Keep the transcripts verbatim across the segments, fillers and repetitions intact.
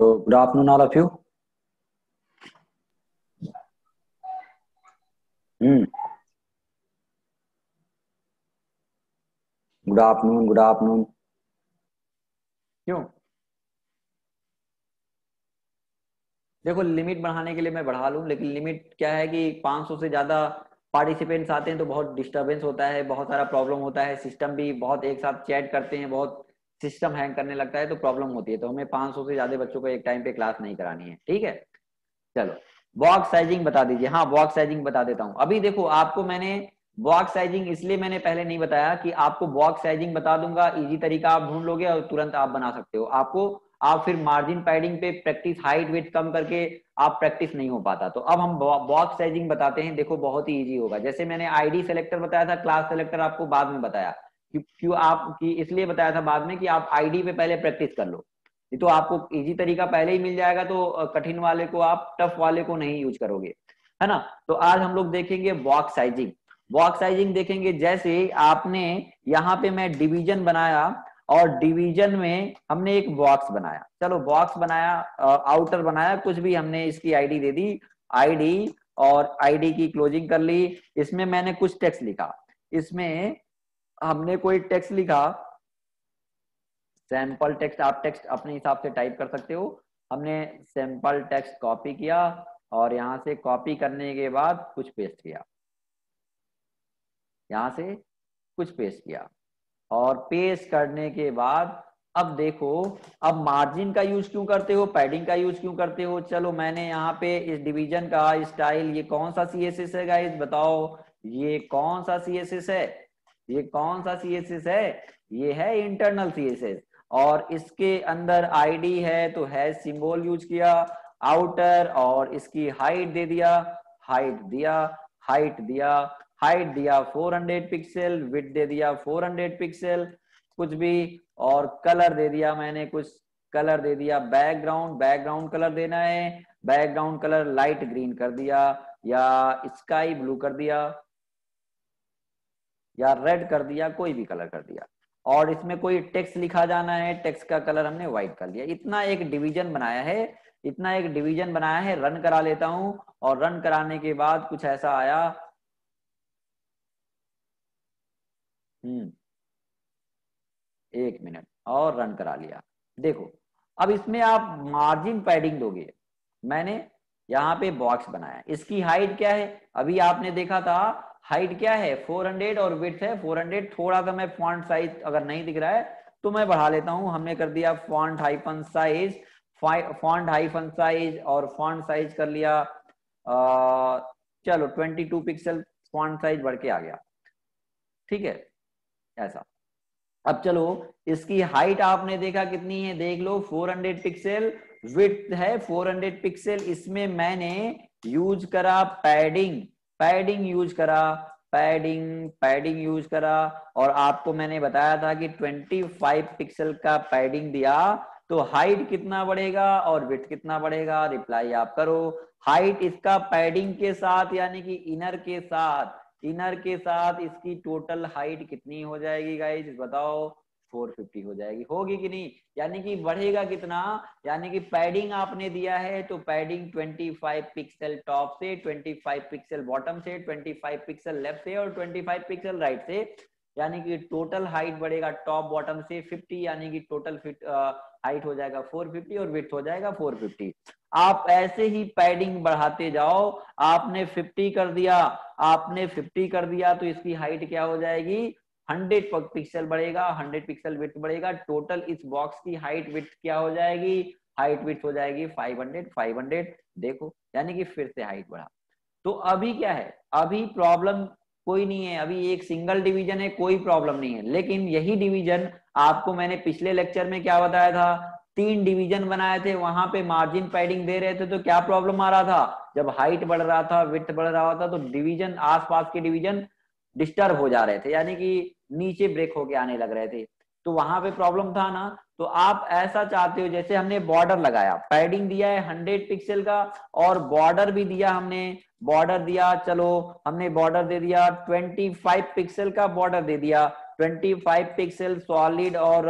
So good afternoon, all of you. Hmm. Good afternoon. Good afternoon. क्यों? देखो limit बढ़ाने के लिए मैं बढ़ा लूँ, लेकिन लिमिट क्या है कि पाँच सौ से ज्यादा पार्टिसिपेंट्स आते हैं तो बहुत डिस्टर्बेंस होता है, बहुत सारा प्रॉब्लम होता है, सिस्टम भी बहुत एक साथ चैट करते हैं, बहुत सिस्टम हैंग करने लगता है तो प्रॉब्लम होती है। तो हमें पाँच सौ से ज्यादा बच्चों को एक टाइम पे क्लास नहीं करानी है, ठीक है। चलो बॉक्स साइजिंग बता दीजिए। हाँ बॉक्स साइजिंग बता देता हूँ। अभी देखो आपको मैंने बॉक्स साइजिंग इसलिए मैंने पहले नहीं बताया कि आपको बॉक्स साइजिंग बता दूंगा, इजी तरीका आप ढूंढ लोगे और तुरंत आप बना सकते हो। आपको आप फिर मार्जिन पैडिंग पे प्रैक्टिस हाइट वेट कम करके आप प्रैक्टिस नहीं हो पाता। तो अब हम बॉक्स साइजिंग बताते हैं, देखो बहुत ही इजी होगा। जैसे मैंने आईडी सेलेक्टर बताया था, क्लास सेलेक्टर आपको बाद में बताया, क्यों आप कि इसलिए बताया था बाद में कि आप आईडी पे पहले प्रैक्टिस कर लो, तो आपको इजी तरीका पहले ही मिल जाएगा, तो कठिन वाले को आप टफ वाले को नहीं यूज करोगे, है ना। तो आज हम लोग देखेंगे बॉक्स साइजिंग। बॉक्स साइजिंग देखेंगे जैसे आपने यहाँ पे मैं डिवीजन बनाया और डिवीजन में हमने एक बॉक्स बनाया, चलो बॉक्स बनाया, आउटर बनाया, कुछ भी हमने इसकी आईडी दे दी, आईडी और आईडी की क्लोजिंग कर ली। इसमें मैंने कुछ टेक्स्ट लिखा, इसमें हमने कोई टेक्स्ट लिखा, सैंपल टेक्स्ट, आप टेक्स्ट अपने हिसाब से टाइप कर सकते हो। हमने सैंपल टेक्स्ट कॉपी किया और यहाँ से कॉपी करने के बाद कुछ पेस्ट किया, यहाँ से कुछ पेस्ट किया और पेस्ट करने के बाद अब देखो अब मार्जिन का यूज क्यों करते हो, पैडिंग का यूज क्यों करते हो। चलो मैंने यहाँ पे इस डिवीजन का स्टाइल, ये कौन सा सीएसएस है गाइस बताओ, ये कौन सा सीएसएस है, ये कौन सा सीएसएस है, ये है इंटरनल सीएसएस। और इसके अंदर आईडी है तो हैश सिंबल यूज किया, आउटर और इसकी हाइट दे दिया, हाइट दिया हाइट दिया हाइट दिया चार सौ पिक्सल, विड्थ दे दिया चार सौ पिक्सल कुछ भी, और कलर दे दिया मैंने, कुछ कलर दे दिया, बैकग्राउंड बैकग्राउंड कलर देना है, बैकग्राउंड कलर लाइट ग्रीन कर दिया या स्काई ब्लू कर दिया या रेड कर दिया, कोई भी कलर कर दिया। और इसमें कोई टेक्स्ट लिखा जाना है, टेक्स्ट का कलर हमने व्हाइट कर दिया। इतना एक डिवीजन बनाया है, इतना एक डिवीजन बनाया है। रन करा लेता हूं और रन कराने के बाद कुछ ऐसा आया। हम्म एक मिनट और रन करा लिया। देखो अब इसमें आप मार्जिन पैडिंग दोगे। मैंने यहाँ पे बॉक्स बनाया, इसकी हाइट क्या है, अभी आपने देखा था हाइट क्या है चार सौ और विड्थ है चार सौ। थोड़ा सा मैं फॉन्ट साइज अगर नहीं दिख रहा है तो मैं बढ़ा लेता हूँ। हमने कर दिया font hyphen size, font hyphen size और फॉन्ट साइज कर लिया आ, चलो बाईस पिक्सल फॉन्ट साइज बढ़ के आ गया, ठीक है ऐसा। अब चलो इसकी हाइट आपने देखा कितनी है, देख लो चार सौ पिक्सल, विड्थ है चार सौ पिक्सल। इसमें मैंने यूज करा पैडिंग पैडिंग यूज करा पैडिंग पैडिंग यूज करा और आपको मैंने बताया था कि पच्चीस पिक्सल का पैडिंग दिया तो हाइट कितना बढ़ेगा और विड्थ कितना बढ़ेगा। रिप्लाई आप करो। हाइट इसका पैडिंग के साथ यानी कि इनर के साथ इनर के साथ इसकी टोटल हाइट कितनी हो जाएगी गाइज बताओ, चार सौ पचास हो जाएगी, होगी कि नहीं, यानी कि बढ़ेगा कितना, यानी कि पैडिंग आपने दिया है तो पैडिंग पच्चीस पिक्सल टॉप से, पच्चीस पिक्सल बॉटम से, पच्चीस पिक्सल लेफ्ट से और पच्चीस पिक्सल राइट से, यानी कि टोटल हाइट बढ़ेगा टॉप बॉटम से पचास, यानी कि टोटल फिट हाइट हो जाएगा चार सौ पचास और विड्थ हो जाएगा चार सौ पचास। आप ऐसे ही पैडिंग बढ़ाते जाओ। आपने पचास कर दिया, आपने पचास कर दिया तो इसकी हाइट क्या हो जाएगी, सौ पिक्सल बढ़ेगा, सौ पिक्सल विड्थ बढ़ेगा, टोटल इस बॉक्स की हाइट विड्थ क्या हो जाएगी, हाइट विड्थ हो जाएगी पाँच सौ पाँच सौ। देखो यानी कि फिर से हाइट बढ़ा। तो अभी क्या है, अभी प्रॉब्लम कोई नहीं है, अभी एक सिंगल डिवीजन है, कोई प्रॉब्लम नहीं है। लेकिन यही डिवीजन आपको मैंने पिछले लेक्चर में क्या बताया था, तीन डिवीजन बनाए थे, वहां पे मार्जिन पैडिंग दे रहे थे तो क्या प्रॉब्लम आ रहा था, जब हाइट बढ़ रहा था विड्थ बढ़ रहा था तो डिवीजन आसपास के डिवीजन डिस्टर्ब हो जा रहे थे, यानी कि नीचे ब्रेक होके आने लग रहे थे, तो वहां पे प्रॉब्लम था ना। तो आप ऐसा चाहते हो, जैसे हमने बॉर्डर लगाया, पैडिंग दिया है सौ पिक्सल का और बॉर्डर भी दिया, हमने बॉर्डर दिया, चलो हमने बॉर्डर दे दिया पच्चीस पिक्सल का बॉर्डर दे दिया, पच्चीस पिक्सल सॉलिड और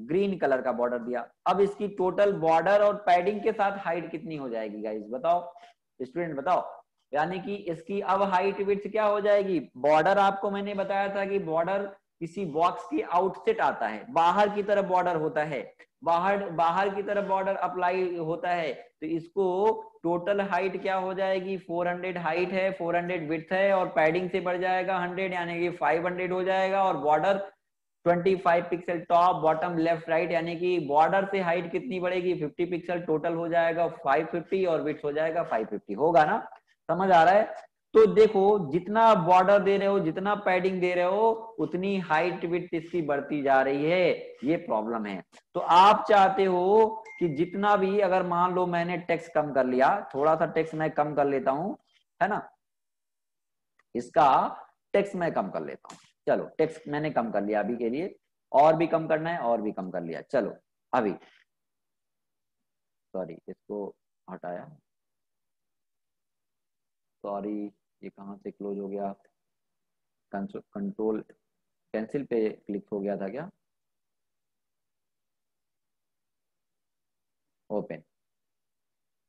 ग्रीन कलर का बॉर्डर दिया। अब इसकी टोटल बॉर्डर और पैडिंग के साथ हाइट कितनी हो जाएगी गाइज, बताओ स्टूडेंट बताओ। यानी कि इसकी अब हाइट विड्थ क्या हो जाएगी। बॉर्डर आपको मैंने बताया था कि बॉर्डर किसी बॉक्स की आउटसेट आता है, बाहर की तरफ बॉर्डर होता है, बाहर बाहर की तरफ बॉर्डर अप्लाई होता है। तो इसको टोटल हाइट क्या हो जाएगी, चार सौ हाइट है, चार सौ विड्थ है और पैडिंग से बढ़ जाएगा सौ यानी कि पाँच सौ हो जाएगा और बॉर्डर पच्चीस pixel top bottom left right यानी कि बॉर्डर से हाइट कितनी बढ़ेगी पचास पिक्सल, टोटल हो जाएगा पाँच सौ पचास और विड्थ हो जाएगा पाँच सौ पचास होगा ना, समझ आ रहा है। तो देखो जितना बॉर्डर दे रहे हो जितना पैडिंग दे रहे हो उतनी हाइट विड्थ इसकी बढ़ती जा रही है, ये प्रॉब्लम है। तो आप चाहते हो कि जितना भी, अगर मान लो मैंने टेक्स्ट कम कर लिया, थोड़ा सा टेक्स्ट मैं कम कर लेता हूँ है ना, इसका टेक्स्ट मैं कम कर लेता हूँ। चलो टेक्स्ट मैंने कम कर लिया अभी के लिए, और भी कम करना है और भी कम कर लिया। चलो अभी सॉरी इसको हटाया, सॉरी ये कहाँ से क्लोज हो गया, कंट्रोल कैंसिल पे क्लिक हो गया था क्या, ओपन।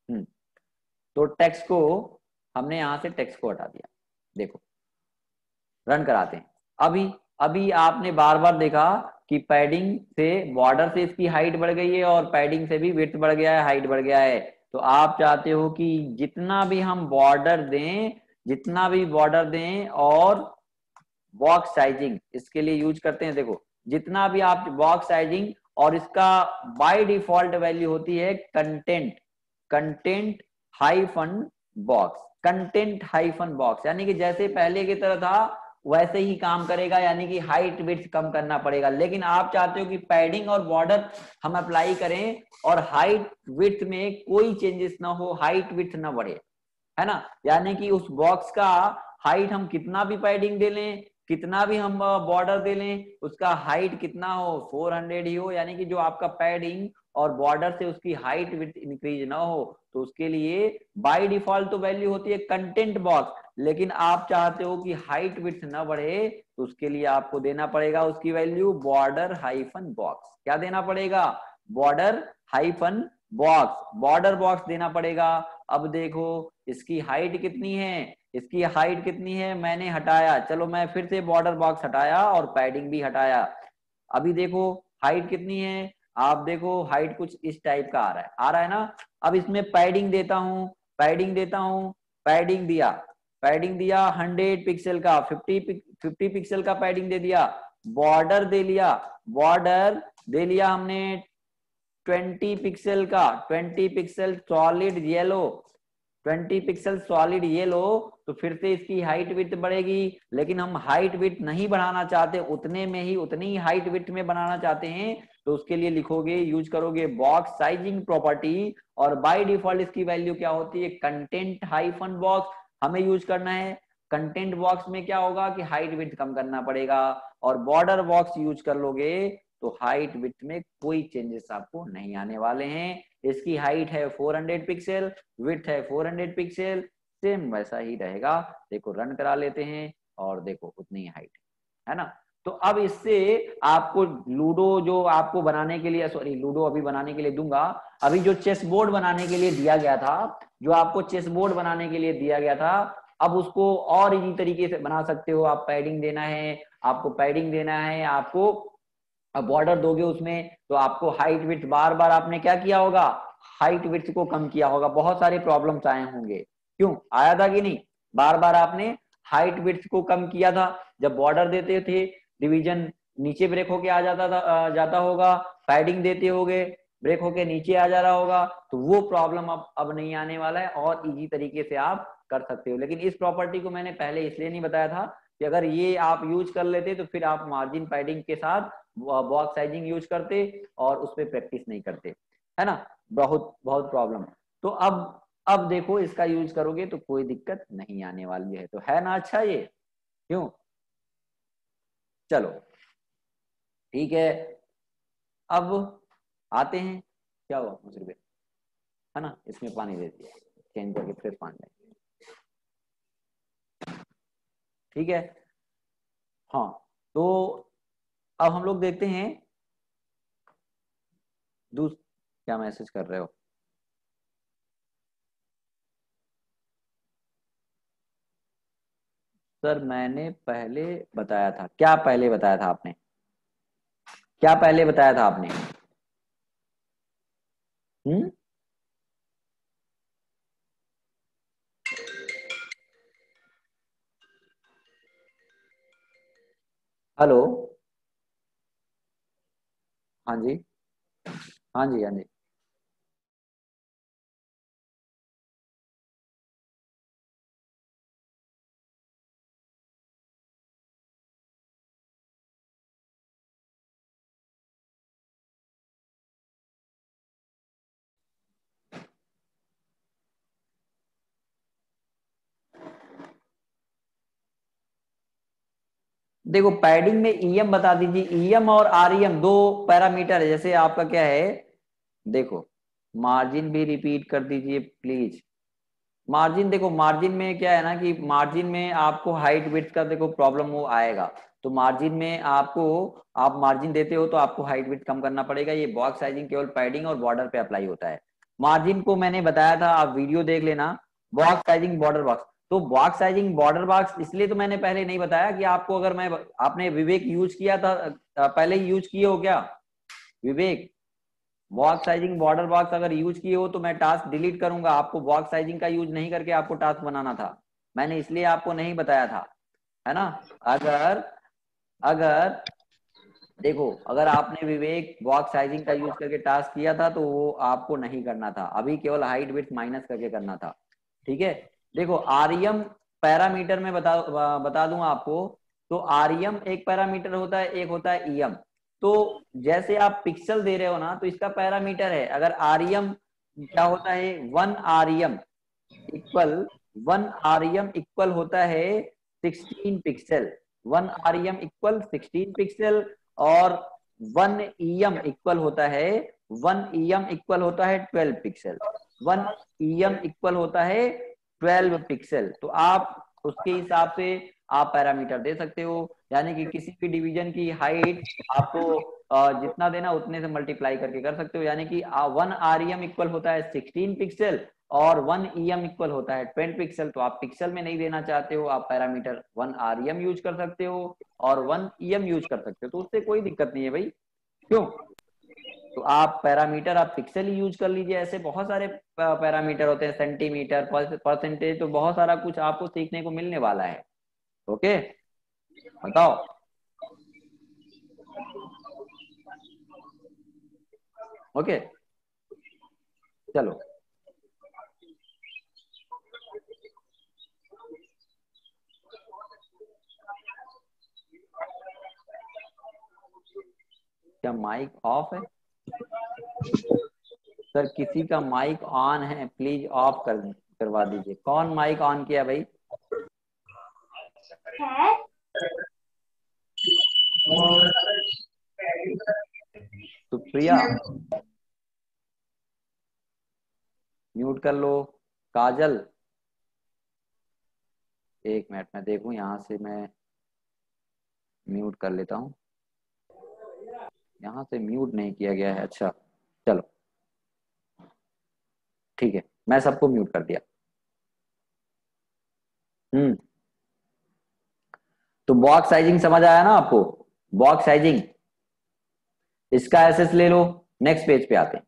हम्म तो टेक्स्ट को हमने यहाँ से टेक्स्ट को हटा दिया। देखो रन कराते हैं। अभी अभी आपने बार बार देखा कि पैडिंग से बॉर्डर से इसकी हाइट बढ़ गई है और पैडिंग से भी विड्थ बढ़ गया है, हाइट बढ़ गया है। तो आप चाहते हो कि जितना भी हम बॉर्डर दें जितना भी बॉर्डर दें और बॉक्स साइजिंग इसके लिए यूज करते हैं। देखो जितना भी आप बॉक्स साइजिंग, और इसका बाय डिफॉल्ट वैल्यू होती है content, content hyphen box, content hyphen box यानी कि जैसे पहले की तरह था वैसे ही काम करेगा, यानी कि हाइट विड्थ कम करना पड़ेगा। लेकिन आप चाहते हो कि पैडिंग और बॉर्डर हम अप्लाई करें और हाइट विड्थ में कोई चेंजेस ना हो, हाइट विड्थ ना बढ़े है ना। यानी कि उस बॉक्स का हाइट हम कितना भी पैडिंग दे लें कितना भी हम बॉर्डर दे लें उसका हाइट कितना हो चार सौ ही हो, यानी कि जो आपका पैडिंग और बॉर्डर से उसकी हाइट विड्थ इंक्रीज ना हो। तो उसके लिए बाय डिफॉल्ट तो वैल्यू होती है कंटेंट बॉक्स, लेकिन आप चाहते हो कि हाइट विड्थ ना बढ़े तो उसके लिए आपको देना पड़ेगा उसकी वैल्यू बॉर्डर हाइफन बॉक्स। क्या देना पड़ेगा, border hyphen box, border box देना पड़ेगा। अब देखो इसकी हाइट कितनी है, इसकी हाइट कितनी है, मैंने हटाया, चलो मैं फिर से बॉर्डर बॉक्स हटाया और पैडिंग भी हटाया। अभी देखो हाइट कितनी है, आप देखो हाइट कुछ इस टाइप का आ रहा है, आ रहा है ना। अब इसमें पैडिंग देता हूँ पैडिंग देता हूँ पैडिंग दिया पैडिंग दिया सौ पिक्सल का, पचास पचास पिक्सल का पैडिंग दे दिया। बॉर्डर दे लिया बॉर्डर दे लिया हमने बीस पिक्सल का, बीस पिक्सल सॉलिड येलो, बीस पिक्सल सॉलिड येलो। तो फिर से इसकी हाइट विड्थ बढ़ेगी, लेकिन हम हाइट विड्थ नहीं बढ़ाना चाहते, उतने में ही उतनी हाइट विड्थ में बनाना चाहते हैं। तो उसके लिए लिखोगे, यूज करोगे बॉक्स साइजिंग प्रॉपर्टी, और बाय डिफॉल्ट इसकी वैल्यू क्या होती है कंटेंट हाइफन बॉक्स। हमें यूज करना है कंटेंट बॉक्स में, क्या होगा कि हाइट विड्थ कम करना पड़ेगा, और बॉर्डर बॉक्स यूज कर लोगे तो हाइट विड्थ में कोई चेंजेस आपको नहीं आने वाले हैं। इसकी हाइट है चार सौ पिक्सल, विड्थ है चार सौ पिक्सल, सेम वैसा ही रहेगा। देखो रन करा लेते हैं और देखो उतनी हाइट है ना। तो अब इससे आपको लूडो जो आपको बनाने के लिए सॉरी लूडो अभी बनाने के लिए दूंगा, अभी जो चेस बोर्ड बनाने के लिए दिया गया था, जो आपको चेस बोर्ड बनाने के लिए दिया गया था, अब उसको और इजी तरीके से बना सकते हो। आप पैडिंग देना है आपको पैडिंग देना है आपको बॉर्डर दोगे उसमें, तो आपको हाइट विड्थ बार बार आपने क्या किया होगा, हाइट विड्थ को कम किया होगा। बहुत सारे प्रॉब्लम्स आए होंगे, क्यों आया था कि नहीं, बार बार आपने हाइट विड्थ को कम किया था। जब बॉर्डर देते थे डिवीजन नीचे ब्रेक होके आ जाता था जाता होगा, पैडिंग देते होगे ब्रेक होके नीचे आ जा रहा होगा। तो वो प्रॉब्लम अब अब नहीं आने वाला है और इजी तरीके से आप कर सकते हो। लेकिन इस प्रॉपर्टी को मैंने पहले इसलिए नहीं बताया था कि अगर ये आप यूज कर लेते तो फिर आप मार्जिन पैडिंग के साथ बॉक्स साइजिंग यूज करते और उस पर प्रैक्टिस नहीं करते है ना, बहुत बहुत प्रॉब्लम। तो अब अब देखो इसका यूज करोगे तो कोई दिक्कत नहीं आने वाली है, तो है ना अच्छा ये, क्यों। चलो ठीक है, अब आते हैं, क्या हुआ मुझे है ना, इसमें पानी दे दिया चेंज करके फिर पानी, ठीक है। हाँ तो अब हम लोग देखते हैं दूस क्या मैसेज कर रहे हो? सर मैंने पहले बताया था। क्या पहले बताया था आपने? क्या पहले बताया था आपने? हम्म हेलो, हाँ जी, हाँ जी, हाँ जी, देखो पैडिंग में ईएम बता दीजिए। ईएम और आरईएम दो पैरामीटर है। जैसे आपका क्या है, देखो मार्जिन भी रिपीट कर दीजिए प्लीज। मार्जिन देखो, मार्जिन में क्या है ना कि मार्जिन में आपको हाइट विड्थ का देखो प्रॉब्लम वो आएगा, तो मार्जिन में आपको, आप मार्जिन देते हो तो आपको हाइट विड्थ कम करना पड़ेगा। ये बॉक्स साइजिंग केवल पैडिंग और बॉर्डर पे अप्लाई होता है। मार्जिन को मैंने बताया था, आप वीडियो देख लेना। बॉक्स साइजिंग बॉर्डर बॉक्स, तो बॉक्स साइजिंग बॉर्डर बॉक्स इसलिए तो मैंने पहले नहीं बताया कि आपको, अगर मैं, आपने विवेक यूज किया था पहले, यूज किए हो क्या Vivek? Box sizing border box अगर यूज किए हो तो मैं टास्क डिलीट करूंगा। आपको बॉक्स साइजिंग का यूज नहीं करके आपको टास्क बनाना था, मैंने इसलिए आपको नहीं बताया था, है ना। अगर अगर देखो, अगर आपने विवेक बॉक्स साइजिंग का यूज करके टास्क किया था तो वो आपको नहीं करना था। अभी केवल हाइट विड्थ माइनस करके करना था, ठीक है। देखो आरईएम पैरामीटर में बता बता दूं आपको, तो आरईएम एक पैरामीटर होता है, एक होता है ईएम। तो जैसे आप पिक्सल दे रहे हो ना, तो इसका पैरामीटर है, अगर आरईएम क्या होता है, one REM equal, one REM equal होता है sixteen pixel, one REM equal sixteen pixel, और वन ईएम इक्वल होता है, वन ईएम इक्वल होता है twelve pixel, one EM equal होता है ट्वेल्व पिक्सल। तो आप उसके हिसाब से आप पैरामीटर दे सकते हो, यानी कि किसी भी डिवीजन की हाइट आपको जितना देना उतने से मल्टीप्लाई करके कर सकते हो। यानी कि वन आरईएम इक्वल होता है सिक्सटीन पिक्सल और वन ईएम इक्वल होता है ट्वेंटी पिक्सल। तो आप पिक्सल में नहीं देना चाहते हो, आप पैरामीटर वन आरईएम यूज कर सकते हो और वन ईएम यूज कर सकते हो, तो उससे कोई दिक्कत नहीं है भाई, क्यों। तो आप पैरामीटर आप पिक्सल ही यूज कर लीजिए। ऐसे बहुत सारे पैरामीटर होते हैं, सेंटीमीटर, परसेंटेज, तो बहुत सारा कुछ आपको सीखने को मिलने वाला है। ओके बताओ, ओके चलो, क्या माइक ऑफ है? सर किसी का माइक ऑन है, प्लीज ऑफ कर करवा दीजिए। कौन माइक ऑन किया भाई? सुप्रिया म्यूट कर लो। काजल एक मिनट में देखूं, यहां से मैं म्यूट कर लेता हूं। यहाँ से म्यूट नहीं किया गया है, अच्छा चलो ठीक है, मैं सबको म्यूट कर दिया। हम्म तो बॉक्स साइजिंग समझ आया ना आपको? बॉक्स साइजिंग, इसका एसएस ले लो, नेक्स्ट पेज पे आते हैं।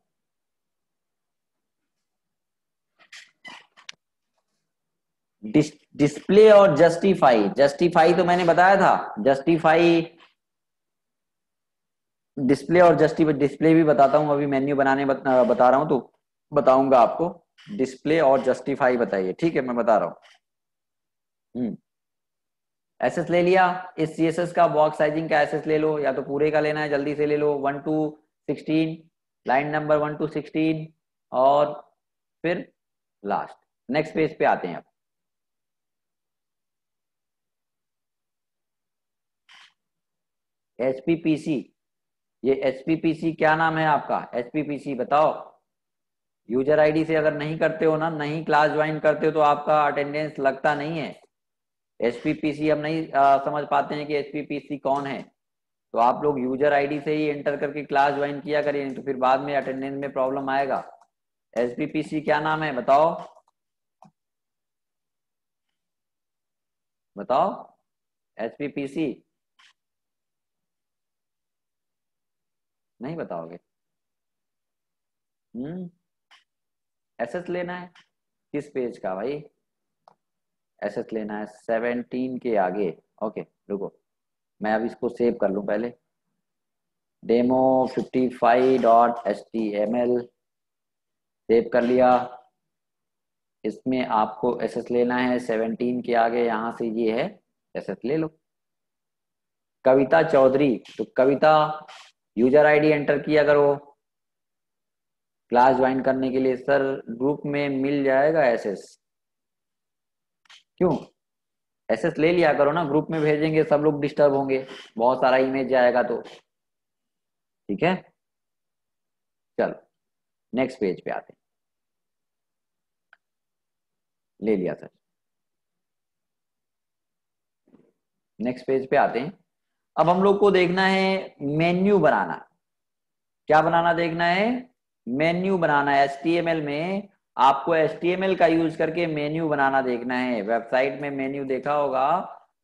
डिस, डिस्प्ले और जस्टिफाई। जस्टिफाई तो मैंने बताया था, जस्टिफाई डिस्प्ले और जस्टिफाई, डिस्प्ले भी बताता हूँ, अभी मेन्यू बनाने बत, बता रहा हूँ तो बताऊंगा आपको। डिस्प्ले और जस्टिफाई बताइए, ठीक है मैं बता रहा हूँ। एसएस ले लिया, इस सीएसएस का बॉक्स साइजिंग का एसएस ले लो, या तो पूरे का लेना है जल्दी से ले लो, one two sixteen, line number one two sixteen और फिर लास्ट। नेक्स्ट पेज पे आते हैं आप। एचपीपीसी, ये एचपीपीसी क्या नाम है आपका? एचपीपीसी बताओ। यूजर आईडी से अगर नहीं करते हो ना, नहीं क्लास ज्वाइन करते हो तो आपका अटेंडेंस लगता नहीं है। एचपीपीसी हम नहीं आ, समझ पाते हैं कि एचपीपीसी कौन है, तो आप लोग यूजर आईडी से ही एंटर करके क्लास ज्वाइन किया करिए, नहीं तो फिर बाद में अटेंडेंस में प्रॉब्लम आएगा। एसबीपीसी क्या नाम है बताओ बताओ एसबीपीसी नहीं बताओगे। हम्म एसएस लेना है किस पेज का भाई? एसएस लेना है सेवनटीन के आगे। ओके रुको मैं अब इसको सेव कर लूं पहले। Demo fifty five dot H T M L save कर लिया। इसमें आपको एसएस लेना है सेवनटीन के आगे, यहाँ से ये है एसएस ले लो। कविता चौधरी, तो कविता यूजर आईडी एंटर किया करो क्लास ज्वाइन करने के लिए। सर ग्रुप में मिल जाएगा एसएस? क्यों एसएस ले लिया करो ना, ग्रुप में भेजेंगे सब लोग डिस्टर्ब होंगे, बहुत सारा इमेज जाएगा तो। ठीक है चलो नेक्स्ट पेज पे आते हैं। ले लिया सर, नेक्स्ट पेज पे आते हैं। अब हम लोग को देखना है मेन्यू बनाना। क्या बनाना देखना है? मेन्यू बनाना है। एचटीएमएल में आपको एचटीएमएल का यूज करके मेन्यू बनाना देखना है। वेबसाइट में मेन्यू देखा होगा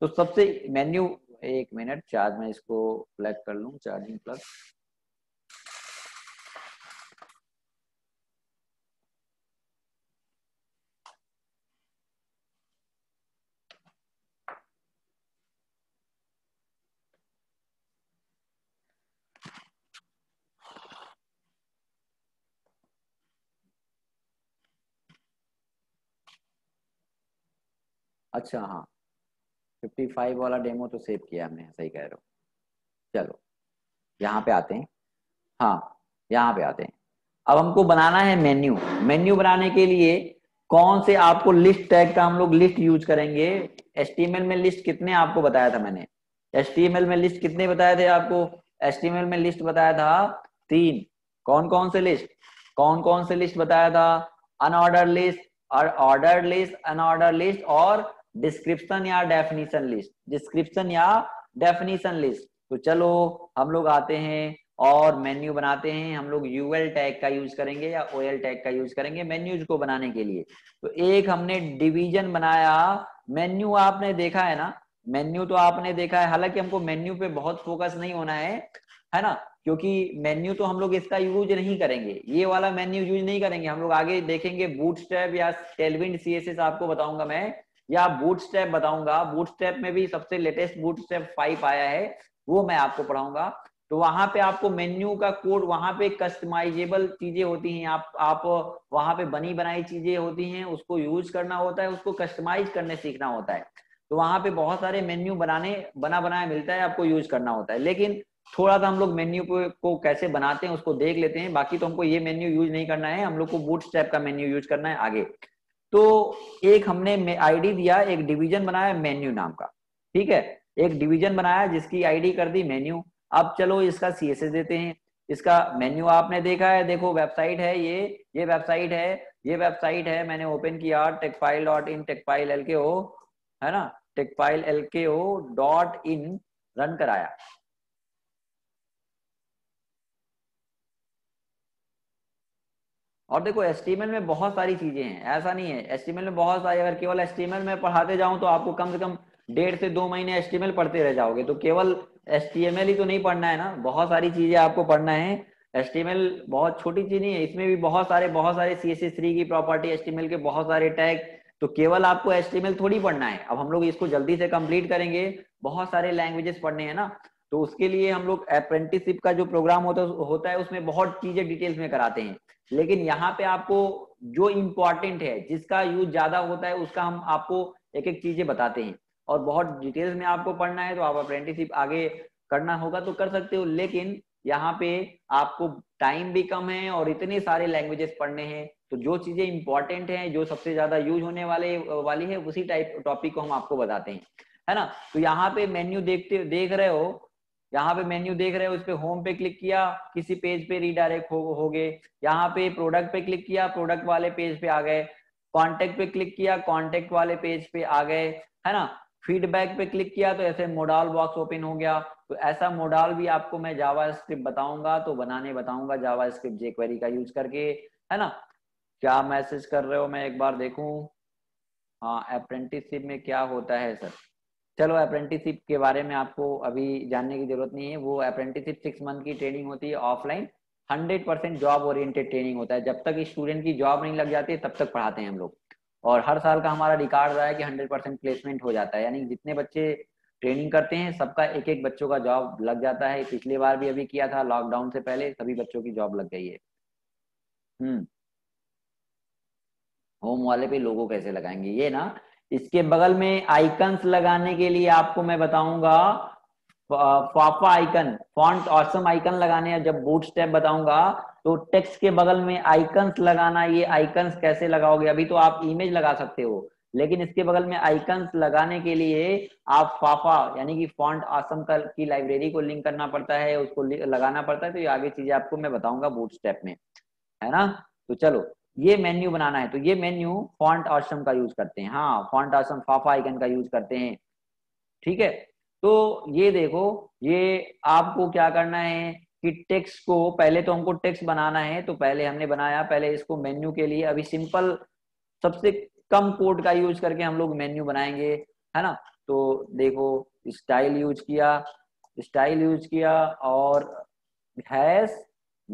तो सबसे मेन्यू, एक मिनट चार्ज मैं इसको प्लग कर लूं, चार्जिंग प्लग। अच्छा हाँ फिफ्टी फाइव वाला डेमो तो सेव किया हमने, सही कह रहे हो। चलो यहाँ पे आते हैं। हाँ यहाँ पे आते हैं। अब हमको बनाना है मेन्यू। मेन्यू बनाने के लिए कौन से आपको लिस्ट टैग का हम लोग लिस्ट यूज करेंगे। एचटीएमएल में लिस्ट कितने आपको बताया था मैंने? एचटीएमएल में लिस्ट कितने बताए थे आपको? एचटीएमएल में लिस्ट बताया था तीन। कौन कौन से लिस्ट? कौन कौन से लिस्ट बताया था? अनऑर्डर लिस्ट और ऑर्डर लिस्ट, अनऑर्डर लिस्ट और डिस्क्रिप्शन या डेफिनेशन लिस्ट, डिस्क्रिप्शन या डेफिनेशन लिस्ट। तो चलो हम लोग आते हैं और मेन्यू बनाते हैं। हम लोग यूएल टैग का यूज करेंगे या ओएल टैग का यूज करेंगे मेन्यूज को बनाने के लिए। तो एक हमने डिवीजन बनाया। मेन्यू आपने देखा है ना, मेन्यू तो आपने देखा है। हालांकि हमको मेन्यू पे बहुत फोकस नहीं होना है, है ना, क्योंकि मेन्यू तो हम लोग इसका यूज नहीं करेंगे, ये वाला मेन्यू यूज नहीं करेंगे। हम लोग आगे देखेंगे बूटस्ट्रैप या टेलविंड सीएसएस आपको बताऊंगा मैं, या बूटस्ट्रैप बताऊंगा। बूटस्ट्रैप में भी सबसे लेटेस्ट बूटस्ट्रैप फाइव आया है, वो मैं आपको पढ़ाऊंगा। तो वहां पे आपको मेन्यू का कोड, वहां पे कस्टमाइजेबल चीजें होती हैं, आप आप वहां पे बनी बनाई चीजें होती हैं, उसको यूज करना होता है, उसको कस्टमाइज करने सीखना होता है। तो वहां पे बहुत सारे मेन्यू बनाने बना बनाया मिलता है, आपको यूज करना होता है। लेकिन थोड़ा सा हम लोग मेन्यू को कैसे बनाते हैं उसको देख लेते हैं। बाकी तो हमको ये मेन्यू यूज नहीं करना है, हम लोग को बूटस्ट्रैप का मेन्यू यूज करना है आगे। तो एक हमने आईडी दिया, एक डिवीजन बनाया मेन्यू नाम का, ठीक है, एक डिवीजन बनाया जिसकी आईडी कर दी मेन्यू। अब चलो इसका सीएसएस देते हैं। इसका मेन्यू आपने देखा है, देखो वेबसाइट है ये, ये वेबसाइट है, ये वेबसाइट है, मैंने ओपन किया Techpile dot in, Techpile L K O, है ना, Techpile L K O dot in, run कराया। और देखो एचटीएमएल में बहुत सारी चीजें हैं, ऐसा नहीं है एचटीएमएल में बहुत सारी, अगर केवल एचटीएमएल में पढ़ाते जाऊं तो आपको कम से कम डेढ़ से दो महीने एचटीएमएल पढ़ते रह जाओगे। तो केवल एचटीएमएल ही तो नहीं पढ़ना है ना, बहुत सारी चीजें आपको पढ़ना है। एचटीएमएल बहुत छोटी चीज नहीं है, इसमें भी बहुत सारे बहुत सारे सीएसएस थ्री की प्रॉपर्टी, एचटीएमएल के बहुत सारे टैग। तो केवल आपको एचटीएमएल थोड़ी पढ़ना है। अब हम लोग इसको जल्दी से कंप्लीट करेंगे, बहुत सारे लैंग्वेजेस पढ़ने हैं ना, तो उसके लिए हम लोग अप्रेंटिसशिप का जो प्रोग्राम होता होता है उसमें बहुत चीजें डिटेल्स में कराते हैं। लेकिन यहाँ पे आपको जो इम्पोर्टेंट है, जिसका यूज ज्यादा होता है, उसका हम आपको एक एक चीजें बताते हैं और बहुत डिटेल्स में आपको पढ़ना है। तो आप अप्रेंटिसशिप आगे करना होगा तो कर सकते हो, लेकिन यहाँ पे आपको टाइम भी कम है और इतने सारे लैंग्वेजेस पढ़ने हैं। तो जो चीजें इंपॉर्टेंट हैं, जो सबसे ज्यादा यूज होने वाले वाली है, उसी टाइप टॉपिक को हम आपको बताते हैं, है ना। तो यहाँ पे मेन्यू देखते देख रहे हो, यहाँ पे मेन्यू देख रहे हो, उस पे होम पे क्लिक किया, किसी पेज पे रीडायरेक्ट हो गए। यहाँ पे प्रोडक्ट पे क्लिक किया, प्रोडक्ट वाले पेज पे आ गए। कॉन्टेक्ट पे क्लिक किया, कॉन्टेक्ट वाले पेज पे आ गए, है ना। फीडबैक पे क्लिक किया तो ऐसे मोडाल बॉक्स ओपन हो गया। तो ऐसा मोडाल भी आपको मैं जावास्क्रिप्ट बताऊंगा, तो बनाने बताऊंगा जावास्क्रिप्ट जेक्वेरी का यूज करके, है ना। क्या मैसेज कर रहे हो, मैं एक बार देखूं। हाँ, अप्रेंटिसशिप में क्या होता है सर? चलो अप्रेंटिसशिप के बारे में आपको अभी जानने की जरूरत नहीं है। वो अप्रेंटिसशिप सिक्स मंथ की ट्रेनिंग होती है offline, hundred percent job oriented training होता है। जब तक स्टूडेंट की जॉब नहीं लग जाती तब तक पढ़ाते हैं हम लोग, और हर साल का हमारा रिकॉर्ड रहा है कि हंड्रेड परसेंट प्लेसमेंट हो जाता है, यानी जितने बच्चे ट्रेनिंग करते हैं सबका एक एक बच्चों का जॉब लग जाता है। पिछले बार भी अभी किया था लॉकडाउन से पहले, सभी बच्चों की जॉब लग गई है। हम्म, होम वाले पे लोगो कैसे लगाएंगे ये ना। इसके बगल में आइकन्स लगाने के लिए आपको मैं बताऊंगा fa fa icon, font awesome icon लगाने हैं। जब बूटस्ट्रैप बताऊंगा तो टेक्स्ट के बगल में आइकन्स लगाना, ये आइकन्स कैसे लगाओगे। अभी तो आप इमेज लगा सकते हो, लेकिन इसके बगल में आइकन्स लगाने के लिए आप फाफा यानी कि फॉन्ट ऑसम की लाइब्रेरी को लिंक करना पड़ता है, उसको लगाना पड़ता है। तो ये आगे चीजें आपको मैं बताऊंगा बूटस्ट्रैप में, है ना। तो चलो, ये मेन्यू बनाना है तो ये मेन्यू फॉन्ट ऑसम का यूज करते हैं। हाँ, फॉन्ट ऑसम फाफा आइकन का यूज करते हैं, ठीक है। तो ये देखो, ये आपको क्या करना है कि टेक्स्ट को, पहले तो हमको टेक्स्ट बनाना है, तो पहले हमने बनाया, पहले इसको मेन्यू के लिए अभी सिंपल सबसे कम कोड का यूज करके हम लोग मेन्यू बनाएंगे, है ना। तो देखो, स्टाइल यूज किया, स्टाइल यूज किया और हैश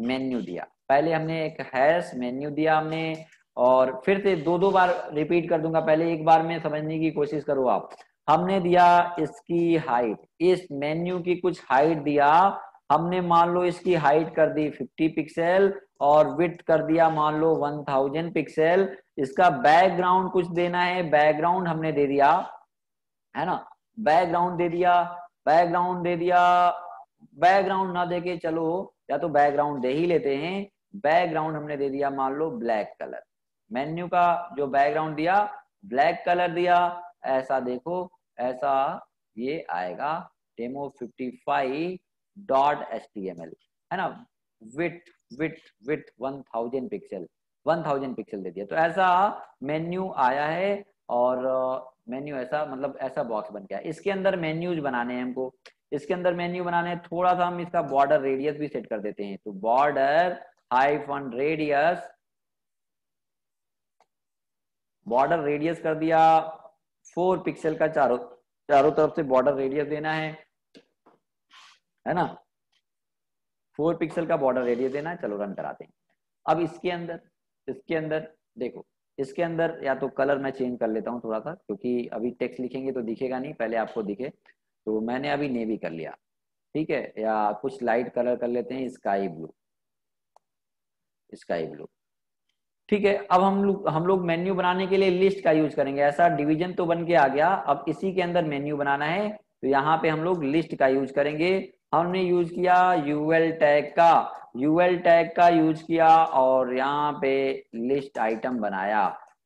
मेन्यू दिया। पहले हमने एक हैश मेन्यू दिया हमने, और फिर से दो दो बार रिपीट कर दूंगा, पहले एक बार में समझने की कोशिश करो आप। हमने दिया इसकी हाइट, इस मेन्यू की कुछ हाइट दिया हमने, मान लो इसकी हाइट कर दी पचास पिक्सल और विड्थ कर दिया मान लो एक हज़ार पिक्सल। इसका बैकग्राउंड कुछ देना है, बैकग्राउंड हमने दे दिया, है ना। बैकग्राउंड दे दिया, बैकग्राउंड दे दिया, बैकग्राउंड ना देके चलो, या तो बैकग्राउंड दे ही लेते हैं। बैकग्राउंड हमने दे दिया मान लो ब्लैक कलर, मेन्यू का जो बैकग्राउंड दिया ब्लैक कलर दिया। ऐसा देखो, ऐसा ये आएगा demo fifty five dot H T M L, है ना। विथ विथ विथ एक हज़ार पिक्सल, एक हज़ार पिक्सल दे दिया। तो ऐसा मेन्यू आया है, और मेन्यू ऐसा, मतलब ऐसा बॉक्स बन गया। इसके अंदर मेन्यूज बनाने हैं हमको, इसके अंदर मेन्यू बनाने हैं। थोड़ा सा हम इसका बॉर्डर रेडियस भी सेट कर देते हैं, तो border hyphen radius, border radius कर दिया फोर पिक्सल का, चारों चारों तरफ से बॉर्डर रेडियस देना है, है ना। फोर पिक्सल का बॉर्डर रेडियस देना है। चलो रन कराते हैं। अब इसके अंदर, इसके अंदर देखो, इसके अंदर या तो कलर मैं चेंज कर लेता हूं थोड़ा सा, क्योंकि अभी टेक्स्ट लिखेंगे तो दिखेगा नहीं, पहले आपको दिखे। तो मैंने अभी नेवी कर लिया, ठीक है, या कुछ लाइट कलर कर लेते हैं, स्काई ब्लू, स्काई ब्लू, ठीक है। अब हम लोग हम लोग मेन्यू बनाने के लिए लिस्ट का यूज करेंगे। ऐसा डिवीजन तो बन के आ गया, अब इसी के अंदर मेन्यू बनाना है, तो यहाँ पे हम लोग लिस्ट का यूज करेंगे। हमने यूज किया यूएल टैग का, यूएल टैग का यूज किया, और यहाँ पे लिस्ट आइटम बनाया,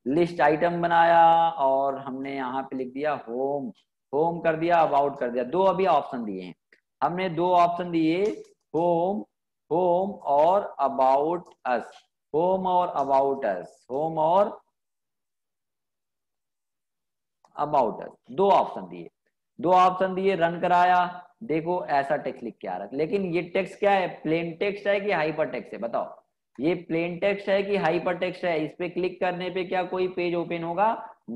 लिस्ट आइटम बनाया, और हमने यहाँ पे लिख दिया होम, होम कर दिया, अबाउट कर दिया। दो अभी ऑप्शन दिए हैं हमने, दो ऑप्शन दिए, होम होम और अबाउट अस, होम और अबाउट अस, होम और अबाउट अस, दो ऑप्शन दिए, दो ऑप्शन दिए। रन कराया, देखो ऐसा टेक्स्ट लिख के आ रहा है। लेकिन ये टेक्स्ट क्या है, प्लेन टेक्स्ट है कि हाइपर टेक्स्ट है, बताओ। ये प्लेन टेक्स्ट है कि हाइपर टेक्स्ट है। इस पे क्लिक करने पे क्या कोई पेज ओपन होगा?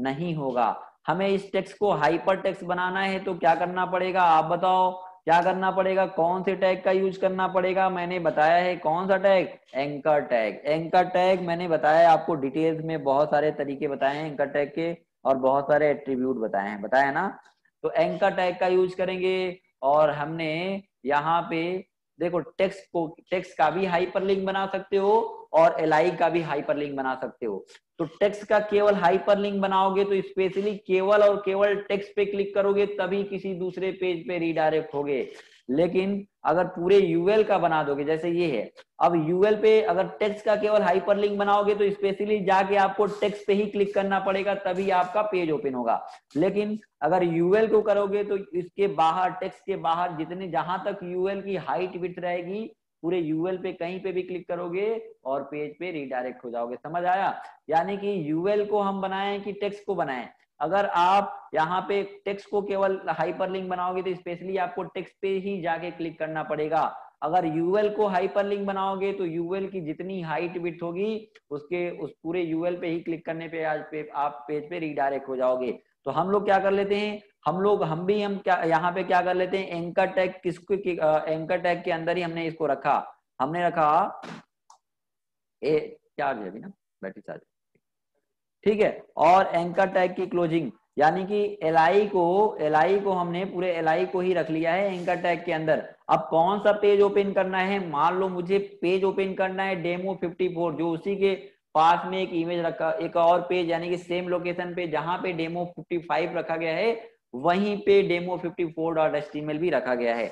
नहीं होगा। हमें इस टेक्स्ट को हाइपर टेक्स्ट बनाना है, तो क्या करना पड़ेगा, आप बताओ क्या करना पड़ेगा, कौन से टैग का यूज करना पड़ेगा। मैंने बताया है कौन सा tag, anchor tag. Anchor tag मैंने बताया आपको डिटेल्स में, बहुत सारे तरीके बताए हैं एंकर टैग के, और बहुत सारे एट्रीब्यूट बताए हैं, बताया ना। तो एंकर टैग का यूज करेंगे, और हमने यहाँ पे देखो टेक्स्ट को, टेक्स्ट का भी हाइपरलिंक बना सकते हो और एलआई का भी हाइपरलिंक बना सकते हो। तो टेक्स्ट का केवल हाइपरलिंक बनाओगे तो स्पेशली केवल और केवल टेक्स्ट पे क्लिक करोगे तभी किसी दूसरे पेज पे रीडायरेक्ट होगे। लेकिन अगर पूरे यूएल का बना दोगे, जैसे ये है, अब यूएल पे अगर टेक्स्ट का केवल हाइपरलिंक बनाओगे तो स्पेशली जाके आपको टेक्स्ट पे ही क्लिक करना पड़ेगा, तभी आपका पेज ओपन होगा। लेकिन अगर यूएल को करोगे तो इसके बाहर, टेक्स्ट के बाहर जितने, जहां तक यूएल की हाइट विड्थ रहेगी, पूरे यूएल पे कहीं पे भी क्लिक करोगे और पेज पे रीडायरेक्ट हो जाओगे। समझ आया? यानी कि यूएल को हम बनाएं कि टेक्स्ट को बनाएं? अगर आप यहाँ पे टेक्स्ट को केवल हाइपरलिंक बनाओगे तो स्पेशली आपको टेक्स्ट पे ही जाके क्लिक करना पड़ेगा। अगर यूएल को हाइपरलिंक बनाओगे तो यूएल की जितनी हाइट विड्थ होगी उसके उस पूरे यूएल पे ही क्लिक करने पे आज पे आप पेज पे रीडायरेक्ट हो जाओगे। तो हम लोग क्या कर लेते हैं, हम लोग हम भी हम क्या यहाँ पे क्या कर लेते हैं, एंकर टैग किसको एंकर टैग के अंदर ही हमने इसको रखा, हमने रखा ए क्या गया अभी ना बैटरी चार्ज, ठीक है। और एंकर टैग की क्लोजिंग यानी कि एल आई को एल आई को हमने पूरे एल आई को ही रख लिया है एंकर टैग के अंदर। अब कौन सा पेज ओपन करना है, मान लो मुझे पेज ओपन करना है डेमो चौवन, जो उसी के पास में एक इमेज रखा, एक और पेज यानी कि सेम लोकेशन पे जहां पे डेमो पचपन रखा गया है वहीं पे डेमो चौवन dot H T M L भी रखा गया है,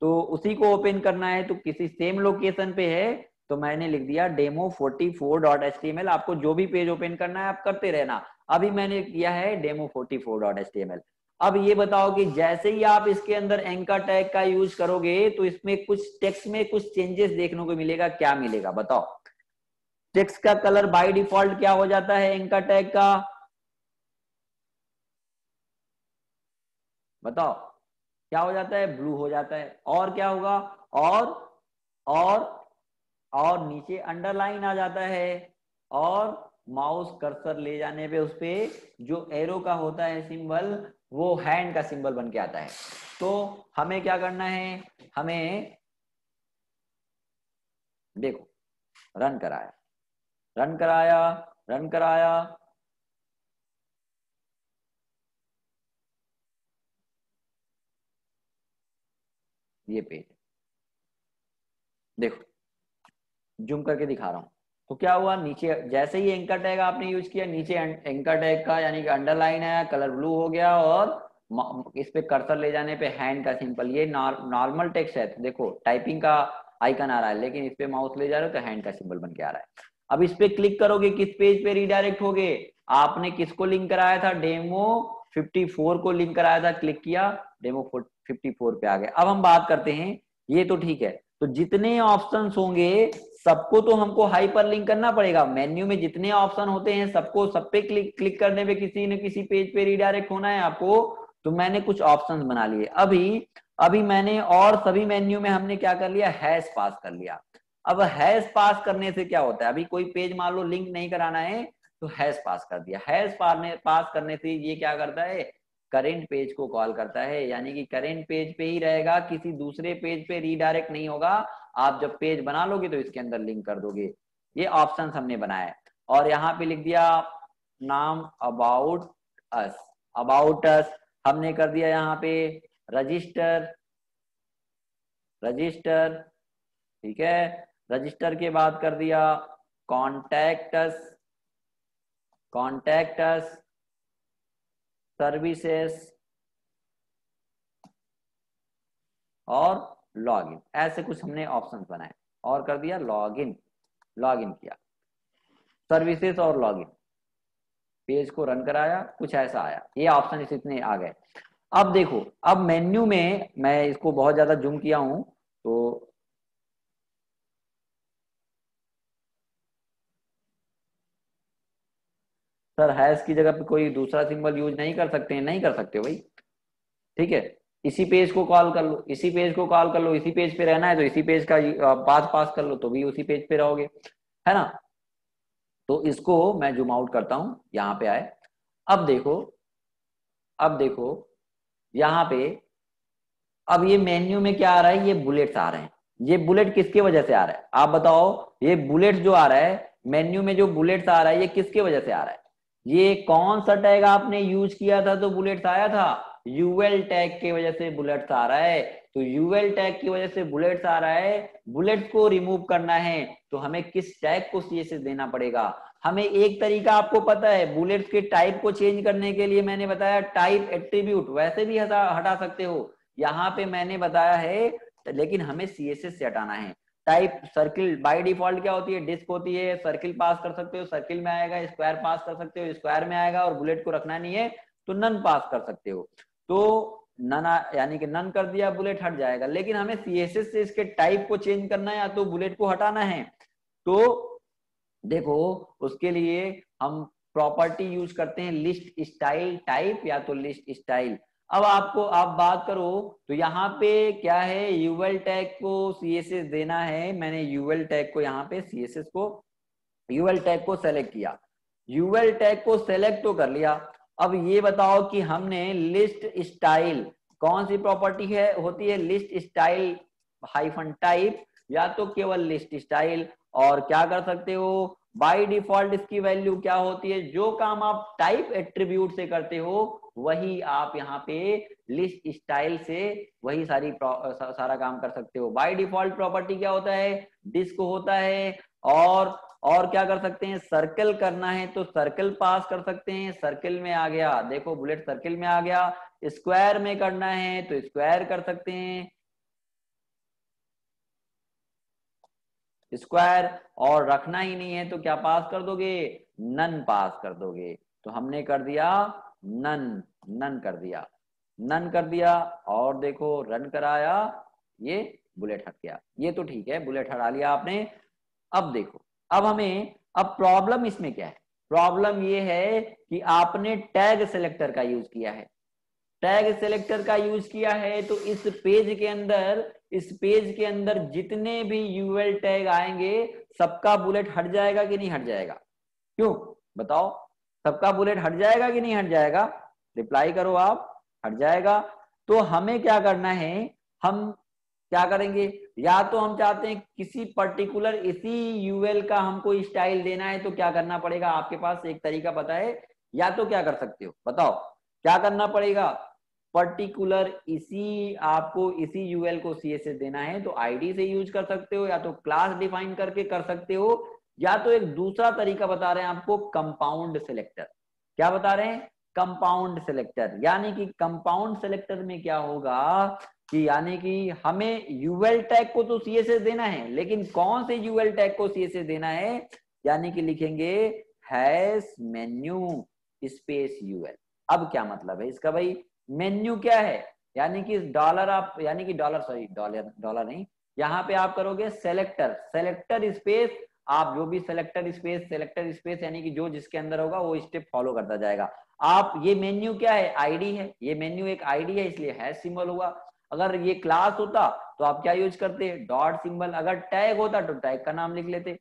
तो उसी को ओपन करना है। तो किसी सेम लोकेशन पे है तो मैंने लिख दिया डेमो चौवालीस dot H T M L. आपको जो भी पेज ओपन करना है आप करते रहना, अभी मैंने किया है डेमो चौवालीस dot H T M L. अब ये बताओ कि जैसे ही आप इसके अंदर एंकर टैग का यूज करोगे तो इसमें कुछ टेक्स्ट में कुछ चेंजेस देखने को मिलेगा। क्या मिलेगा बताओ, टेक्स्ट का कलर बाय डिफॉल्ट क्या हो जाता है एंकर टैग का, बताओ क्या हो जाता है, ब्लू हो जाता है। और क्या होगा, और और और नीचे अंडरलाइन आ जाता है, और माउस कर्सर ले जाने पे उस पे जो एरो का होता है सिंबल वो हैंड का सिंबल बन के आता है। तो हमें क्या करना है, हमें देखो रन कराया रन कराया रन कराया ये पेज देखो जूम करके दिखा रहा हूं, तो क्या हुआ, नीचे जैसे ही एंकर टैग आपने यूज किया नीचे एंकर टैग का यानी कि अंडरलाइन आया, कलर ब्लू हो गया, और इस पे कर्सर ले जाने पे हैंड का सिंपल, ये नॉर्मल टेक्स्ट है, तो देखो टाइपिंग का आइकन आ रहा है, लेकिन इस पे माउस ले जा रहे हो तो हैंड का सिंबल बन के आ रहा है। अब इस पे क्लिक करोगे, किस पेज पे रीडायरेक्ट होगे, आपने किसको लिंक कराया था, डेमो चौवन को लिंक कराया था, क्लिक किया डेमो चौवन पे आ गए। अब हम बात करते हैं, ये तो ठीक है, तो जितने ऑप्शंस होंगे सबको तो हमको हाइपरलिंक करना पड़ेगा। मेन्यू में जितने ऑप्शन होते हैं सबको सब पे क्लिक क्लिक करने पे किसी न किसी पेज पे रीडायरेक्ट होना है आपको। तो मैंने कुछ ऑप्शंस बना लिए, अभी अभी मैंने और सभी मेन्यू में हमने क्या कर लिया, हैश पास कर लिया। अब हैश पास करने से क्या होता है, अभी कोई पेज मान लो लिंक नहीं कराना है तो हैश पास कर दिया। हैश पास करने से ये क्या करता है, करेंट पेज को कॉल करता है, यानी कि करेंट पेज पे ही रहेगा, किसी दूसरे पेज पे रीडायरेक्ट नहीं होगा। आप जब पेज बना लोगे तो इसके अंदर लिंक कर दोगे। ये ऑप्शन हमने बनाया है। और यहाँ पे लिख दिया नाम अबाउट अस, अबाउट अस हमने कर दिया यहाँ पे रजिस्टर, रजिस्टर ठीक है। रजिस्टर के बाद कर दिया contact us, contact us, services और लॉगिन, ऐसे कुछ हमने ऑप्शंस बनाए। और कर दिया लॉगिन, लॉगिन किया सर्विसेस और लॉगिन, पेज को रन कराया, कुछ ऐसा आया। ये ऑप्शन इस इतने आ गए। अब देखो, अब मेन्यू में मैं इसको बहुत ज्यादा जूम किया हूं तो सर हैश की जगह पे कोई दूसरा सिंबल यूज नहीं कर सकते हैं, नहीं कर सकते भाई, ठीक है। इसी पेज को कॉल कर लो, इसी पेज को कॉल कर लो, इसी पेज पे रहना है तो इसी पेज का पास पास कर लो तो भी उसी पेज पे रहोगे, है ना। तो इसको मैं जूम आउट करता हूं, यहाँ पे आए। अब देखो, अब देखो यहाँ पे, अब ये मेन्यू में क्या आ रहा है, ये बुलेट्स आ रहे हैं। ये बुलेट किसके वजह से आ रहा है आप बताओ, ये बुलेट जो आ रहा है मेन्यू में, जो बुलेट्स आ रहा है ये किसके वजह से आ रहा है, ये कौन सा टैग आपने यूज किया था तो बुलेट्स आया था, यूएल टैग की वजह से बुलेट्स आ रहा है। तो यूएल टैग की वजह से बुलेट्स आ रहा है, बुलेट्स को रिमूव करना है तो हमें किस टैग को सीएसएस देना पड़ेगा। हमें एक तरीका आपको पता है, बुलेट्स के टाइप को चेंज करने के लिए मैंने बताया टाइप एट्रीब्यूट, वैसे भी हटा हटा सकते हो, यहाँ पे मैंने बताया है, लेकिन हमें सीएसएस से हटाना है। टाइप सर्किल बाय डिफॉल्ट क्या होती है, डिस्क होती है, सर्किल पास कर सकते हो सर्किल में आएगा, स्क्वायर पास कर सकते हो स्क्वायर में आएगा, और बुलेट को रखना नहीं है तो नन पास कर सकते हो। तो नन यानी कि नन कर दिया, बुलेट हट जाएगा, लेकिन हमें सीएसएस से इसके टाइप को चेंज करना है या तो बुलेट को हटाना है। तो देखो उसके लिए हम प्रॉपर्टी यूज करते हैं लिस्ट स्टाइल टाइप या तो लिस्ट स्टाइल। अब आपको आप बात करो तो यहाँ पे क्या है, यूएल टैग को सीएसएस देना है। मैंने यूएल टैग को यहाँ पे सीएसएस को यूएल टैग को सेलेक्ट किया, यूएल टैग को सेलेक्ट तो कर लिया। अब ये बताओ कि हमने लिस्ट स्टाइल कौन सी प्रॉपर्टी है होती है लिस्ट स्टाइल हाइफन टाइप या तो केवल लिस्ट स्टाइल, और क्या कर सकते हो बाय डिफॉल्ट इसकी वैल्यू क्या होती है, जो काम आप टाइप एट्रीब्यूट से करते हो वही आप यहाँ पे लिस्ट स्टाइल से वही सारी सारा काम कर सकते हो। बाय डिफॉल्ट प्रॉपर्टी क्या होता है, डिस्क होता है, और और क्या कर सकते हैं सर्कल करना है तो सर्कल पास कर सकते हैं, सर्कल में आ गया, देखो बुलेट सर्कल में आ गया। स्क्वायर में करना है तो स्क्वायर कर सकते हैं स्क्वायर, और रखना ही नहीं है तो क्या पास कर दोगे नन पास कर दोगे। तो हमने कर दिया नन, नन कर दिया नन कर दिया और देखो रन कराया, ये बुलेट हट गया। ये तो ठीक है बुलेट हटा लिया आपने। अब देखो अब हमें अब प्रॉब्लम इसमें क्या है, प्रॉब्लम ये है कि आपने टैग सिलेक्टर का यूज किया है, टैग सिलेक्टर का यूज किया है तो इस पेज के अंदर इस पेज के अंदर जितने भी यूएल टैग आएंगे सबका बुलेट हट जाएगा कि नहीं हट जाएगा, क्यों बताओ सबका बुलेट हट जाएगा कि नहीं हट जाएगा, रिप्लाई करो आप, हट जाएगा। तो हमें क्या करना है, हम क्या करेंगे या तो हम चाहते हैं किसी पर्टिकुलर इसी यूएल का हमको स्टाइल देना है तो क्या करना पड़ेगा, आपके पास एक तरीका पता है, या तो क्या कर सकते हो बताओ क्या करना पड़ेगा, पर्टिकुलर इसी आपको इसी यूएल को सीएसएस देना है तो आईडी से यूज कर सकते हो, या तो क्लास डिफाइन करके कर सकते हो, या तो एक दूसरा तरीका बता रहे हैं आपको कंपाउंड सिलेक्टर। क्या बता रहे हैं कंपाउंड सिलेक्टर, यानी कि कंपाउंड सिलेक्टर में क्या होगा कि यानी कि हमें यूएल टैग को तो सीएसएस देना है लेकिन कौन से यूएल टैग को सीएसएस देना है, यानी कि लिखेंगे हैश मेन्यू स्पेस यूएल। अब क्या मतलब है इसका भाई, मेन्यू क्या है यानी कि डॉलर आप यानी कि डॉलर सॉरी डॉलर डॉलर नहीं यहाँ पे आप करोगे सेलेक्टर, सेलेक्टर स्पेस आप जो भी सेलेक्टर स्पेस सेलेक्टर स्पेस यानी कि जो जिसके अंदर होगा वो स्टेप फॉलो करता जाएगा। आप ये मेन्यू क्या है आईडी है, ये मेन्यू एक आईडी है इसलिए हैश सिंबल हुआ। अगर ये क्लास होता तो आप क्या यूज करते डॉट सिंबल, अगर टैग होता तो टैग का नाम लिख लेते।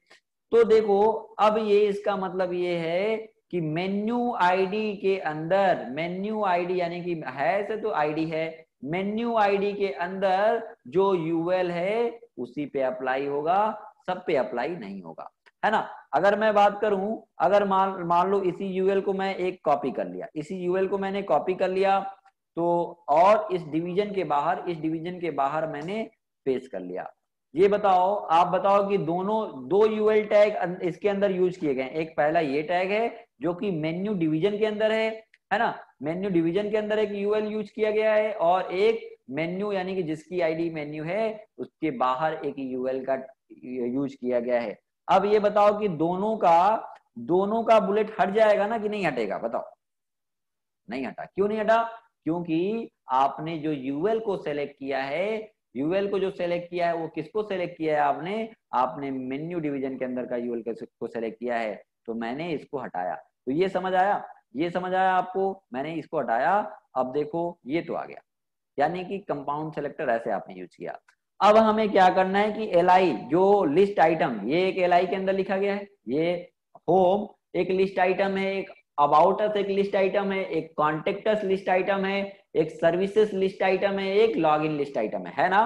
तो देखो अब ये इसका मतलब ये है कि मेन्यू आईडी के अंदर मेन्यू आईडी यानी कि हैश है तो आईडी है, मेन्यू आईडी के अंदर जो यूएल है उसी पे अप्लाई होगा, सब पे अप्लाई नहीं होगा, है ना। अगर मैं बात करूं अगर मान मान लो इसी यूएल को मैं एक कॉपी कर लिया, इसी यूएल को मैंने कॉपी कर लिया तो और इस डिवीजन के बाहर इस डिवीजन के बाहर मैंने पेस्ट कर लिया। ये बताओ आप बताओ कि दोनों दो यूएल टैग इसके अंदर यूज किए गए, एक पहला ये टैग है जो कि मेन्यू डिवीजन के अंदर है, है ना, मेन्यू डिवीजन के अंदर एक यूएल यूज किया गया है, और एक मेन्यू यानी कि जिसकी आईडी मेन्यू है उसके बाहर एक यूएल का यूज किया गया है। अब ये बताओ कि दोनों का दोनों का बुलेट हट जाएगा ना कि नहीं हटेगा, बताओ नहीं हटा, क्यों नहीं हटा, क्योंकि आपने जो यूएल को सेलेक्ट किया है यूएल को जो सेलेक्ट किया है वो किसको सेलेक्ट किया है आपने, आपने मेन्यू डिवीजन के अंदर का यूएल को सेलेक्ट किया है, तो मैंने इसको हटाया। तो ये समझ आया, ये समझ आया आपको, मैंने इसको हटाया। अब देखो ये तो आ गया, यानी कि कंपाउंड सेलेक्टर ऐसे आपने यूज किया। अब हमें क्या करना है कि एल आई जो लिस्ट आइटम, ये एक एल आई के अंदर लिखा गया है, ये होम एक लिस्ट आइटम है, एक अबाउट अस एक लिस्ट आइटम है, एक कॉन्टेक्ट अस लिस्ट आइटम है, एक सर्विसेज लिस्ट आइटम है, एक लॉग इन लिस्ट आइटम है, है ना।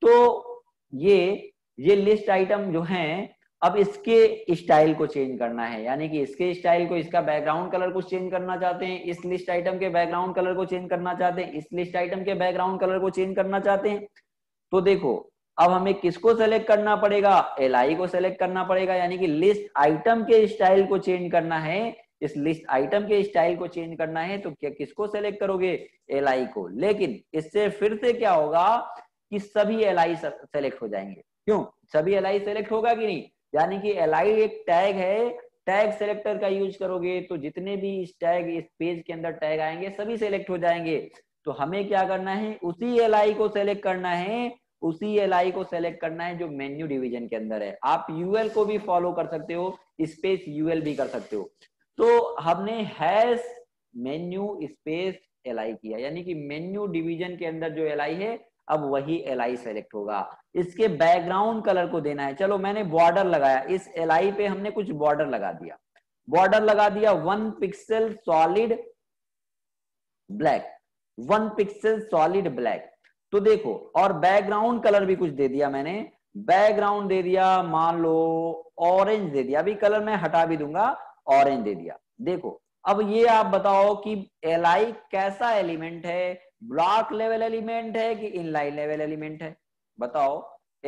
तो ये ये लिस्ट आइटम जो हैं, अब इसके स्टाइल को चेंज करना है, यानी कि इसके स्टाइल को इसका बैकग्राउंड कलर को चेंज करना चाहते हैं, इस लिस्ट आइटम के बैकग्राउंड कलर को चेंज करना चाहते हैं, इस लिस्ट आइटम के बैकग्राउंड कलर को चेंज करना चाहते हैं। तो देखो अब हमें किसको सेलेक्ट करना पड़ेगा, एल आई को सेलेक्ट करना पड़ेगा, यानी कि लिस्ट आइटम के स्टाइल को चेंज करना है, इस लिस्ट आइटम के स्टाइल को चेंज करना है। तो क्या किसको सेलेक्ट करोगे, एल आई को, लेकिन इससे फिर से क्या होगा कि सभी एल आई सेलेक्ट हो जाएंगे, क्यों सभी एल आई सेलेक्ट होगा कि नहीं, यानी कि एल आई एक टैग है, टैग सेलेक्टर का यूज करोगे तो जितने भी इस टैग इस पेज के अंदर टैग आएंगे सभी सेलेक्ट हो जाएंगे। तो हमें क्या करना है, उसी एल आई को सेलेक्ट करना है, उसी एल आई को सेलेक्ट करना है जो मेन्यू डिवीजन के अंदर है। आप यूएल को भी फॉलो कर सकते हो, स्पेस यूएल भी कर सकते हो। तो हमने hash menu space L I किया, यानी कि मेन्यू डिवीजन के अंदर जो एल आई है अब वही एल आई सेलेक्ट होगा। इसके बैकग्राउंड कलर को देना है, चलो मैंने बॉर्डर लगाया, इस एल आई पे हमने कुछ बॉर्डर लगा दिया, बॉर्डर लगा दिया one pixel solid black, one pixel solid black. तो देखो, और बैकग्राउंड कलर भी कुछ दे दिया मैंने, बैकग्राउंड दे दिया मान लो ऑरेंज दे दिया, अभी कलर मैं हटा भी दूंगा, ऑरेंज दे दिया। देखो अब ये आप बताओ कि एल आई कैसा एलिमेंट है, ब्लॉक लेवल एलिमेंट है कि इनलाइन लेवल एलिमेंट है, बताओ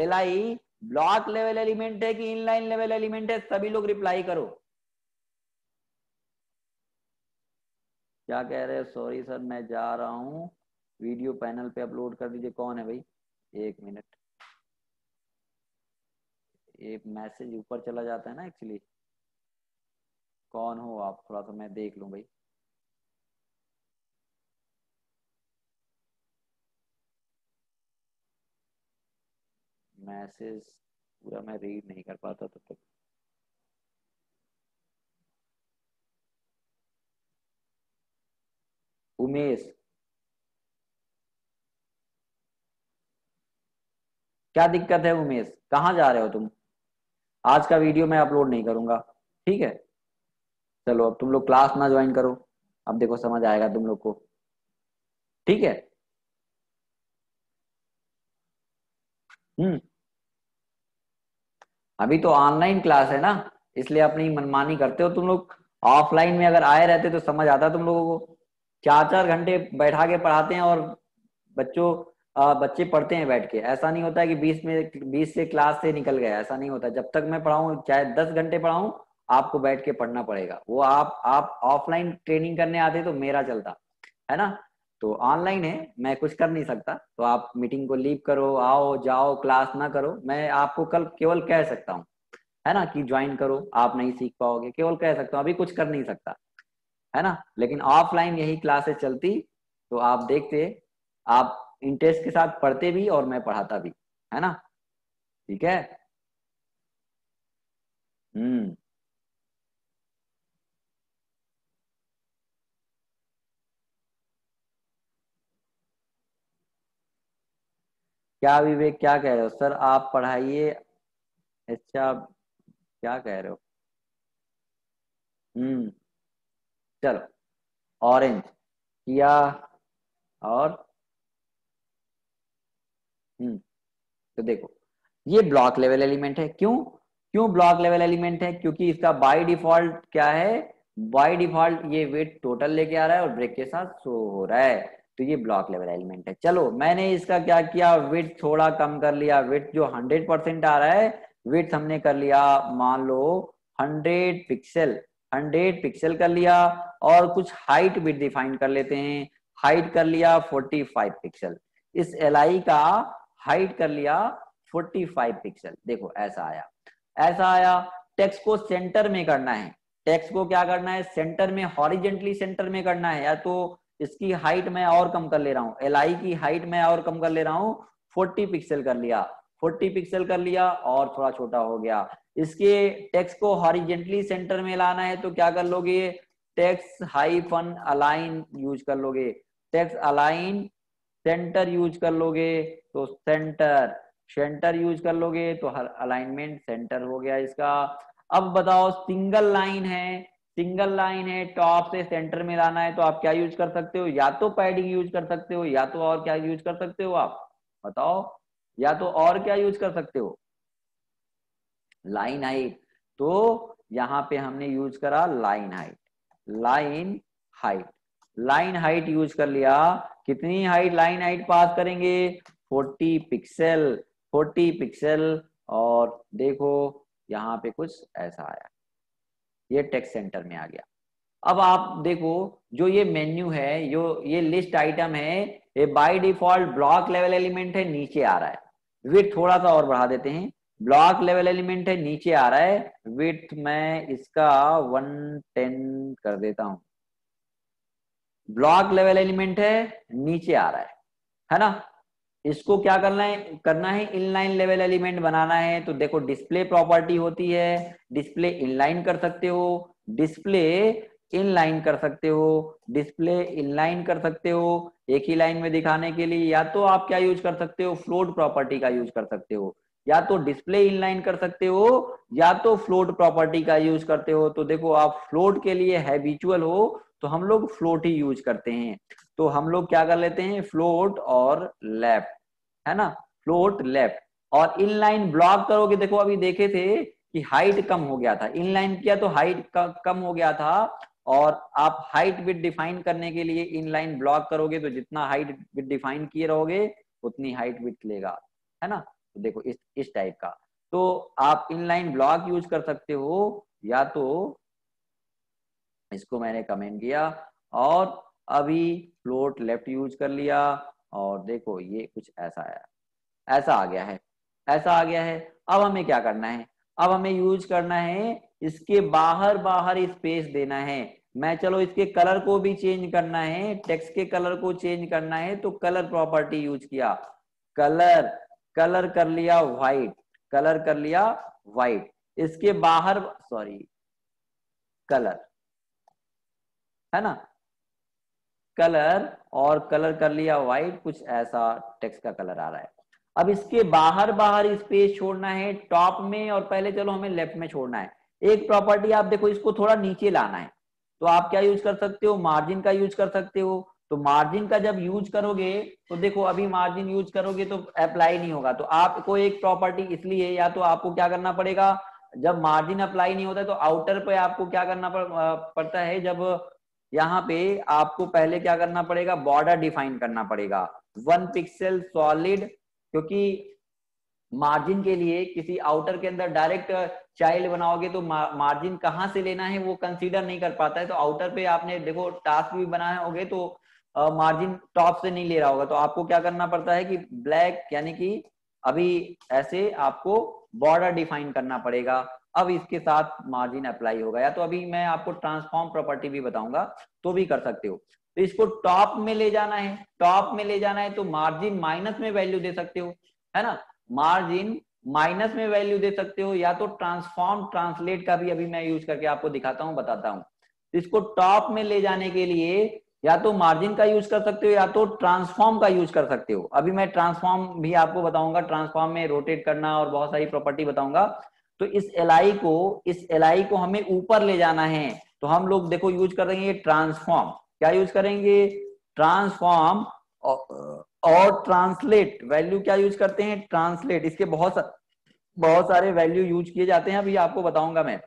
L I block level element है कि इनलाइन लेवल एलिमेंट है? सभी लोग रिप्लाई करो। क्या कह रहे हो? सॉरी सर मैं जा रहा हूँ, वीडियो पैनल पे अपलोड कर दीजिए। कौन है भाई? एक मिनट, एक मैसेज ऊपर चला जाता है ना एक्चुअली। कौन हो आप, थोड़ा सा मैं देख लूं भाई। मैसेज पूरा मैं रीड नहीं कर पाता तब तक। उमेश, क्या दिक्कत है उमेश? कहाँ जा रहे हो तुम? आज का वीडियो मैं अपलोड नहीं करूंगा, ठीक है? चलो अब तुम लोग क्लास ना ज्वाइन करो, अब देखो समझ आएगा तुम लोग को, ठीक है? हम्म, अभी तो ऑनलाइन क्लास है ना, इसलिए अपनी मनमानी करते हो तुम लोग। ऑफलाइन में अगर आए रहते तो समझ आता तुम लोगों को। चार चार घंटे बैठा के पढ़ाते हैं और बच्चों आ, बच्चे पढ़ते हैं बैठ के। ऐसा नहीं होता है कि बीस में बीस से क्लास से निकल गया, ऐसा नहीं होता। जब तक मैं पढ़ाऊँ, चाहे दस घंटे पढ़ाऊँ, आपको बैठ के पढ़ना पड़ेगा। वो आप आप ऑफलाइन ट्रेनिंग करने आते तो मेरा चलता है ना, तो ऑनलाइन है, मैं कुछ कर नहीं सकता। तो आप मीटिंग को लीव करो, आओ जाओ, क्लास ना करो। मैं आपको कल केवल कह सकता हूँ है ना कि ज्वाइन करो, आप नहीं सीख पाओगे, केवल कह सकता हूँ, अभी कुछ कर नहीं सकता है ना। लेकिन ऑफलाइन यही क्लासेस चलती तो आप देखते, आप इंटरेस्ट के साथ पढ़ते भी और मैं पढ़ाता भी, है ना, ठीक है? हम्म, क्या विवेक, क्या कह रहे हो? सर आप पढ़ाइए। अच्छा, क्या कह रहे हो? हम्म, चलो ऑरेंज किया और हम्म, तो देखो ये ब्लॉक लेवल एलिमेंट है। क्यों क्यों ब्लॉक लेवल एलिमेंट है? क्योंकि इसका बाय डिफॉल्ट क्या है, बाय डिफॉल्ट ये वेट टोटल लेके आ रहा है और ब्रेक के साथ शो हो रहा है, तो ये ब्लॉक लेवल एलिमेंट है। चलो मैंने इसका क्या किया, विड्थ थोड़ा कम कर लिया। विड्थ जो हंड्रेड परसेंट आ रहा है, विड्थ हमने कर लिया मान लो हंड्रेड पिक्सल, हंड्रेड पिक्सल कर लिया। और कुछ हाइट भी डिफाइन कर लेते हैं, हाइट कर लिया फोर्टी फाइव पिक्सल। इस एलआई का हाइट कर लिया फोर्टी फाइव पिक्सल। देखो ऐसा आया, ऐसा आया। टेक्स्ट को सेंटर में करना है, टेक्स्ट को क्या करना है, सेंटर में, हॉरिजेंटली सेंटर में करना है। या तो इसकी हाइट मैं और कम कर ले रहा हूँ, एल आई की हाइट मैं और कम कर ले रहा हूँ, फोर्टी पिक्सल कर लिया, फोर्टी पिक्सल कर लिया और थोड़ा छोटा हो गया। इसके टेक्स्ट को हॉरिजेंटली सेंटर में लाना है तो क्या कर लोगे, टेक्स्ट हाइफन अलाइन यूज कर लोगे, टेक्स्ट अलाइन सेंटर यूज कर लोगे। तो सेंटर सेंटर यूज कर लोगे तो हर अलाइनमेंट सेंटर हो गया इसका। अब बताओ सिंगल लाइन है, सिंगल लाइन है, टॉप से सेंटर में लाना है तो आप क्या यूज कर सकते हो, या तो पैडिंग यूज कर सकते हो, या तो और क्या यूज कर सकते हो आप बताओ, या तो और क्या यूज कर सकते हो, लाइन हाइट। तो यहाँ पे हमने यूज करा line height, line height, line height use कर लिया। कितनी हाइट, लाइन हाइट पास करेंगे फोर्टी पिक्सल, फोर्टी पिक्सल। और देखो यहाँ पे कुछ ऐसा आया, ये टेक्स्ट सेंटर में आ गया। अब आप देखो जो ये मेन्यू है, जो ये लिस्ट आइटम है, ये by default block level element है, नीचे आ रहा है। विड्थ थोड़ा सा और बढ़ा देते हैं, ब्लॉक लेवल एलिमेंट है, नीचे आ रहा है। विड्थ मैं इसका वन टेन कर देता हूँ, ब्लॉक लेवल एलिमेंट है, नीचे आ रहा है है ना। इसको क्या करना है, करना है इनलाइन लेवल एलिमेंट बनाना है। तो देखो डिस्प्ले प्रॉपर्टी होती है, डिस्प्ले इनलाइन कर सकते हो, डिस्प्ले इनलाइन कर सकते हो, डिस्प्ले इनलाइन कर सकते हो एक ही लाइन में दिखाने के लिए, या तो आप क्या यूज कर सकते हो, फ्लोट प्रॉपर्टी का यूज कर सकते हो, या तो डिस्प्ले इनलाइन कर सकते हो या तो फ्लोट प्रॉपर्टी का यूज करते हो। तो देखो आप फ्लोट के लिए हैबिचुअल हो तो हम लोग फ्लोट ही यूज करते हैं। तो हम लोग क्या कर लेते हैं, फ्लोट और लेफ्ट, है ना, फ्लोट लेफ्ट। और इनलाइन ब्लॉक करोगे, देखो अभी देखे थे कि हाइट कम हो गया था, इनलाइन किया तो हाइट कम हो गया था, और आप हाइट विड्थ डिफाइन करने के लिए इनलाइन ब्लॉक करोगे तो जितना हाइट विड्थ डिफाइन किए रहोगे उतनी हाइट विड्थ लेगा, है ना। तो देखो इस इस टाइप का, तो आप इनलाइन ब्लॉक यूज कर सकते हो, या तो इसको मैंने कमेंट किया और अभी फ्लोट लेफ्ट यूज कर लिया, और देखो ये कुछ ऐसा आया, ऐसा आ गया है, ऐसा आ गया है। अब हमें क्या करना है, अब हमें यूज करना है, इसके बाहर बाहर स्पेस देना है। मैं चलो इसके कलर को भी चेंज करना है, टेक्स्ट के कलर को चेंज करना है, तो कलर प्रॉपर्टी यूज किया, कलर कलर कर लिया व्हाइट, कलर कर लिया व्हाइट, इसके बाहर सॉरी कलर, है ना, कलर और कलर कर लिया व्हाइट, कुछ ऐसा टेक्स्ट का कलर आ रहा है। अब इसके बाहर बाहर स्पेस छोड़ना है टॉप में, और पहले चलो हमें लेफ्ट में छोड़ना है। एक प्रॉपर्टी आप देखो इसको थोड़ा नीचे लाना है, तो आप क्या यूज कर सकते हो, मार्जिन का यूज कर सकते हो। तो मार्जिन का जब यूज करोगे तो देखो अभी मार्जिन यूज करोगे तो अप्लाई नहीं होगा, तो आपको एक प्रॉपर्टी इसलिए, या तो आपको क्या करना पड़ेगा, जब मार्जिन अप्लाई नहीं होता तो आउटर पे आपको क्या करना पड़ता है, जब यहाँ पे आपको पहले क्या करना पड़ेगा, बॉर्डर डिफाइन करना पड़ेगा, वन पिक्सल सॉलिड, क्योंकि मार्जिन के लिए किसी आउटर के अंदर डायरेक्ट चाइल्ड बनाओगे तो मार्जिन कहाँ से लेना है वो कंसीडर नहीं कर पाता है। तो आउटर पे आपने देखो टास्क भी बनाए होंगे तो मार्जिन टॉप से नहीं ले रहा होगा, तो आपको क्या करना पड़ता है कि ब्लैक, यानी कि अभी ऐसे आपको बॉर्डर डिफाइन करना पड़ेगा, अब इसके साथ मार्जिन अप्लाई होगा। या तो अभी मैं आपको ट्रांसफॉर्म प्रॉपर्टी भी बताऊंगा, तो भी कर सकते हो। तो इसको टॉप में ले जाना है, टॉप में ले जाना है तो मार्जिन माइनस में वैल्यू दे सकते हो, है ना, मार्जिन माइनस में वैल्यू दे सकते हो, या तो ट्रांसफॉर्म ट्रांसलेट का भी अभी मैं यूज करके आपको दिखाता हूँ, बताता हूँ। इसको टॉप में ले जाने के लिए या तो मार्जिन का यूज कर सकते हो या तो ट्रांसफॉर्म का यूज कर सकते हो। अभी मैं ट्रांसफॉर्म भी आपको बताऊंगा, ट्रांसफॉर्म में रोटेट करना और बहुत सारी प्रॉपर्टी बताऊंगा। तो इस एलआई को इस एलआई को हमें ऊपर ले जाना है, तो हम लोग देखो यूज करेंगे ट्रांसफॉर्म, क्या यूज करेंगे, ट्रांसफॉर्म और ट्रांसलेट। वैल्यू क्या यूज करते हैं, ट्रांसलेट। इसके बहुत सा, बहुत सारे वैल्यू यूज किए जाते हैं, अभी आपको बताऊंगा मैं।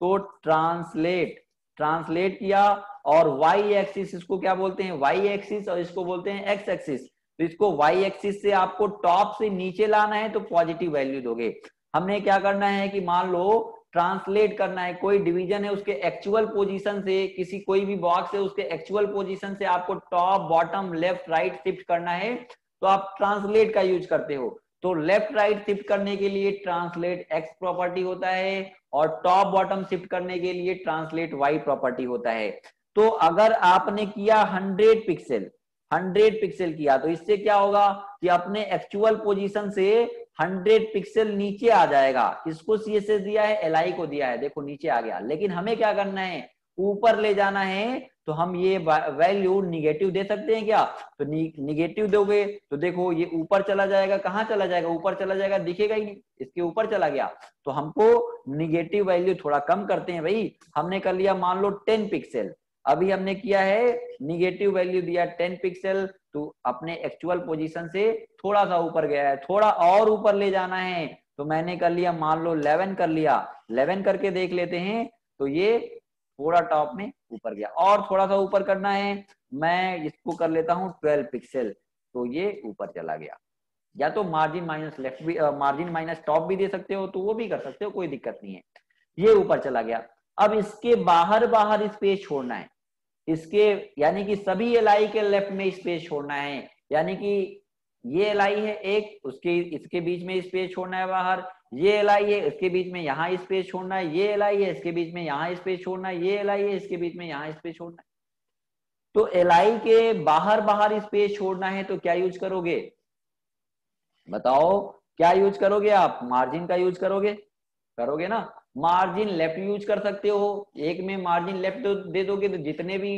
तो ट्रांसलेट ट्रांसलेट किया, और वाई एक्सिस, इसको क्या बोलते हैं, वाई एक्सिस, और इसको बोलते हैं एक्स एक्सिस। तो इसको वाई एक्सिस से आपको टॉप से नीचे लाना है, तो पॉजिटिव वैल्यू दोगे। हमने क्या करना है कि मान लो ट्रांसलेट करना है, कोई डिवीजन है उसके एक्चुअल पोजीशन से, किसी कोई भी बॉक्स है उसके एक्चुअल पोजीशन से आपको top bottom left right shift करना है, तो आप ट्रांसलेट का यूज करते हो। तो लेफ्ट राइट शिफ्ट करने के लिए ट्रांसलेट एक्स प्रॉपर्टी होता है, और टॉप बॉटम शिफ्ट करने के लिए ट्रांसलेट वाई प्रॉपर्टी होता है। तो अगर आपने किया हंड्रेड पिक्सल हंड्रेड पिक्सल किया, तो इससे क्या होगा कि अपने एक्चुअल पोजीशन से हंड्रेड पिक्सल नीचे आ जाएगा। इसको सीएसएस दिया है, एलआई को दिया है, देखो नीचे आ गया, लेकिन हमें क्या करना है, ऊपर ले जाना है। तो हम ये वैल्यू निगेटिव दे सकते हैं क्या, तो नि, निगेटिव दोगे तो देखो ये ऊपर चला जाएगा, कहाँ चला जाएगा, ऊपर चला जाएगा, दिखेगा ही नहीं, इसके ऊपर चला गया। तो हमको निगेटिव वैल्यू थोड़ा कम करते हैं भाई। हमने कर लिया मान लो टेन पिक्सल, अभी हमने किया है, निगेटिव वैल्यू दिया टेन पिक्सल, तो अपने एक्चुअल पोजीशन से थोड़ा सा ऊपर गया है, थोड़ा और ऊपर ले जाना है। तो मैंने कर लिया मान लो इलेवन कर लिया, इलेवन करके देख लेते हैं, तो ये थोड़ा टॉप में ऊपर गया, और थोड़ा सा ऊपर करना है, मैं इसको कर लेता हूँ ट्वेल्व पिक्सल, तो ये ऊपर चला गया। या तो मार्जिन माइनस लेफ्ट भी, मार्जिन माइनस टॉप भी दे सकते हो, तो वो भी कर सकते हो, कोई दिक्कत नहीं है, ये ऊपर चला गया। अब इसके बाहर बाहर स्पेस छोड़ना है, इसके यानी कि सभी एलआई के लेफ्ट में स्पेस छोड़ना है, यानी कि ये एलआई है एक, उसके इसके बीच में स्पेस छोड़ना है बाहर, ये एलआई है इसके बीच में यहाँ स्पेस छोड़ना है, ये एलआई है इसके बीच में यहाँ स्पेस छोड़ना है, ये एलआई है इसके बीच में यहाँ स्पेस छोड़ना है। तो एलआई के बाहर बाहर स्पेस छोड़ना है, तो क्या यूज करोगे, बताओ क्या यूज करोगे आप? मार्जिन का यूज करोगे, करोगे ना? मार्जिन लेफ्ट यूज कर सकते हो, एक में मार्जिन लेफ्ट दे दोगे तो जितने भी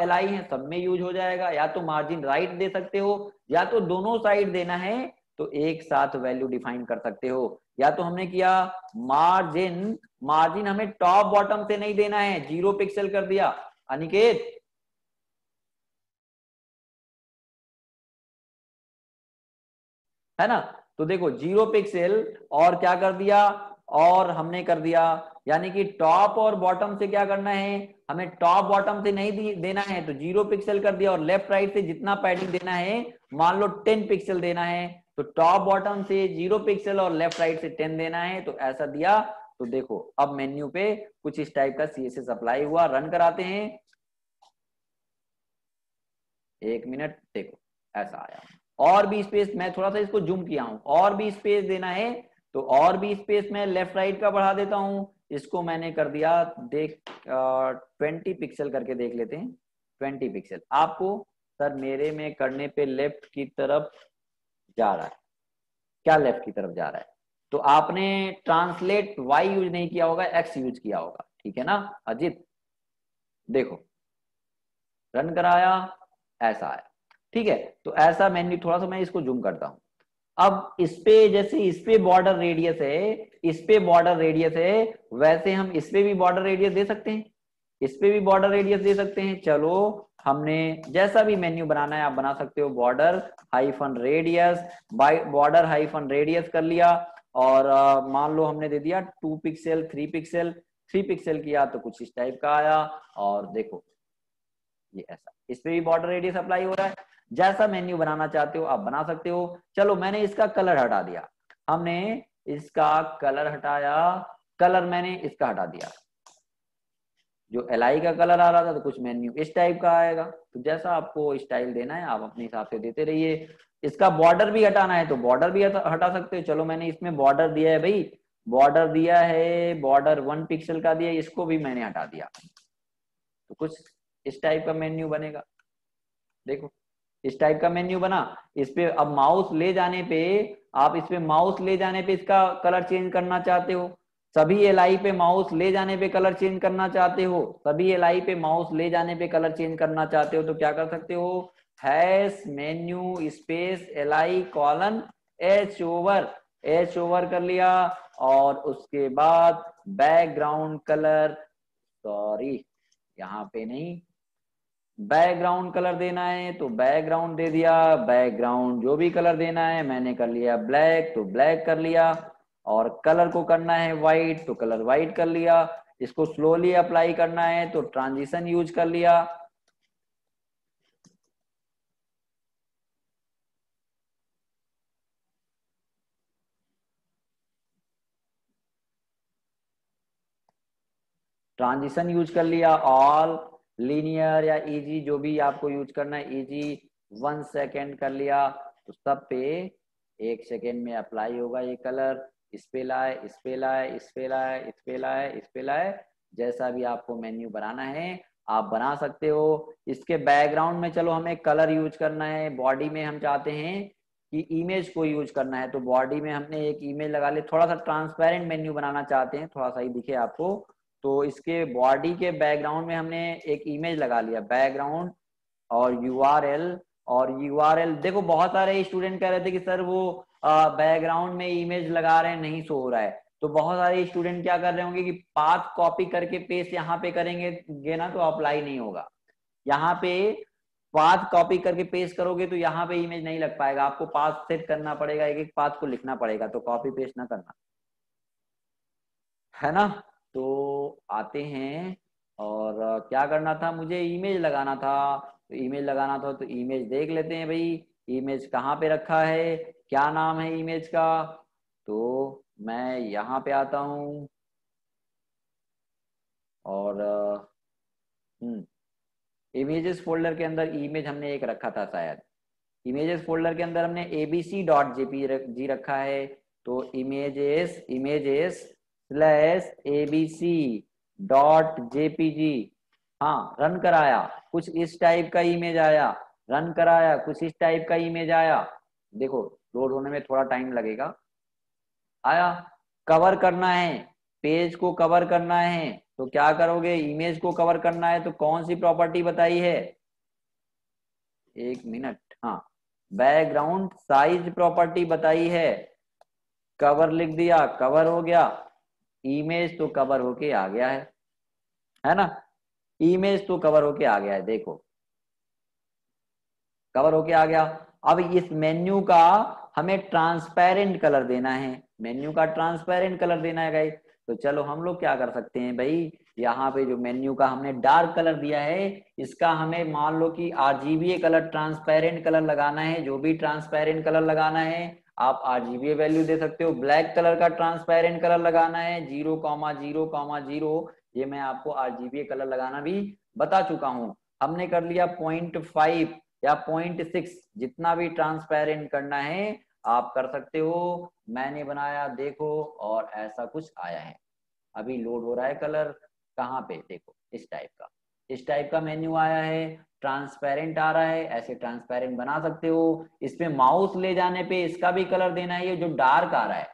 एल आई है सब में यूज हो जाएगा, या तो मार्जिन राइट right दे सकते हो, या तो दोनों साइड देना है तो एक साथ वैल्यू डिफाइन कर सकते हो, या तो हमने किया मार्जिन, मार्जिन हमें टॉप बॉटम से नहीं देना है, जीरो पिक्सल कर दिया। अनिकेत है ना, तो देखो जीरो पिक्सल और क्या कर दिया, और हमने कर दिया, यानी कि टॉप और बॉटम से क्या करना है, हमें टॉप बॉटम से नहीं देना है तो जीरो पिक्सल कर दिया, और लेफ्ट राइट से जितना पैडिंग देना है मान लो टेन पिक्सल देना है तो टॉप बॉटम से जीरो पिक्सल और लेफ्ट राइट से टेन देना है, तो ऐसा दिया। तो देखो अब मेन्यू पे कुछ इस टाइप का सीएसएस अप्लाई हुआ। रन कराते हैं, एक मिनट, देखो ऐसा आया। और भी स्पेस, मैं थोड़ा सा इसको जूम किया हूं, और भी स्पेस देना है तो और भी स्पेस मैं लेफ्ट राइट का बढ़ा देता हूं, इसको मैंने कर दिया देख ट्वेंटी पिक्सल करके देख लेते हैं, ट्वेंटी पिक्सल। आपको सर मेरे में करने पे लेफ्ट की तरफ जा रहा है, क्या लेफ्ट की तरफ जा रहा है? तो आपने ट्रांसलेट वाई यूज नहीं किया होगा, एक्स यूज किया होगा, ठीक है ना अजीत? देखो रन कराया, ऐसा आया, ठीक है। तो ऐसा मैन्यू, थोड़ा सा मैं इसको जूम करता हूं। अब इस पे, जैसे इस पे बॉर्डर रेडियस है, इस पे बॉर्डर रेडियस है, वैसे हम इस पे भी बॉर्डर रेडियस दे सकते हैं, इस पे भी बॉर्डर रेडियस दे सकते हैं। चलो हमने जैसा भी मेन्यू बनाना है आप बना सकते हो, border hyphen radius, by border hyphen radius कर लिया, और uh, मान लो हमने दे दिया two pixel, three pixel, three pixel किया तो कुछ इस टाइप का आया। और देखो ये ऐसा, इस पे भी बॉर्डर रेडियस अप्लाई हो रहा है। जैसा मेन्यू बनाना चाहते हो आप बना सकते हो। चलो मैंने इसका कलर हटा दिया, हमने इसका कलर हटाया, कलर मैंने इसका हटा दिया, जो एल आई का कलर आ रहा था, तो कुछ मेन्यू इस टाइप का आएगा। तो जैसा आपको स्टाइल देना है आप अपने हिसाब से देते रहिए। इसका बॉर्डर भी हटाना है तो बॉर्डर भी हटा सकते हो। चलो मैंने इसमें बॉर्डर दिया है भाई, बॉर्डर दिया है, बॉर्डर वन पिक्सल का दिया, इसको भी मैंने हटा दिया, तो कुछ इस टाइप का मेन्यू बनेगा। देखो इस टाइप का मेन्यू बना। इस पे अब माउस ले जाने पे, आप इस पे माउस ले जाने पे इसका कलर चेंज करना चाहते हो, सभी एलआई पे माउस ले जाने पे कलर चेंज करना चाहते हो, सभी एलआई पे माउस ले जाने पे कलर चेंज करना चाहते हो तो क्या कर सकते हो, hash menu space LI colon H over, hover कर लिया, और उसके बाद बैकग्राउंड कलर, सॉरी यहाँ पे नहीं, बैकग्राउंड कलर देना है तो बैकग्राउंड दे दिया, बैकग्राउंड जो भी कलर देना है मैंने कर लिया, ब्लैक तो ब्लैक कर लिया, और कलर को करना है वाइट तो कलर वाइट कर लिया, इसको स्लोली अप्लाई करना है तो ट्रांजिशन यूज कर लिया। ट्रांजिशन यूज कर लिया ऑल लीनियर या इजी, जो भी आपको यूज करना है, इजी वन सेकेंड कर लिया, तो सब पे एक सेकेंड में अप्लाई होगा ये कलर। इस पे लाए, इस पे लाए, इस पे लाए, इस पे लाए, इस पे लाए, जैसा भी आपको मेन्यू बनाना है आप बना सकते हो। इसके बैकग्राउंड में चलो हमें कलर यूज करना है, बॉडी में हम चाहते हैं कि इमेज को यूज करना है तो बॉडी में हमने एक इमेज लगा ली। थोड़ा सा ट्रांसपेरेंट मेन्यू बनाना चाहते हैं, थोड़ा सा ही दिखे आपको, तो इसके बॉडी के बैकग्राउंड में हमने एक इमेज लगा लिया, बैकग्राउंड और यूआरएल, और यूआरएल देखो बहुत सारे स्टूडेंट कह रहे थे कि सर वो बैकग्राउंड में इमेज लगा रहे हैं नहीं शो हो रहा है, तो बहुत सारे स्टूडेंट क्या कर रहे होंगे कि पाथ कॉपी करके पेस्ट यहाँ पे करेंगे ना तो अप्लाई नहीं होगा, यहाँ पे पाथ कॉपी करके पेस्ट करोगे तो यहाँ पे इमेज नहीं लग पाएगा, आपको पाथ सेट करना पड़ेगा, एक एक पाथ को लिखना पड़ेगा, तो कॉपी पेस्ट ना करना, है ना। तो आते हैं, और क्या करना था, मुझे इमेज लगाना था, तो इमेज लगाना था तो इमेज देख लेते हैं भाई, इमेज कहाँ पे रखा है, क्या नाम है इमेज का, तो मैं यहाँ पे आता हूँ और इमेजेस फोल्डर के अंदर इमेज हमने एक रखा था शायद, इमेजेस फोल्डर के अंदर हमने एबीसी डॉट जेपीजी रखा है, तो images images slash ABC dot JPG, हाँ रन कराया, कुछ इस टाइप का इमेज आया, रन कराया कुछ इस टाइप का इमेज आया। देखो लोड होने में थोड़ा टाइम लगेगा। आया, कवर करना है, पेज को कवर करना है तो क्या करोगे, इमेज को कवर करना है तो कौन सी प्रॉपर्टी बताई है, एक मिनट, हाँ, बैकग्राउंड साइज प्रॉपर्टी बताई है। कवर लिख दिया, कवर हो गया, इमेज तो कवर होके आ गया है, है ना, इमेज तो कवर होके आ गया है, देखो कवर होके आ गया। अब इस मेन्यू का हमें ट्रांसपेरेंट कलर देना है, मेन्यू का ट्रांसपेरेंट कलर देना है गाइस। तो चलो हम लोग क्या कर सकते हैं भाई, यहाँ पे जो मेन्यू का हमने डार्क कलर दिया है इसका हमें मान लो कि आरजीबी कलर, ट्रांसपेरेंट कलर लगाना है। जो भी ट्रांसपेरेंट कलर लगाना है आप आरजीबी वैल्यू दे सकते हो। ब्लैक कलर का ट्रांसपेरेंट कलर लगाना है zero comma zero comma zero, ये मैं आपको आरजीबी कलर लगाना भी बता चुका हूँ। हमने कर लिया पॉइंट फाइव या पॉइंट सिक्स, जितना भी ट्रांसपेरेंट करना है आप कर सकते हो। मैंने बनाया देखो और ऐसा कुछ आया है, अभी लोड हो रहा है कलर, कहाँ पे देखो इस टाइप का, इस टाइप का मेन्यू आया है, ट्रांसपेरेंट आ रहा है, ऐसे ट्रांसपेरेंट बना सकते हो। इसमें माउस ले जाने पे इसका भी कलर देना है, ये जो डार्क आ रहा है,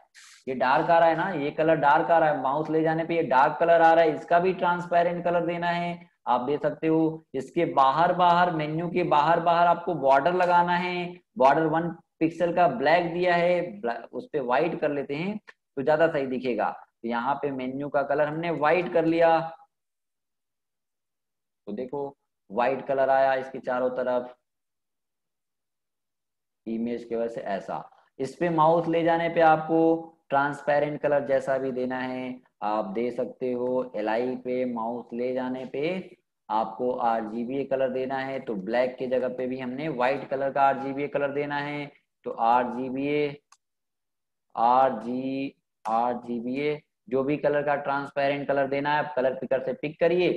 ये डार्क आ रहा है ना, ये कलर डार्क आ रहा है, माउस ले जाने पे ये डार्क कलर आ रहा है, इसका भी ट्रांसपेरेंट कलर देना है, आप दे सकते हो। इसके बाहर बाहर, मेन्यू के बाहर बाहर आपको बॉर्डर लगाना है, बॉर्डर वन पिक्सल का ब्लैक दिया है, उस पर व्हाइट कर लेते हैं तो ज्यादा सही दिखेगा। यहाँ पे मेन्यू का कलर हमने व्हाइट कर लिया तो देखो व्हाइट कलर आया इसके चारों तरफ, इमेज के वजह से ऐसा। इस पे माउस ले जाने पे आपको ट्रांसपेरेंट कलर जैसा भी देना है, आप दे सकते हो। एलआई पे माउस ले जाने पे आपको आरजीबी कलर देना है, तो ब्लैक के जगह पे भी हमने व्हाइट कलर का आरजीबी कलर देना है, तो आरजीबी आरजी आरजीबी जो भी कलर का ट्रांसपेरेंट कलर देना है आप कलर पिकर से पिक करिए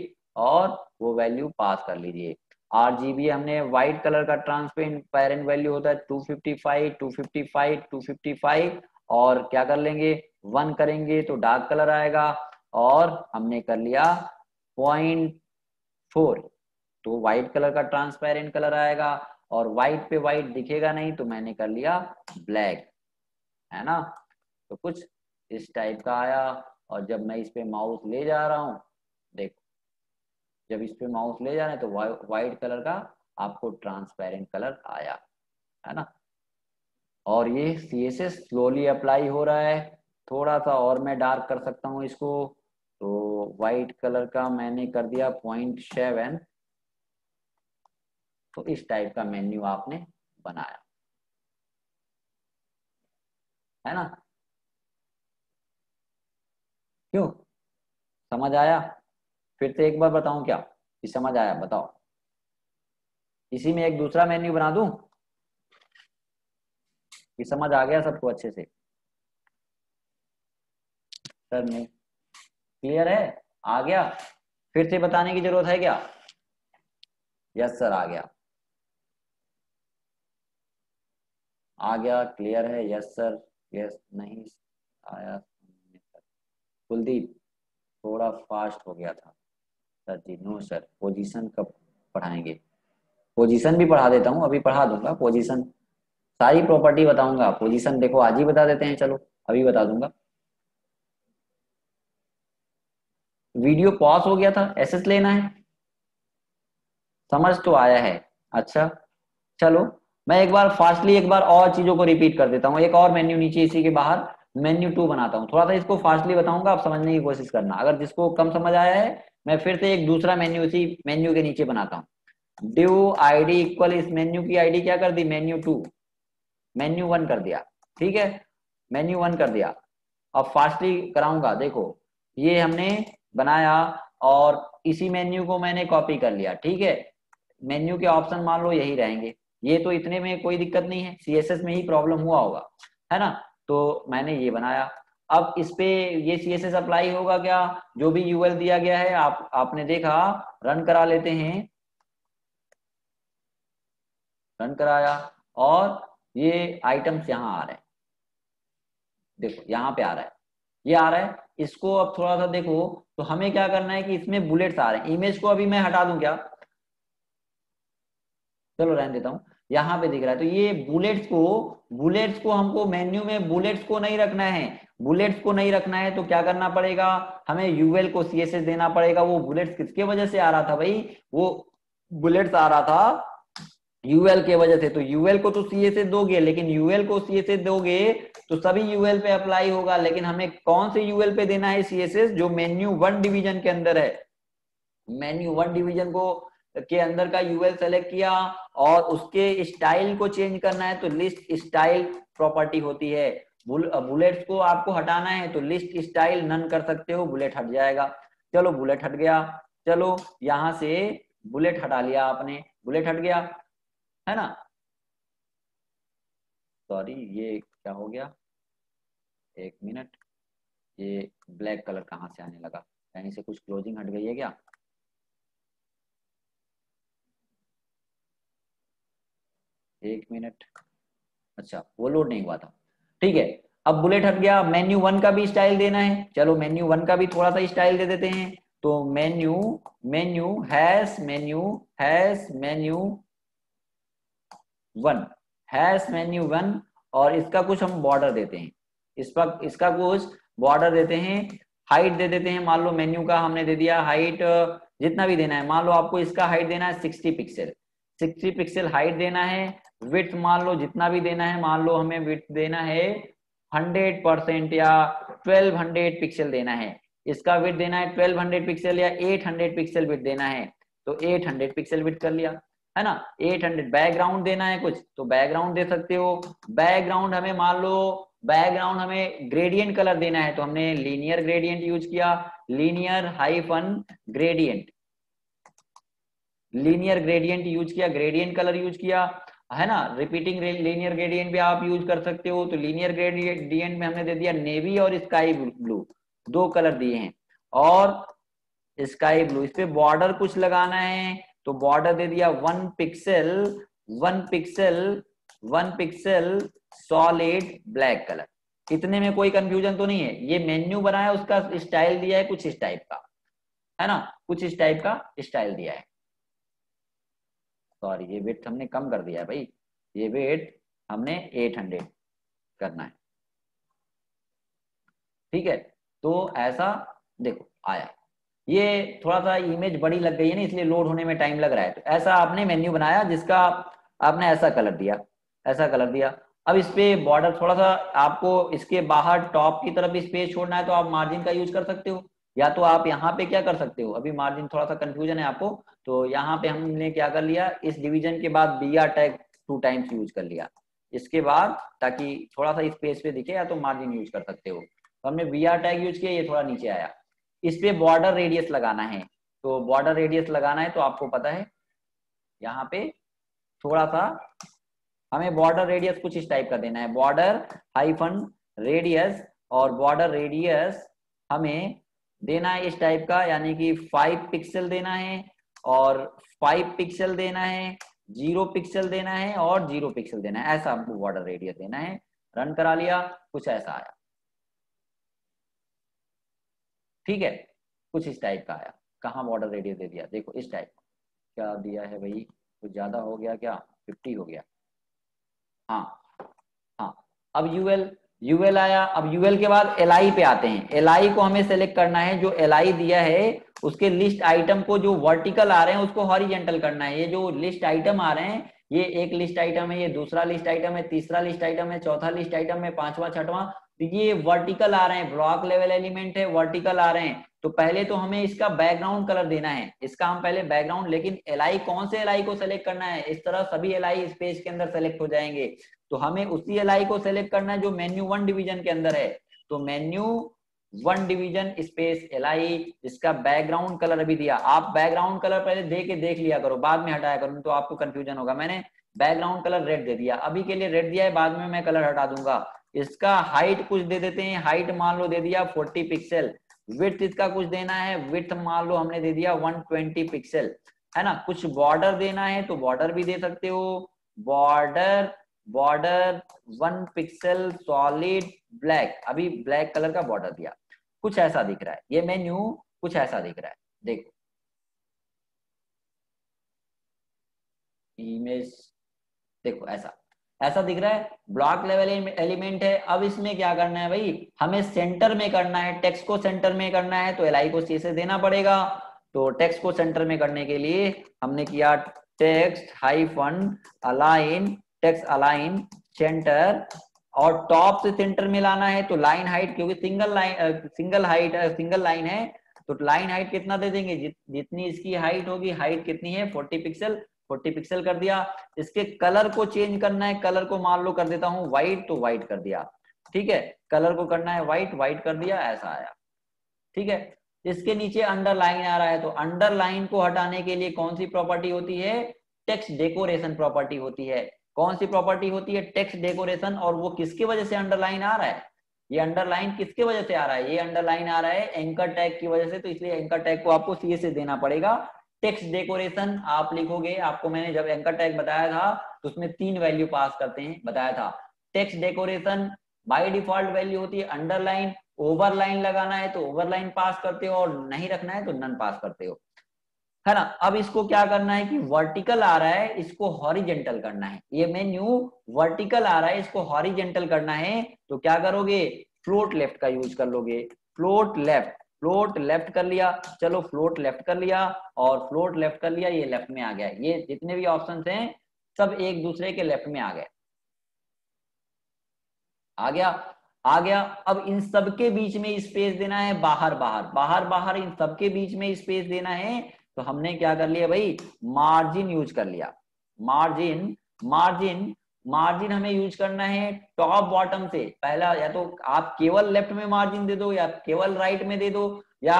और वो वैल्यू पास कर लीजिए। आरजीबी हमने व्हाइट कलर का ट्रांसपेरेंट वैल्यू होता है two fifty five two fifty five two fifty five, और क्या कर लेंगे, वन करेंगे तो डार्क कलर आएगा, और हमने कर लिया पॉइंट फोर, तो व्हाइट कलर का ट्रांसपेरेंट कलर आएगा, और व्हाइट पे व्हाइट दिखेगा नहीं तो मैंने कर लिया ब्लैक, है ना, तो कुछ इस टाइप का आया। और जब मैं इस पे माउस ले जा रहा हूँ, देखो जब इस पे माउस ले जा रहे हैं तो व्हाइट कलर का आपको ट्रांसपेरेंट कलर आया, है ना। और ये C S S slowly apply हो रहा है, थोड़ा सा और मैं डार्क कर सकता हूँ इसको, तो व्हाइट कलर का मैंने कर दिया पॉइंट सेवन। तो इस टाइप का मेन्यू आपने बनाया, है ना, क्यों समझ आया? फिर से एक बार बताऊं क्या, कि समझ आया? बताओ, इसी में एक दूसरा मेन्यू बना दूं कि समझ आ गया सबको अच्छे से? सर नहीं, क्लियर है, आ गया, फिर से बताने की जरूरत है क्या? यस सर आ गया, आ गया, क्लियर है, यस सर, यस, नहीं आया, कुलदीप थोड़ा फास्ट हो गया था सर जी, नो सर, पोजीशन कब पढ़ाएंगे? पोजीशन भी पढ़ा देता हूँ, अभी पढ़ा दूंगा पोजीशन, सारी प्रॉपर्टी बताऊंगा। पोजीशन देखो आज ही बता देते हैं, चलो अभी बता दूंगा। वीडियो पॉज हो गया था, एसेस लेना है, समझ तो आया है। अच्छा चलो मैं एक बार फास्टली एक बार और चीजों को रिपीट कर देता हूँ, एक और मेन्यू नीचे इसी के बाहर मेन्यू टू बनाता हूँ, थोड़ा सा इसको फास्टली बताऊंगा, आप समझने की कोशिश करना। अगर जिसको कम समझ आया है मैं फिर से एक दूसरा मेन्यू इसी मेन्यू के नीचे बनाता हूँ। ड्यू आईडी इक्वल, इस मेन्यू की आईडी क्या कर दी, मेन्यू टू, मेन्यू वन कर दिया, ठीक है, मेन्यू वन कर दिया। अब फास्टली कराऊंगा, देखो ये हमने बनाया और इसी मेन्यू को मैंने कॉपी कर लिया, ठीक है, मेन्यू के ऑप्शन मान लो यही रहेंगे, ये तो इतने में कोई दिक्कत नहीं है, सी एस एस में ही प्रॉब्लम हुआ होगा, है ना। तो मैंने ये बनाया, अब इस पे ये सी एस एस अप्लाई होगा क्या? जो भी यूएल दिया गया है आप आपने देखा, रन करा लेते हैं, रन कराया और ये आइटम्स यहाँ आ रहे हैं, देखो यहाँ पे आ रहा है, ये आ रहा है, इसको अब थोड़ा सा देखो, तो हमें क्या करना है कि इसमें बुलेट्स आ रहे हैं। इमेज को अभी मैं हटा दूं क्या, चलो रहने देता हूँ, यहाँ पे दिख रहा है। तो ये बुलेट्स को बुलेट्स को हमको मेन्यू में बुलेट्स को नहीं रखना है, बुलेट्स को नहीं रखना है तो क्या करना पड़ेगा, हमें यूएल को सीएसएस देना पड़ेगा। वो बुलेट्स किसके वजह से आ रहा था भाई, वो बुलेट्स आ रहा था यूएल के वजह से। तो यूएल को तो सीएसएस दोगे, लेकिन यूएल को सीएसएस दोगे तो सभी यूएल पे अप्लाई होगा, लेकिन हमें कौन से यूएल पे देना है सीएसएस, जो मेन्यू वन डिवीजन के अंदर है। मेन्यू वन डिवीजन को के अंदर का यूएल सेलेक्ट किया और उसके स्टाइल को चेंज करना है तो लिस्ट स्टाइल प्रॉपर्टी होती है। बुलेट्स को आपको हटाना है तो लिस्ट स्टाइल नन कर सकते हो, बुलेट हट जाएगा। चलो बुलेट हट गया, चलो यहां से बुलेट हटा लिया आपने, बुलेट हट गया है ना। सॉरी ये क्या हो गया, एक मिनट, ये ब्लैक कलर कहां से आने लगा, कहीं से कुछ क्लोजिंग हट गई है क्या? एक मिनट, अच्छा वो लोड नहीं हुआ था, ठीक है। अब बुलेट हट गया, मेन्यू वन का भी स्टाइल देना है। चलो मेन्यू वन का भी थोड़ा सा स्टाइल दे देते हैं। तो menu menu hash menu hash menu one hash menu one और इसका कुछ हम बॉर्डर देते हैं, इस पर इसका कुछ बॉर्डर देते हैं। हाइट दे देते हैं, मान लो मेन्यू का हमने दे दिया हाइट जितना भी देना है, मान लो आपको इसका हाइट देना है sixty pixel, sixty pixel height देना है। विड्थ मान लो जितना भी देना है, मान लो हमें विड्थ देना है हंड्रेड परसेंट या ट्वेल्व हंड्रेड पिक्सल देना है, इसका विड्थ देना है ट्वेल्व हंड्रेड पिक्सल या एट हंड्रेड पिक्सल विड्थ देना है, तो एट हंड्रेड पिक्सल विड्थ कर लिया है ना। एट हंड्रेड बैकग्राउंड देना है कुछ तो बैकग्राउंड दे सकते हो। बैकग्राउंड हमें मान लो बैकग्राउंड हमें ग्रेडियंट कलर देना है तो हमने लीनियर ग्रेडियंट यूज किया, linear hyphen gradient, linear gradient use किया, ग्रेडियंट कलर यूज किया है ना। रिपीटिंग लीनियर ग्रेडियंट भी आप यूज कर सकते हो, तो लीनियर ग्रेडियंट में हमने दे दिया नेवी और स्काई ब्लू, दो कलर दिए हैं और स्काई ब्लू। इस पे बॉर्डर कुछ लगाना है तो बॉर्डर दे दिया one pixel one pixel one pixel solid black colour. इतने में कोई कंफ्यूजन तो नहीं है, ये मेन्यू बनाया उसका स्टाइल दिया है कुछ इस टाइप का है ना, कुछ इस टाइप का स्टाइल दिया है। सॉरी ये वेट हमने कम कर दिया है भाई, ये वेट हमने एट हंड्रेड करना है, ठीक है। तो ऐसा देखो आया, ये थोड़ा सा इमेज बड़ी लग गई है ना, इसलिए लोड होने में टाइम लग रहा है। तो ऐसा आपने मेन्यू बनाया जिसका आपने ऐसा कलर दिया, ऐसा कलर दिया। अब इस पे बॉर्डर थोड़ा सा आपको इसके बाहर टॉप की तरफ स्पेस छोड़ना है तो आप मार्जिन का यूज कर सकते हो, या तो आप यहाँ पे क्या कर सकते हो, अभी मार्जिन थोड़ा सा कंफ्यूजन है आपको, तो यहाँ पे हमने क्या कर लिया, इस डिवीजन के बाद B R tag two times use कर लिया इसके बाद, ताकि थोड़ा सा स्पेस पे दिखे, या तो मार्जिन यूज कर सकते हो। तो हमने बी आर टैग यूज किया, ये थोड़ा नीचे आया। इस पे बॉर्डर रेडियस लगाना है तो बॉर्डर रेडियस लगाना है तो आपको पता है यहाँ पे थोड़ा सा हमें बॉर्डर रेडियस कुछ इस टाइप का देना है, बॉर्डर हाइफन रेडियस, और बॉर्डर रेडियस हमें देना है इस टाइप का, यानी कि फाइव पिक्सल देना है और फाइव पिक्सल देना है, जीरो पिक्सल देना है और जीरो पिक्सल देना है, ऐसा हमको बॉर्डर रेडियस देना है। रन करा लिया, कुछ ऐसा आया, ठीक है, कुछ इस टाइप का आया। कहाँ बॉर्डर रेडियस दे दिया, देखो इस टाइप क्या दिया है भाई, कुछ ज्यादा हो गया क्या, फिफ्टी हो गया। हाँ हाँ अब यूएल यूएल आया। अब यूएल के बाद एल आई पे आते हैं। एल आई को हमें सेलेक्ट करना है, जो एल आई दिया है उसके लिस्ट आइटम को, जो वर्टिकल आ रहे हैं उसको हॉरिजेंटल करना है। ये जो लिस्ट आइटम आ रहे हैं, ये एक लिस्ट आइटम है, ये दूसरा लिस्ट आइटम है, तीसरा लिस्ट आइटम है, चौथा लिस्ट आइटम है, पांचवा छठवां, ये वर्टिकल आ रहे हैं, ब्लॉक लेवल एलिमेंट है, वर्टिकल आ रहे हैं। तो पहले तो हमें इसका बैकग्राउंड कलर देना है, इसका हम पहले बैकग्राउंड, लेकिन एल आई कौन से एल आई को सेलेक्ट करना है, इस तरह सभी एल आई स्पेस के अंदर सेलेक्ट हो जाएंगे, तो हमें उसी एल आई को सेलेक्ट करना है जो मेन्यू वन डिवीजन के अंदर है। तो menu one division space L I, इसका बैकग्राउंड कलर अभी दिया। आप बैकग्राउंड कलर पहले दे के देख लिया करो, बाद में हटाया करो तो आपको कंफ्यूजन होगा। मैंने बैकग्राउंड कलर रेड दे दिया, अभी के लिए रेड दिया है, बाद में मैं कलर हटा दूंगा। इसका हाइट कुछ दे देते हैं, हाइट मान लो दे दिया चालीस पिक्सल, विड्थ इसका कुछ देना है, विड्थ मान लो हमने दे दिया एक सौ बीस पिक्सल है ना। कुछ बॉर्डर देना है तो बॉर्डर भी दे सकते हो, border border one pixel solid black, अभी ब्लैक कलर का बॉर्डर दिया, कुछ ऐसा दिख रहा है। ये मेन्यू कुछ ऐसा दिख रहा है, देखो इमेज देखो ऐसा ऐसा दिख रहा है, ब्लॉक लेवल एलिमेंट है। अब इसमें क्या करना है भाई, हमें सेंटर में करना है, टेक्स्ट को सेंटर में करना है, तो एलआई को सीएसएस देना पड़ेगा। तो टेक्स्ट को सेंटर में करने के लिए हमने किया text hyphen align, text align centre, और टॉप से सेंटर में लाना है तो लाइन हाइट, क्योंकि single line single height single line है तो लाइन हाइट कितना दे देंगे, जित, जितनी इसकी हाइट होगी, हाइट कितनी है चालीस पिक्सल, चालीस पिक्सल कर दिया। इसके कलर को चेंज करना है, कलर को मान लो कर देता हूँ व्हाइट, तो व्हाइट कर दिया। ठीक है, कलर को करना है व्हाइट, व्हाइट कर दिया, ऐसा आया। ठीक है, इसके नीचे अंडरलाइन आ रहा है, तो अंडरलाइन को हटाने के लिए कौन सी प्रॉपर्टी होती है, टेक्स्ट डेकोरेशन प्रॉपर्टी होती है। कौन सी प्रॉपर्टी होती है, टेक्स्ट डेकोरेशन। और वो किसकी वजह से अंडरलाइन आ रहा है, ये अंडरलाइन किसके वजह से आ रहा है, ये अंडरलाइन आ रहा है एंकर टैग की वजह से, तो इसलिए एंकर टैग को आपको सीएसएस देना पड़ेगा। टेक्स्ट डेकोरेशन आप लिखोगे, आपको मैंने जब एंकर टैग बताया था तो उसमें तीन वैल्यू पास करते हैं बताया था। Text decoration by default value होती है अंडरलाइन, ओवरलाइन लगाना है तो ओवरलाइन पास करते हो और नहीं रखना है तो नन पास करते हो, है ना। अब इसको क्या करना है कि वर्टिकल आ रहा है, इसको हॉरिजेंटल करना है। ये मेन्यू वर्टिकल आ रहा है, इसको हॉरिजेंटल करना है, तो क्या करोगे, फ्लोट लेफ्ट का यूज कर लोगे। फ्लोट लेफ्ट, फ्लोट लेफ्ट कर लिया, चलो फ्लोट लेफ्ट कर लिया और फ्लोट लेफ्ट कर लिया, ये लेफ्ट में आ गया। ये जितने भी ऑप्शंस हैं सब एक दूसरे के लेफ्ट में आ गए, आ गया आ गया। अब इन सबके बीच में स्पेस देना है, बाहर बाहर बाहर बाहर इन सबके बीच में स्पेस देना है। तो हमने क्या कर लिया भाई, मार्जिन यूज कर लिया। मार्जिन मार्जिन मार्जिन हमें यूज करना है टॉप बॉटम से। पहला या तो आप केवल लेफ्ट में मार्जिन दे दो या केवल राइट में दे दो, या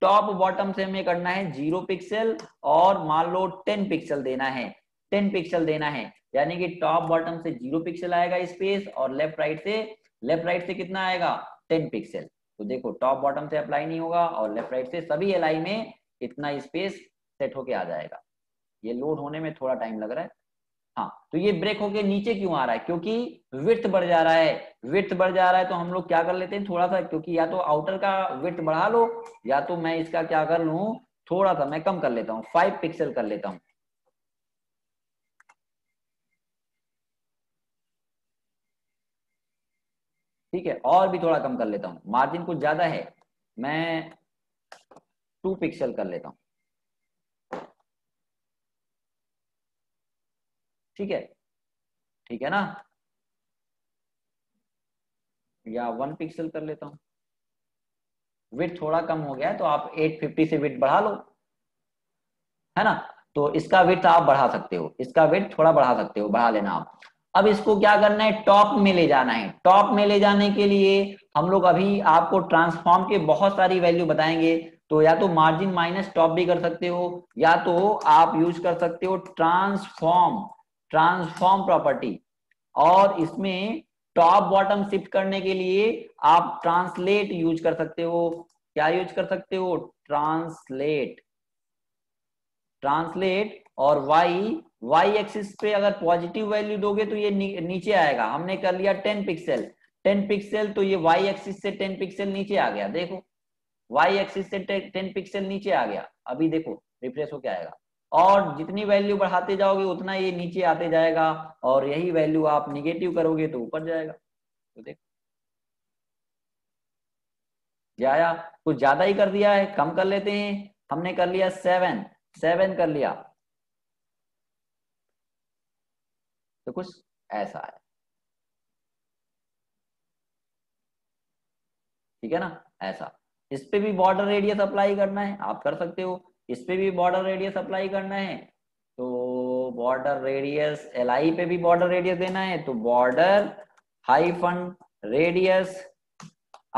टॉप बॉटम से हमें करना है जीरो पिक्सल और मान लो टेन पिक्सल देना है, टेन पिक्सल देना है। यानी कि टॉप बॉटम से जीरो पिक्सल आएगा स्पेस, और लेफ्ट राइट से लेफ्ट राइट से कितना आएगा, टेन पिक्सल। तो देखो टॉप बॉटम से अप्लाई नहीं होगा और लेफ्ट राइट से सभी एलआई में इतना स्पेस सेट होके आ जाएगा। ये लोड होने में थोड़ा टाइम लग रहा है। हाँ, तो ये ब्रेक होके नीचे क्यों आ रहा है, क्योंकि विड्थ बढ़ जा रहा है। विड्थ बढ़ जा रहा है तो हम लोग क्या कर लेते हैं थोड़ा सा, क्योंकि या तो आउटर का विड्थ बढ़ा लो या तो मैं इसका क्या कर लूं, थोड़ा सा मैं कम कर लेता हूँ, फाइव पिक्सल कर लेता हूँ। ठीक है, और भी थोड़ा कम कर लेता हूँ, मार्जिन कुछ ज्यादा है, मैं टू पिक्सल कर लेता हूं। ठीक है, ठीक है ना, या वन पिक्सल कर लेता हूं। विड्थ थोड़ा कम हो गया है तो आप आठ सौ पचास से विड्थ बढ़ा लो, है ना। तो इसका विड्थ आप बढ़ा सकते हो, इसका विड्थ थोड़ा बढ़ा सकते हो, बढ़ा लेना आप। अब इसको क्या करना है, टॉप में ले जाना है। टॉप में ले जाने के लिए हम लोग अभी आपको ट्रांसफॉर्म के बहुत सारी वैल्यू बताएंगे, तो या तो मार्जिन माइनस टॉप भी कर सकते हो, या तो आप यूज कर सकते हो ट्रांसफॉर्म ट्रांसफॉर्म प्रॉपर्टी। और इसमें टॉप बॉटम शिफ्ट करने के लिए आप ट्रांसलेट यूज कर सकते हो। क्या यूज कर सकते हो, ट्रांसलेट ट्रांसलेट और वाई वाई एक्सिस पे अगर पॉजिटिव वैल्यू दोगे तो ये नी, नीचे आएगा। हमने कर लिया टेन पिक्सल टेन पिक्सल, तो ये वाई एक्सिस से टेन पिक्सल नीचे आ गया। देखो y एक्सिस से टेन पिक्सल नीचे आ गया। अभी देखो रिफ्रेश होके आएगा, और जितनी वैल्यू बढ़ाते जाओगे उतना ये नीचे आते जाएगा, और यही वैल्यू आप निगेटिव करोगे तो ऊपर जाएगा। तो देखो जाया, कुछ ज्यादा ही कर दिया है, कम कर लेते हैं। हमने कर लिया सेवन सेवन कर लिया, तो कुछ ऐसा है। ठीक है ना, ऐसा। इस पे भी बॉर्डर रेडियस अप्लाई करना है, आप कर सकते हो। इस पे भी बॉर्डर रेडियस अप्लाई करना है, तो बॉर्डर रेडियस एलआई पे भी बॉर्डर रेडियस देना है, तो बॉर्डर हाइफन रेडियस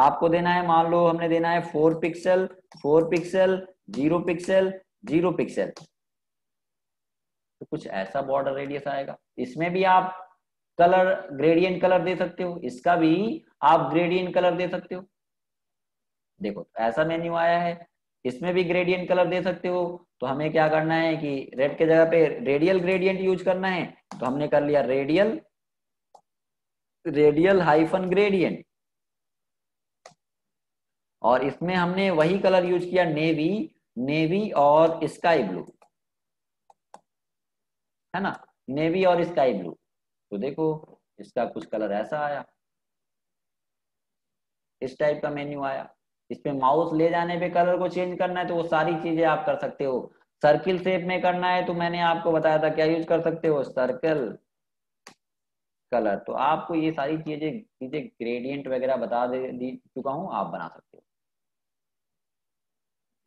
आपको देना है। मान लो हमने देना है four pixel four pixel zero pixel zero pixel, तो कुछ ऐसा बॉर्डर रेडियस आएगा। इसमें भी आप कलर ग्रेडियंट कलर दे सकते हो, इसका भी आप ग्रेडियंट कलर दे सकते हो। देखो ऐसा मेन्यू आया है, इसमें भी ग्रेडियंट कलर दे सकते हो। तो हमें क्या करना है कि रेड के जगह पे रेडियल ग्रेडियंट यूज करना है, तो हमने कर लिया रेडियल रेडियल हाइफन ग्रेडियंट, और इसमें हमने वही कलर यूज किया नेवी नेवी और स्काई ब्लू, है ना, नेवी और स्काई ब्लू। तो देखो इसका कुछ कलर ऐसा आया, इस टाइप का मेन्यू आया। इस पे माउस ले जाने पे कलर को चेंज करना है तो वो सारी चीजें आप कर सकते हो। सर्किल शेप में करना है तो मैंने आपको बताया था क्या यूज कर सकते हो, सर्कल कलर। तो आपको ये सारी चीजें चीजें ग्रेडियंट वगैरह बता दे चुका हूँ, आप बना सकते हो,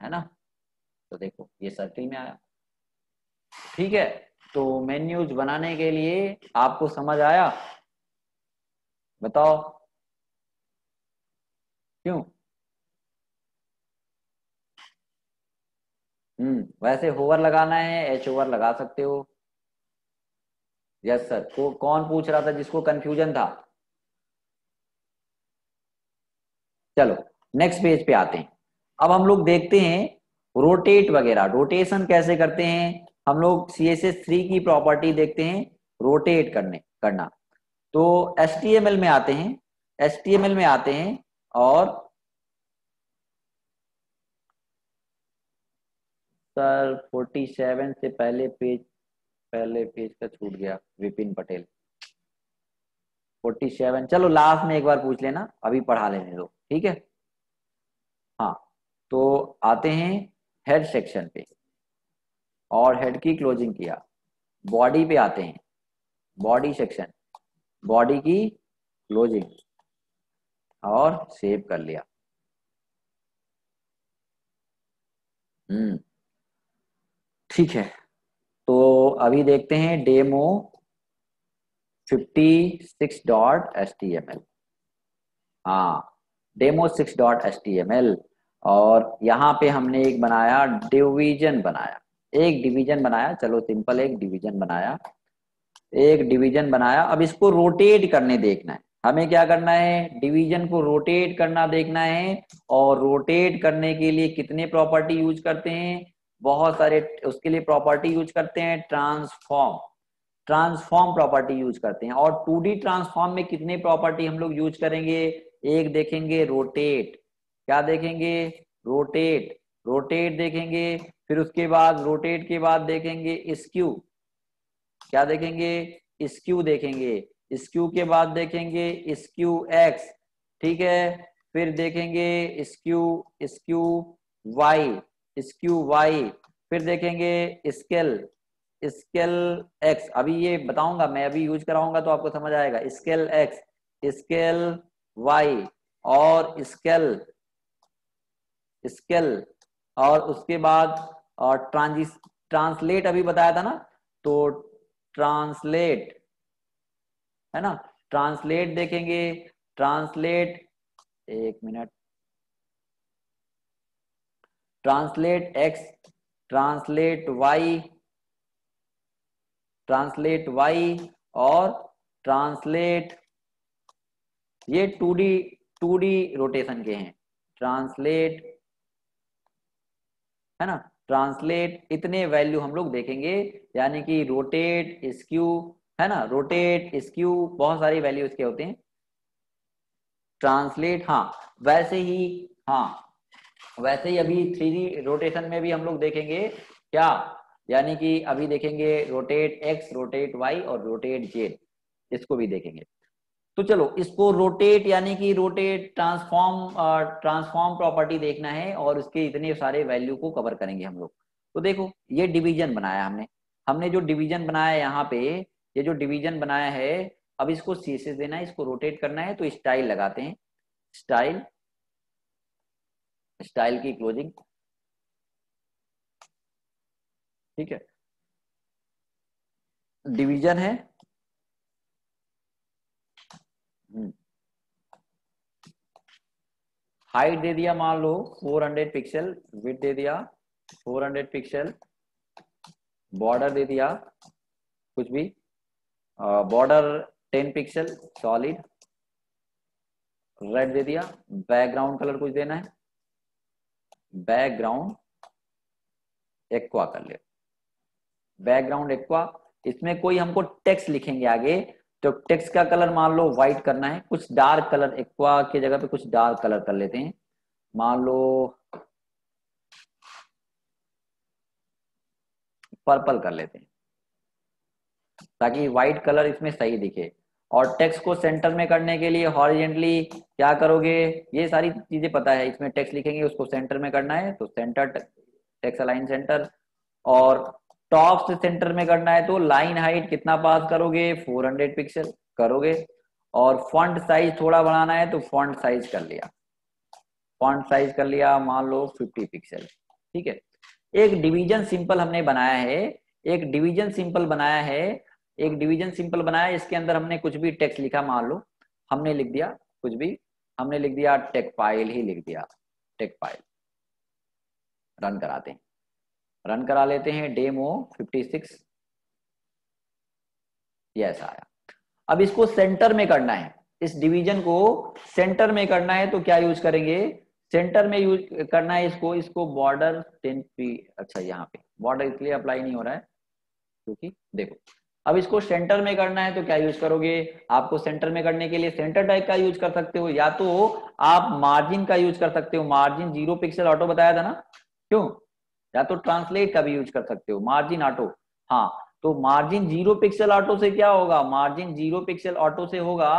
है ना। तो देखो ये सर्किल में आया, ठीक है। तो मेन्यूज बनाने के लिए आपको समझ आया, बताओ क्यों? हम्म वैसे होवर लगाना है, एच ओवर लगा सकते हो। Yes sir. को कौन पूछ रहा था जिसको कंफ्यूजन था? चलो नेक्स्ट पेज पे आते हैं। अब हम लोग देखते हैं रोटेट वगैरह, रोटेशन कैसे करते हैं। हम लोग सी एस एस थ्री की प्रॉपर्टी देखते हैं, रोटेट करने करना। तो एच टी एम एल में आते हैं, एच टी एम एल में आते हैं और सर सैंतालीस से पहले पेज पहले पेज का छूट गया, विपिन पटेल सैंतालीस। चलो लास्ट में एक बार पूछ लेना, अभी पढ़ा लेने दो, ठीक है। हाँ तो आते हैं हेड सेक्शन पे और हेड की क्लोजिंग किया। बॉडी पे आते हैं, बॉडी सेक्शन, बॉडी की क्लोजिंग और सेव कर लिया। हम्म ठीक है। तो अभी देखते हैं डेमो छप्पन dot H T M L. हाँ डेमो छप्पन dot H T M L. और यहाँ पे हमने एक बनाया डिवीजन बनाया, एक डिवीजन बनाया। चलो सिंपल एक डिवीजन बनाया, एक डिवीजन बनाया। अब इसको रोटेट करने देखना है हमें, क्या करना है, डिवीजन को रोटेट करना देखना है। और रोटेट करने के लिए कितने प्रॉपर्टी यूज करते हैं, बहुत सारे उसके लिए प्रॉपर्टी यूज करते हैं, ट्रांसफॉर्म ट्रांसफॉर्म प्रॉपर्टी यूज करते हैं। और टू डी ट्रांसफॉर्म में कितने प्रॉपर्टी हम लोग यूज करेंगे, एक देखेंगे रोटेट, क्या देखेंगे रोटेट, रोटेट देखेंगे। फिर उसके बाद रोटेट के बाद देखेंगे स्क्यू, क्या देखेंगे, स्क्यू देखेंगे। स्क्यू के बाद देखेंगे स्क्यू एक्स, ठीक है। फिर देखेंगे skew skew Y, skew Y. फिर देखेंगे स्केल, स्केल एक्स। अभी ये बताऊंगा मैं, अभी यूज कराऊंगा तो आपको समझ आएगा। स्केल एक्स, स्केल वाई और स्केल स्केल और उसके बाद और ट्रांजिस ट्रांसलेट अभी बताया था ना, तो ट्रांसलेट है ना, ट्रांसलेट देखेंगे। ट्रांसलेट एक minute, translate X, translate Y, translate Y और ट्रांसलेट, ये two D two D rotation के हैं। ट्रांसलेट है ना, ट्रांसलेट, इतने वैल्यू हम लोग देखेंगे, यानी कि रोटेट स्क्यू है ना, रोटेट स्क्यू, बहुत सारी वैल्यू इसके होते हैं। ट्रांसलेट, हाँ वैसे ही, हाँ वैसे ही अभी थ्री डी रोटेशन में भी हम लोग देखेंगे क्या, यानी कि अभी देखेंगे रोटेट एक्स, रोटेट वाई और रोटेट जेड, इसको भी देखेंगे। तो चलो इसको रोटेट यानी कि रोटेट ट्रांसफॉर्म ट्रांसफॉर्म प्रॉपर्टी देखना है और उसके इतने सारे वैल्यू को कवर करेंगे हम लोग। तो देखो ये डिवीजन बनाया हमने, हमने जो डिवीजन बनाया यहाँ पे, ये जो डिवीजन बनाया है, अब इसको सीएसएस देना है, इसको रोटेट करना है। तो स्टाइल लगाते हैं, स्टाइल, स्टाइल की क्लोजिंग, ठीक है। डिवीजन है, हाइट दे दिया मान लो चार सौ पिक्सल, विड्थ दे दिया चार सौ पिक्सल, बॉर्डर दे दिया कुछ भी, बॉर्डर दस पिक्सल सॉलिड, रेड दे दिया। बैकग्राउंड कलर कुछ देना है, बैकग्राउंड एक्वा कर ले, बैकग्राउंड एक्वा। इसमें कोई हमको टेक्स्ट लिखेंगे आगे, तो टेक्स्ट का कलर मान लो व्हाइट करना है, कुछ डार्क कलर, एक्वा की जगह पे कुछ डार्क कलर कर लेते हैं, मान लो पर्पल कर लेते हैं, ताकि व्हाइट कलर इसमें सही दिखे। और टेक्स्ट को सेंटर में करने के लिए हॉरिजेंटली क्या करोगे, ये सारी चीजें पता है। इसमें टेक्स्ट लिखेंगे, उसको सेंटर में करना है तो सेंटर टेक्स्ट अलाइन सेंटर, और टॉप से सेंटर में करना है तो लाइन हाइट कितना पास करोगे, चार सौ पिक्सल करोगे। और फॉन्ट साइज थोड़ा बढ़ाना है तो फॉन्ट साइज कर लिया, फॉन्ट साइज कर लिया मान लो पचास पिक्सल। ठीक है, एक डिवीजन सिंपल हमने बनाया है, एक डिवीजन सिंपल बनाया है, एक डिवीजन सिंपल बनाया। इसके अंदर हमने कुछ भी टेक्स्ट लिखा, मान लो हमने लिख दिया कुछ भी, हमने लिख दिया टेक्सपाइल ही लिख दिया, टेक्सपाइल। रन कराते हैं, रन करा लेते हैं, डेमो छप्पन। यस आया। अब इसको सेंटर में करना है, इस डिवीजन को सेंटर में करना है तो क्या यूज करेंगे, सेंटर में यूज करना है इसको, इसको बॉर्डर टेन पी। अच्छा यहाँ पे बॉर्डर इसलिए अप्लाई नहीं हो रहा है क्योंकि देखो, अब इसको सेंटर में करना है तो क्या यूज करोगे, आपको सेंटर में करने के लिए सेंटर टैग का यूज कर सकते हो, या तो आप मार्जिन का यूज कर सकते हो। मार्जिन जीरो पिक्सल ऑटो बताया था ना, क्यों, या तो ट्रांसलेट का भी यूज कर सकते हो, मार्जिन ऑटो। हाँ, तो मार्जिन जीरो पिक्सल ऑटो से क्या होगा, मार्जिन जीरो पिक्सल ऑटो से होगा,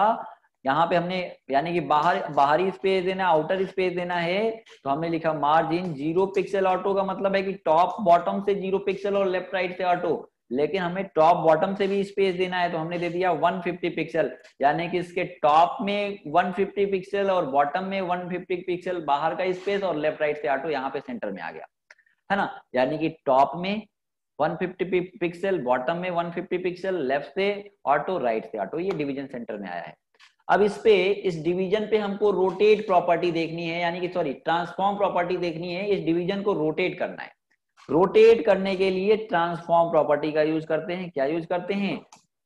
यहाँ पे हमने यानी कि बाहर बाहरी स्पेस देना, आउटर स्पेस देना है, तो हमने लिखा मार्जिन जीरो पिक्सल ऑटो, का मतलब है कि टॉप बॉटम से जीरो पिक्सल और लेफ्ट राइट से ऑटो। लेकिन हमें टॉप बॉटम से भी स्पेस देना है तो हमने दे दिया एक सौ पचास पिक्सल, यानी कि इसके टॉप में एक सौ पचास पिक्सल और बॉटम में एक सौ पचास पिक्सल, बाहर का स्पेस और लेफ्ट राइट से ऑटो यहाँ पे सेंटर में आ गया है ना। यानी कि टॉप में एक सौ पचास पिक्सल, बॉटम में एक सौ पचास पिक्सल, लेफ्ट से ऑटो राइट से ऑटो, ये डिवीजन सेंटर में आया है। अब इस पे, इस डिवीजन पे हमको रोटेट प्रॉपर्टी देखनी है, यानी कि सॉरी ट्रांसफॉर्म प्रॉपर्टी देखनी है। इस डिवीजन को रोटेट करना है, रोटेट करने के लिए ट्रांसफॉर्म प्रॉपर्टी का यूज करते हैं। क्या यूज करते हैं,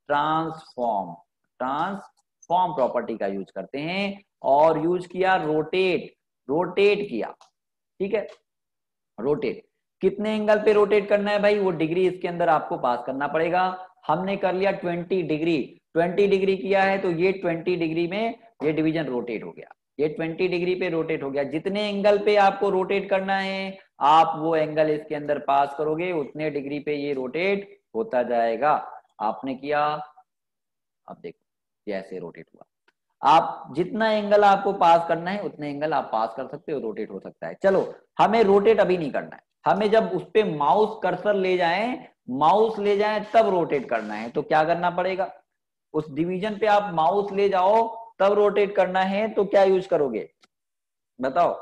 ट्रांसफॉर्म, ट्रांसफॉर्म प्रॉपर्टी का यूज करते हैं। और यूज किया रोटेट, रोटेट किया, ठीक है। रोटेट कितने एंगल पे रोटेट करना है भाई, वो डिग्री इसके अंदर आपको पास करना पड़ेगा। हमने कर लिया ट्वेंटी डिग्री, ट्वेंटी डिग्री किया है तो ये ट्वेंटी डिग्री में ये डिवीजन रोटेट हो गया, ये ट्वेंटी डिग्री पे रोटेट हो गया। जितने एंगल पे आपको रोटेट करना है आप वो एंगल इसके अंदर पास करोगे, उतने डिग्री पे ये रोटेट होता जाएगा। आपने किया, अब देखो ये ऐसे रोटेट हुआ। आप जितना एंगल आपको पास करना है उतने एंगल आप पास कर सकते हो, रोटेट हो सकता है। चलो, हमें रोटेट अभी नहीं करना है, हमें जब उस पे माउस कर्सर ले जाएं, माउस ले जाएं तब रोटेट करना है। तो क्या करना पड़ेगा, उस डिवीजन पे आप माउस ले जाओ तब रोटेट करना है, तो क्या यूज करोगे बताओ,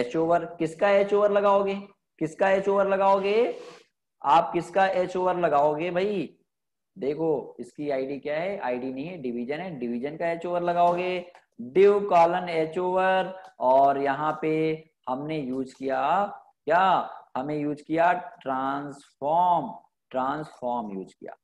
एच ओवर, किसका एच ओवर लगाओगे, किसका एच ओवर लगाओगे, आप किसका एच ओवर लगाओगे भाई, देखो इसकी आईडी क्या है, आईडी नहीं है, डिवीजन है, डिवीजन का एच ओवर लगाओगे, डिव कॉलन एच ओवर। और यहाँ पे हमने यूज किया क्या, हमें यूज किया ट्रांसफॉर्म, ट्रांसफॉर्म यूज किया,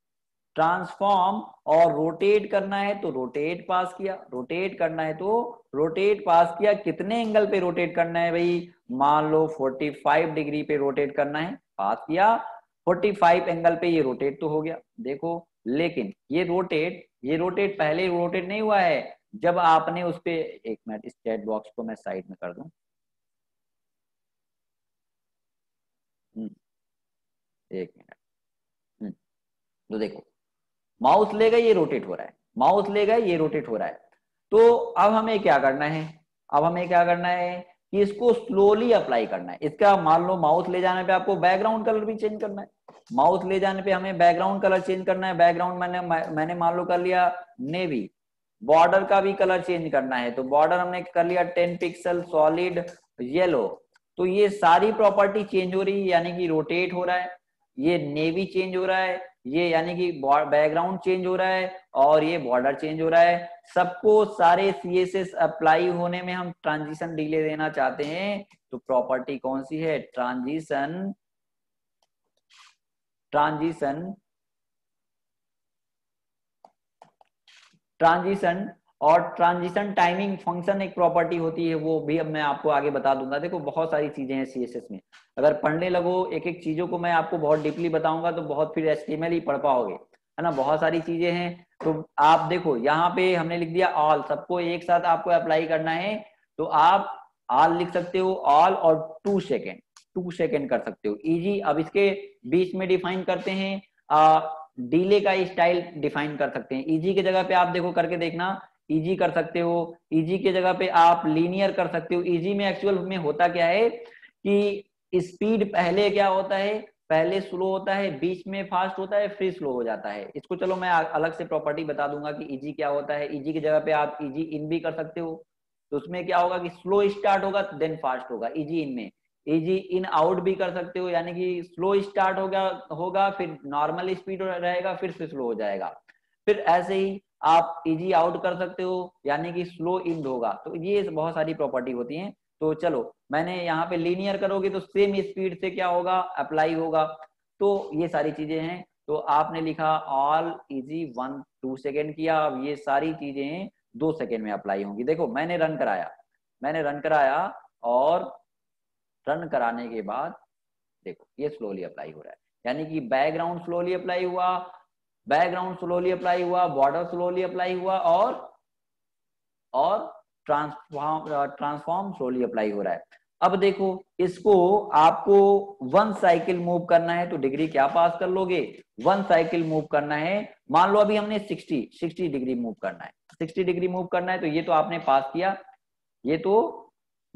ट्रांसफॉर्म। और रोटेट करना है तो रोटेट पास किया, रोटेट करना है तो रोटेट पास किया। कितने एंगल पे रोटेट करना है भाई, मान लो पैंतालीस डिग्री पे रोटेट करना है, पास किया। पैंतालीस एंगल पे ये रोटेट तो हो गया देखो, लेकिन ये रोटेट, ये रोटेट पहले रोटेट नहीं हुआ है। जब आपने उस पे, एक मिनट, इस चैट बॉक्स को मैं साइड में कर दूं, एक मिनट। तो देखो माउस ले गए ये रोटेट हो रहा है, माउस ले गए ये रोटेट हो रहा है। तो अब हमें क्या करना है, अब हमें क्या करना है कि इसको स्लोली अप्लाई करना है। इसका मान लो माउस ले जाने पे आपको बैकग्राउंड कलर भी चेंज करना है, माउस ले जाने पे हमें बैकग्राउंड कलर चेंज करना है। बैकग्राउंड मैंने मैंने मान लो कर लिया नेवी। बॉर्डर का भी कलर चेंज करना है तो बॉर्डर हमने कर लिया टेन पिक्सल सॉलिड येलो। तो ये सारी प्रॉपर्टी चेंज हो रही है, यानी कि रोटेट हो रहा है, ये नेवी चेंज हो रहा है, ये यानी कि बैकग्राउंड चेंज हो रहा है, और ये बॉर्डर चेंज हो रहा है। सबको सारे सीएसएस अप्लाई होने में हम ट्रांजिशन डिले देना चाहते हैं, तो प्रॉपर्टी कौन सी है, ट्रांजिशन, ट्रांजिशन, ट्रांजिशन। और ट्रांजिशन टाइमिंग फंक्शन एक प्रॉपर्टी होती है, वो भी अब मैं आपको आगे बता दूंगा। देखो बहुत सारी चीजें हैं सीएसएस में, अगर पढ़ने लगो एक एक चीजों को मैं आपको बहुत डीपली बताऊंगा तो बहुत फिर एचटीएमएल ही पढ़ पाओगे, है ना। बहुत सारी चीजें हैं। तो आप देखो यहाँ पे हमने लिख दिया ऑल, सबको एक साथ आपको अप्लाई करना है तो आप ऑल लिख सकते हो, ऑल और टू सेकेंड, टू सेकेंड कर सकते हो, इजी। अब इसके बीच में डिफाइन करते हैं, डीले का स्टाइल डिफाइन कर सकते हैं। इजी के जगह पे आप देखो करके देखना, इजी कर सकते हो, इजी के जगह पे आप लीनियर कर सकते हो। इजी में एक्चुअल में होता क्या है कि स्पीड पहले क्या होता है, पहले स्लो होता है, बीच में फास्ट होता है, फिर स्लो हो जाता है। इसको चलो मैं अलग से प्रॉपर्टी बता दूंगा कि इजी क्या होता है। इजी की जगह पे आप इजी इन भी कर सकते हो, तो उसमें क्या होगा कि स्लो स्टार्ट होगा देन फास्ट होगा। इजी इन में इजी इन आउट भी कर सकते हो, यानी कि स्लो स्टार्ट होगा होगा फिर नॉर्मल स्पीड रहेगा, फिर स्लो हो जाएगा। फिर ऐसे ही आप इजी आउट कर सकते हो, यानी कि स्लो इन होगा। तो ये बहुत सारी प्रॉपर्टी होती है। तो चलो मैंने यहाँ पे लीनियर करोगे तो सेम स्पीड से क्या होगा, अप्लाई होगा। तो ये सारी चीजें हैं। तो आपने लिखा all easy one two second किया, अब ये सारी चीजें दो सेकेंड में अप्लाई होंगी। देखो मैंने रन कराया, मैंने रन कराया और रन कराने के बाद देखो ये स्लोली अप्लाई हो रहा है, यानी कि बैकग्राउंड स्लोली अप्लाई हुआ, बैकग्राउंड स्लोली अप्लाई हुआ, बॉर्डर स्लोली अप्लाई हुआ और और ट्रांसफॉर्म ट्रांसफॉर्म स्लोली अप्लाई हो रहा है। अब देखो इसको आपको वन साइकिल मूव करना है, तो डिग्री क्या पास कर लोगे, वन साइकिल मूव करना है। मान लो अभी हमने साठ साठ डिग्री मूव करना है, साठ डिग्री मूव करना है। तो ये तो आपने पास किया, ये तो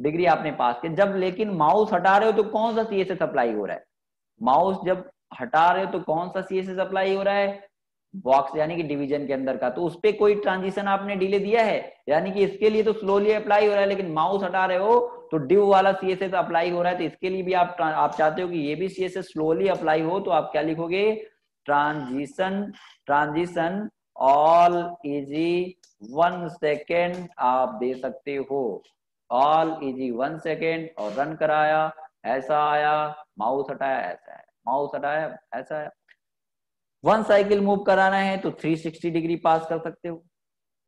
डिग्री आपने पास किया। जब लेकिन माउस हटा रहे हो तो कौन सा सी एस एस अप्लाई हो रहा है, माउस जब हटा रहे हो तो कौन सा सी एस एस अप्लाई हो रहा है, बॉक्स यानी कि डिवीजन के अंदर का। तो उस पर कोई ट्रांजिशन आपने डिले दिया है, यानी कि इसके लिए तो स्लोली अप्लाई हो रहा है, लेकिन माउस हटा रहे हो तो डिव वाला सीएसएस अप्लाई हो रहा है। तो इसके लिए भी आप आप चाहते हो कि ये भी सीएसएस स्लोली अप्लाई हो, तो आप क्या लिखोगे, transition transition all easy one second आप दे सकते हो, ऑल इजी वन सेकेंड और रन कराया, ऐसा आया, माउस हटाया ऐसा है, माउस हटाया ऐसा है। वन साइकिल मूव कराना है तो तीन सौ साठ डिग्री पास कर सकते हो,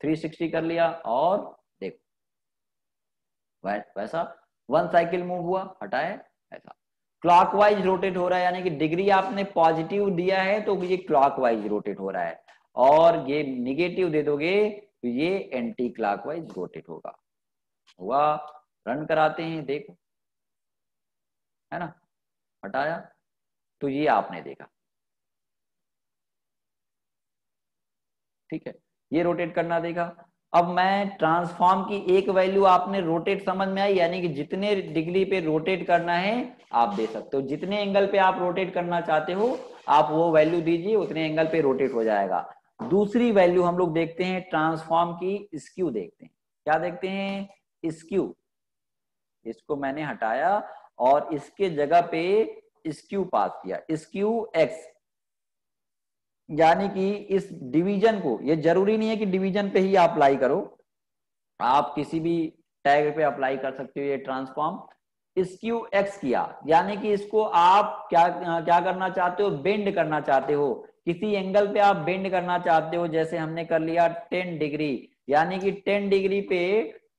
तीन सौ साठ कर लिया और देखो वैसा वन साइकिल मूव हुआ, हटाए ऐसा। क्लॉकवाइज रोटेट हो रहा है, यानी कि डिग्री आपने पॉजिटिव दिया है तो ये क्लॉकवाइज रोटेट हो रहा है, और ये निगेटिव दे दोगे तो ये एंटी क्लॉकवाइज रोटेट होगा। हुआ, रन कराते हैं, देखो है ना, हटाया तो ये आपने देखा, ठीक है, ये रोटेट करना देखा। अब मैं ट्रांसफॉर्म की एक वैल्यू आपने रोटेट समझ में आई, यानी कि जितने डिग्री पे रोटेट करना है आप दे सकते हो, जितने एंगल पे आप रोटेट करना चाहते हो आप वो वैल्यू दीजिए, उतने एंगल पे रोटेट हो जाएगा। दूसरी वैल्यू हम लोग देखते हैं ट्रांसफॉर्म की, स्क्यू देखते हैं, क्या देखते हैं, स्क्यू। इसको मैंने हटाया और इसके जगह पे स्क्यू पास किया, स्क्यू एक्स, यानी कि इस डिवीजन को, ये जरूरी नहीं है कि डिवीजन पे ही आप अप्लाई करो, आप किसी भी टैग पे अप्लाई कर सकते हो ये ट्रांसफॉर्म। स्क्यू एक्स किया, यानी कि इसको आप क्या क्या करना चाहते हो, बेंड करना चाहते हो, किसी एंगल पे आप बेंड करना चाहते हो। जैसे हमने कर लिया टेन डिग्री, यानी कि टेन डिग्री पे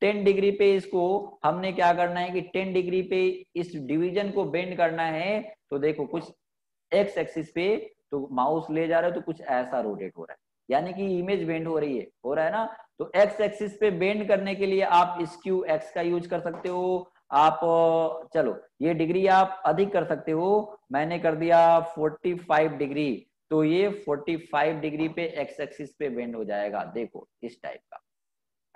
टेन डिग्री पे इसको हमने क्या करना है कि टेन डिग्री पे इस डिवीजन को बेंड करना है। तो देखो कुछ एक्स एक्सिस पे तो माउस ले जा रहे हो तो कुछ ऐसा रोटेट हो रहा है, यानी कि इमेज बेंड हो रही है, हो रहा है ना। तो एक्स एक्सिस पे बेंड करने के लिए आप स्क्यू एक्स का यूज कर सकते हो। आप चलो ये डिग्री आप अधिक कर सकते हो, मैंने कर दिया पैंतालीस डिग्री, तो ये पैंतालीस डिग्री पे एक्स एक्सिस पे बेंड हो जाएगा, देखो इस टाइप का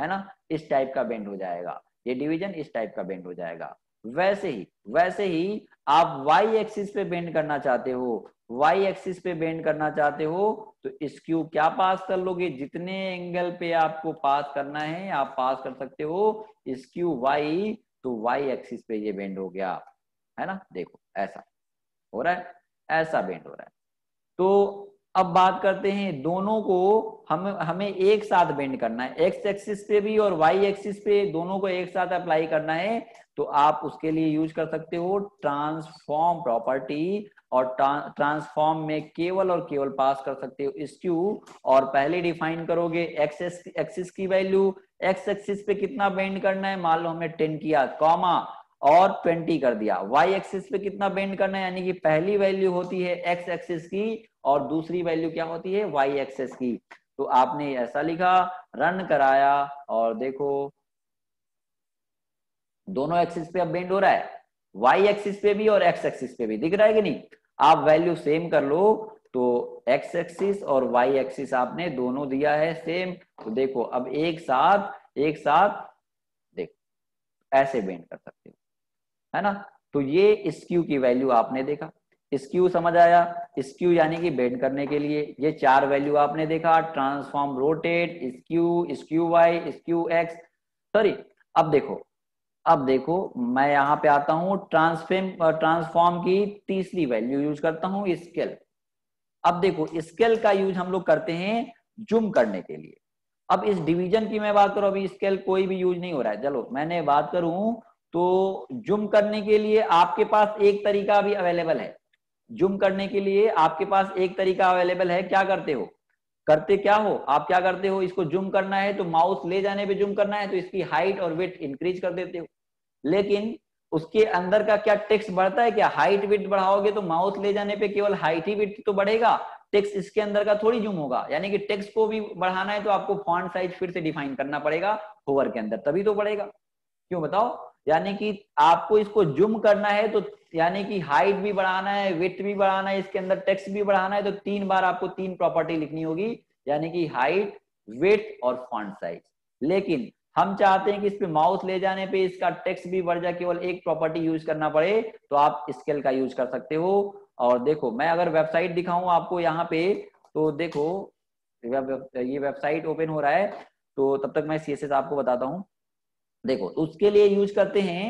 है ना, इस टाइप का बेंड हो जाएगा, ये डिवीजन इस टाइप का बेंड हो जाएगा। वैसे ही वैसे ही आप वाई एक्सिस पे बेंड करना चाहते हो, वाई एक्सिस पे बेंड करना चाहते हो तो स्क्यू क्या पास कर लोगे, जितने एंगल पे आपको पास करना है आप पास कर सकते हो स्क्यू वाई, तो वाई एक्सिस पे ये बेंड हो गया है ना, देखो ऐसा हो रहा है, ऐसा बेंड हो रहा है। तो अब बात करते हैं, दोनों को हम हमें एक साथ बेंड करना है, एक्स एक्सिस पे भी और वाई एक्सिस पे, दोनों को एक साथ अप्लाई करना है। तो आप उसके लिए यूज कर सकते हो ट्रांसफॉर्म प्रॉपर्टी, और ट्रांसफॉर्म में केवल और केवल पास कर सकते हो स्क्यू, और पहले डिफाइन करोगे एक्स एक्सिस की वैल्यू, एक्स एक्सिस पे कितना बेंड करना है, मान लो हमने टेन किया कॉमा और ट्वेंटी कर दिया। वाई एक्सिस पे कितना बेंड करना है, यानी कि पहली वैल्यू होती है एक्स एक्सिस की और दूसरी वैल्यू क्या होती है, वाई एक्सिस की। तो आपने ऐसा लिखा, रन कराया और देखो दोनों एक्सिस पे अब बेंड हो रहा है, वाई एक्सिस पे भी और एक्स एक्सिस पे भी, दिख रहा है कि नहीं। आप वैल्यू सेम कर लो तो एक्स एक्सिस और वाई एक्सिस आपने दोनों दिया है सेम, तो देखो अब एक साथ एक साथ देखो ऐसे बेंड कर सकते हो, है ना। तो ये स्क्यू की वैल्यू आपने देखा, स्क्यू समझ आया, स्क्यू यानी कि बेंड करने के लिए ये चार वैल्यू आपने देखा, transform, rotate, skew, skew Y, skew X, sorry. अब देखो अब देखो मैं यहाँ पे आता हूँ, ट्रांसफॉर्म ट्रांसफॉर्म की तीसरी वैल्यू यूज करता हूँ, स्केल। अब देखो स्केल का यूज हम लोग करते हैं जूम करने के लिए। अब इस डिवीजन की मैं बात करूं, अभी स्केल कोई भी यूज नहीं हो रहा है, चलो मैंने बात करूं तो जूम करने के लिए आपके पास एक तरीका भी अवेलेबल है। जूम करने के लिए आपके पास एक तरीका अवेलेबल है, क्या करते हो करते क्या हो आप क्या करते हो, इसको जूम करना है तो माउस ले जाने पे जूम करना है तो इसकी हाइट और विड्थ इंक्रीज कर देते हो, लेकिन उसके अंदर का क्या टेक्स्ट बढ़ता है क्या? हाइट विड्थ बढ़ाओगे तो माउस ले जाने पे केवल हाइट ही विड्थ तो बढ़ेगा, टेक्स्ट इसके अंदर का थोड़ी जूम होगा। यानी कि टेक्स्ट को भी बढ़ाना है तो आपको फॉन्ट साइज फिर से डिफाइन करना पड़ेगा होवर के अंदर, तभी तो बढ़ेगा, क्यों बताओ। यानी कि आपको इसको जूम करना है तो यानी कि हाइट भी बढ़ाना है, विड्थ भी बढ़ाना है, इसके अंदर टेक्स्ट भी बढ़ाना है, तो तीन बार आपको तीन प्रॉपर्टी लिखनी होगी, यानी कि हाइट, विड्थ और फॉन्ट साइज। लेकिन हम चाहते हैं कि इस पे माउस ले जाने पे इसका टेक्स्ट भी बढ़ जाए, केवल एक प्रॉपर्टी यूज करना पड़े, तो आप स्केल का यूज कर सकते हो। और देखो मैं अगर वेबसाइट दिखाऊं आपको यहाँ पे, तो देखो ये वेबसाइट ओपन हो रहा है, तो तब तक मैं सीएसएस आपको बताता हूँ। देखो उसके लिए यूज करते हैं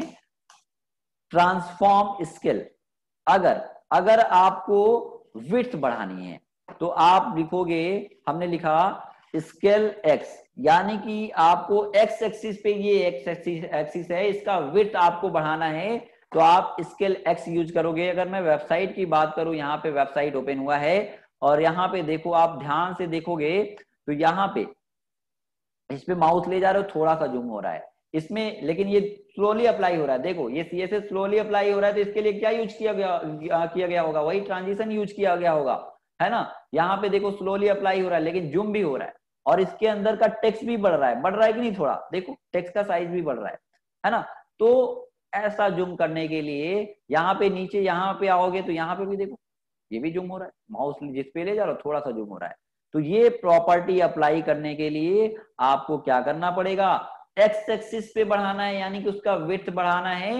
ट्रांसफॉर्म स्केल। अगर अगर आपको विड्थ बढ़ानी है तो आप लिखोगे, हमने लिखा स्केल एक्स, यानी कि आपको एक्स एक्सिस पे ये एक्स एक्सिस है, इसका विड्थ आपको बढ़ाना है तो आप स्केल एक्स यूज करोगे। अगर मैं वेबसाइट की बात करूं, यहाँ पे वेबसाइट ओपन हुआ है और यहाँ पे देखो, आप ध्यान से देखोगे तो यहाँ पे इस पे माउस ले जा रहे हो, थोड़ा सा जूम हो रहा है इसमें, लेकिन ये स्लोली अप्लाई हो रहा है। देखो ये सीएसएस स्लोली अप्लाई हो रहा है, तो इसके लिए क्या यूज किया गया किया गया होगा? वही ट्रांजिशन यूज किया गया होगा, है ना। यहाँ पे देखो स्लोली अप्लाई हो रहा है लेकिन जूम भी हो रहा है, और इसके अंदर का टेक्स्ट भी बढ़ रहा है बढ़ रहा है कि नहीं, थोड़ा देखो टेक्स्ट का साइज भी बढ़ रहा है, है ना। तो ऐसा जूम करने के लिए यहाँ पे नीचे, यहाँ पे आओगे तो यहाँ पे भी देखो ये भी जूम हो रहा है, माउस जिस पे ले जा रहा हो थोड़ा सा जूम हो रहा है। तो ये प्रॉपर्टी अप्लाई करने के लिए आपको क्या करना पड़ेगा, एक्स एक्सिस पे बढ़ाना है, यानी कि उसका विड्थ बढ़ाना है।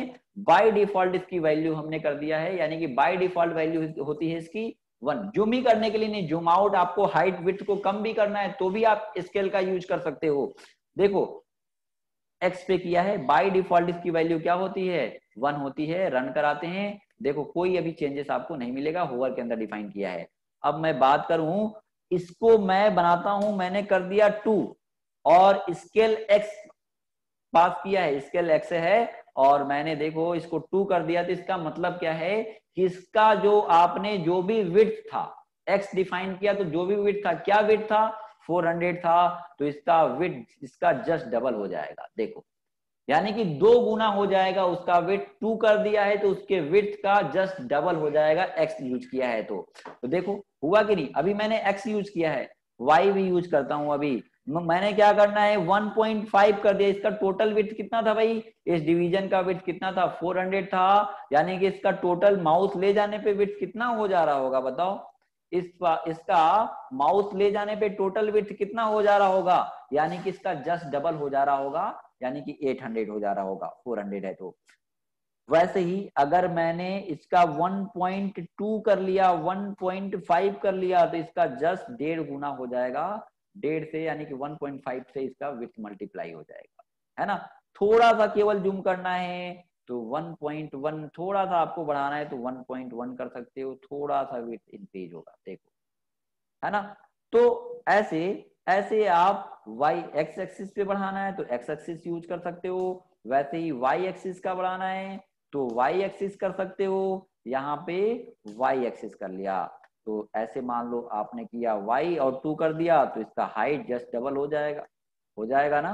बाय डिफॉल्ट इसकी वैल्यू हमने कर दिया है, यानी कि बाय डिफॉल्ट वैल्यू होती है इसकी वन। जूम ही करने के लिए नहीं, जूम आउट, आपको हाइट विड्थ को कम भी करना है तो भी आप स्केल का यूज कर सकते हो। देखो एक्स पे किया है, बाय डिफॉल्ट इसकी वैल्यू क्या होती है, वन होती है। रन कराते हैं, देखो कोई अभी चेंजेस आपको नहीं मिलेगा, होवर के अंदर डिफाइन किया है। अब मैं बात करूं, इसको मैं बनाता हूं, मैंने कर दिया टू और स्केल एक्स पास किया है, स्केल एक्स है और मैंने देखो इसको टू कर दिया, तो इसका मतलब क्या है कि इसका जो आपने जो भी विड्थ था एक्स डिफाइन किया, तो जो भी विड्थ था, क्या विड्थ था, चार सौ था, तो इसका विड्थ इसका जस्ट डबल हो जाएगा। देखो यानी कि दो गुना हो जाएगा, उसका विड्थ टू कर दिया है तो उसके विड्थ का जस्ट डबल हो जाएगा, एक्स यूज किया है तो तो देखो हुआ कि नहीं। अभी मैंने एक्स यूज किया है, वाई भी यूज करता हूं। अभी मैंने क्या करना है, वन पॉइंट फाइव कर दिया। इसका टोटल विड्थ कितना था भाई, इस डिवीजन का विड्थ कितना था, चार सौ था, यानी कि इसका टोटल माउस ले जाने पे विड्थ कितना हो जा रहा होगा बताओ, इस इसका माउस ले जाने पे टोटल विड्थ कितना हो जा रहा होगा, यानी कि इसका जस्ट डबल हो जा रहा होगा, यानी कि आठ सौ हो जा रहा होगा, चार सौ है। तो वैसे ही अगर मैंने इसका वन पॉइंट टू कर लिया, वन पॉइंट फाइव कर लिया, तो इसका जस्ट डेढ़ गुना हो जाएगा, डेढ़ से यानी कि वन पॉइंट फाइव से इसका विड्थ मल्टीप्लाई हो जाएगा, है ना। थोड़ा सा केवल जूम करना है तो वन पॉइंट वन, थोड़ा सा आपको बढ़ाना है तो वन पॉइंट वन कर सकते हो, थोड़ा सा विड्थ इंक्रीज होगा, देखो, है ना। तो ऐसे ऐसे आप वाई एक्स एक्सिस पे बढ़ाना है तो एक्स एक्सिस यूज कर सकते हो, वैसे ही वाई एक्सिस का बढ़ाना है तो वाई एक्सिस कर सकते हो, यहाँ पे वाई एक्सिस कर लिया। तो ऐसे मान लो आपने किया y और टू कर दिया तो इसका हाइट जस्ट डबल हो जाएगा हो जाएगा ना।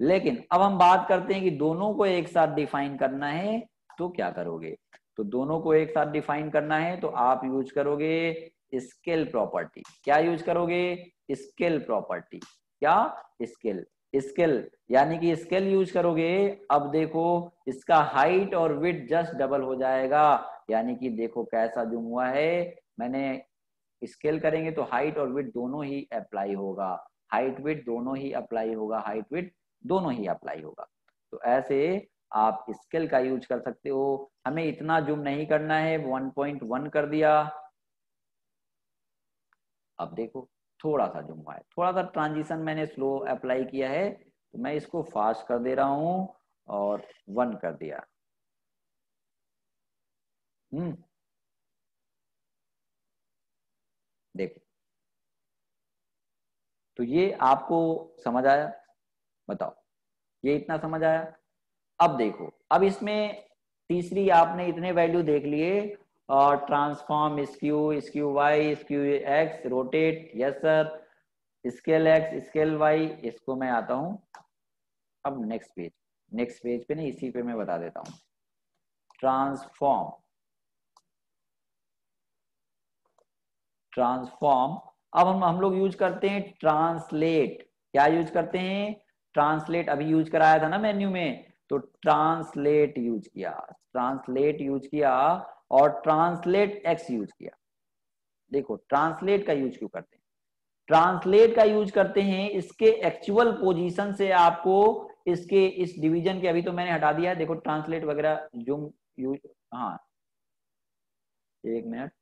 लेकिन अब हम बात करते हैं कि दोनों को एक साथ डिफाइन करना है तो क्या करोगे, तो दोनों को एक साथ डिफाइन करना है तो आप यूज करोगे स्केल प्रॉपर्टी। क्या यूज करोगे, स्केल प्रॉपर्टी, क्या, स्केल स्केल यानी कि स्केल यूज करोगे। अब देखो इसका हाइट और विड्थ जस्ट डबल हो जाएगा, यानी कि देखो कैसा जूम हुआ है, मैंने स्केल करेंगे तो हाइट और विड्थ दोनों ही अप्लाई होगा, हाइट विड्थ दोनों ही अप्लाई होगा, हाइट विड्थ दोनों ही अप्लाई होगा। तो ऐसे आप स्केल का यूज कर सकते हो। हमें इतना जूम नहीं करना है, वन पॉइंट वन कर दिया। अब देखो थोड़ा सा जूम हुआ है, थोड़ा सा ट्रांजिशन मैंने स्लो अप्लाई किया है तो मैं इसको फास्ट कर दे रहा हूं और वन कर दिया। हम्म देखो, तो ये आपको समझ आया? बताओ ये इतना समझ आया? अब देखो, अब इसमें तीसरी आपने इतने वैल्यू देख लिए और transform, skew, skew Y, skew X, rotate, yes sir, scale X, scale Y. इसको मैं आता हूं अब नेक्स्ट पेज, नेक्स्ट पेज पे नहीं इसी पे मैं बता देता हूं। ट्रांसफॉर्म, ट्रांसफॉर्म अब हम हम लोग यूज करते हैं ट्रांसलेट। क्या यूज करते हैं? ट्रांसलेट। अभी यूज कराया था ना मेन्यू में, तो ट्रांसलेट यूज किया, ट्रांसलेट यूज किया और ट्रांसलेट एक्स यूज किया। देखो ट्रांसलेट का यूज क्यों करते हैं? ट्रांसलेट का यूज करते हैं इसके एक्चुअल पोजीशन से आपको इसके इस डिवीजन के, अभी तो मैंने हटा दिया है, देखो ट्रांसलेट वगैरह जूम यूज, हाँ एक मिनट,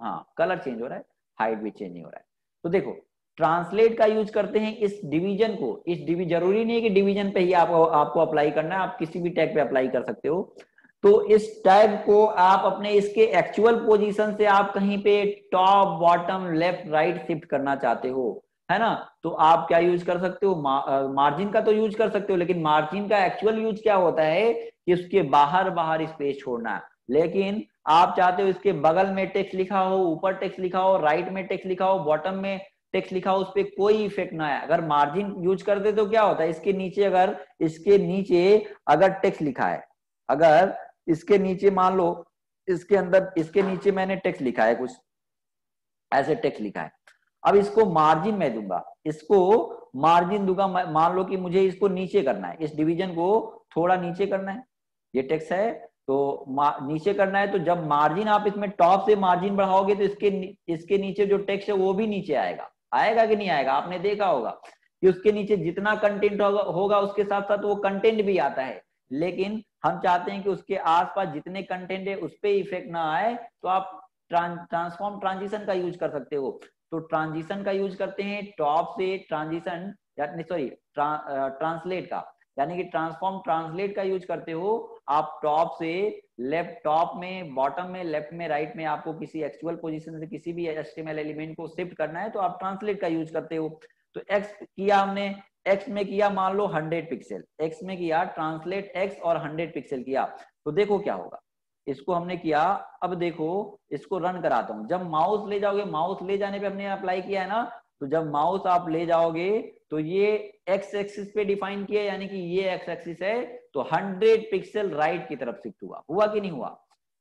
हाँ कलर चेंज हो रहा है, हाइट भी चेंज नहीं हो रहा है। तो देखो ट्रांसलेट का यूज करते हैं इस डिवीजन को, इस डिवीजन, जरूरी नहीं है कि डिवीजन पे ही आप, आपको अप्लाई करना है, आप किसी भी टैग पे अप्लाई कर सकते हो। तो इस टैग को आप अपने इसके एक्चुअल पोजीशन से आप कहीं पे top, bottom, left, right shift करना चाहते हो, है ना? तो आप क्या यूज कर सकते हो? मा, मार्जिन का तो यूज कर सकते हो, लेकिन मार्जिन का एक्चुअल यूज क्या होता है कि उसके बाहर बाहर स्पेस छोड़ना। लेकिन आप चाहते हो इसके बगल में टेक्स्ट लिखा हो, ऊपर टेक्स्ट लिखा हो, राइट में टेक्स्ट लिखा हो, बॉटम में टेक्स्ट लिखा हो, उस पर कोई इफेक्ट ना आए। अगर मार्जिन यूज कर दे तो क्या होता है, इसके नीचे अगर इसके नीचे अगर टेक्स्ट लिखा है, अगर इसके नीचे मान लो इसके अंदर इसके नीचे मैंने टेक्स्ट लिखा है, कुछ ऐसे टेक्स्ट लिखा है, अब इसको मार्जिन मैं दूंगा, इसको मार्जिन दूंगा, मान लो कि मुझे इसको नीचे करना है, इस डिवीजन को थोड़ा नीचे करना है, ये टेक्स्ट है तो नीचे करना है। तो जब मार्जिन आप इसमें टॉप से मार्जिन बढ़ाओगे तो इसके इसके नीचे जो टेक्स्ट है वो भी नीचे आएगा। आएगा कि नहीं आएगा? आपने देखा होगा कि उसके नीचे जितना कंटेंट होगा उसके साथ साथ वो कंटेंट भी आता है, लेकिन हम चाहते हैं कि उसके आसपास जितने कंटेंट है उस पर इफेक्ट ना आए, तो आप ट्रांसफॉर्म ट्रांजिशन का यूज कर सकते हो। तो ट्रांजिशन का यूज करते हैं टॉप से, ट्रांजिशन सॉरी ट्रांसलेट का, यानी कि ट्रांसफॉर्म ट्रांसलेट का यूज करते हो आप टॉप से लेफ्ट, टॉप में, बॉटम में, लेफ्ट में, राइट में, आपको किसी एक्चुअल पोजीशन से किसी भी एचटीएमएल एलिमेंट को शिफ्ट करना है तो आप ट्रांसलेट का यूज करते हो। तो एक्स किया हमने, एक्स में किया मान लो हंड्रेड पिक्सल, एक्स में किया ट्रांसलेट एक्स और हंड्रेड पिक्सल किया, तो देखो क्या होगा। इसको हमने किया, अब देखो इसको रन कराता हूँ। जब माउस ले जाओगे, माउस ले जाने पे हमने अप्लाई किया है ना, तो जब माउस आप ले जाओगे तो ये एक्स एक्सिस पे डिफाइन किया, यानी कि ये एक्स एक्सिस है, तो हंड्रेड पिक्सल राइट की तरफ शिफ्ट हुआ। हुआ कि नहीं हुआ?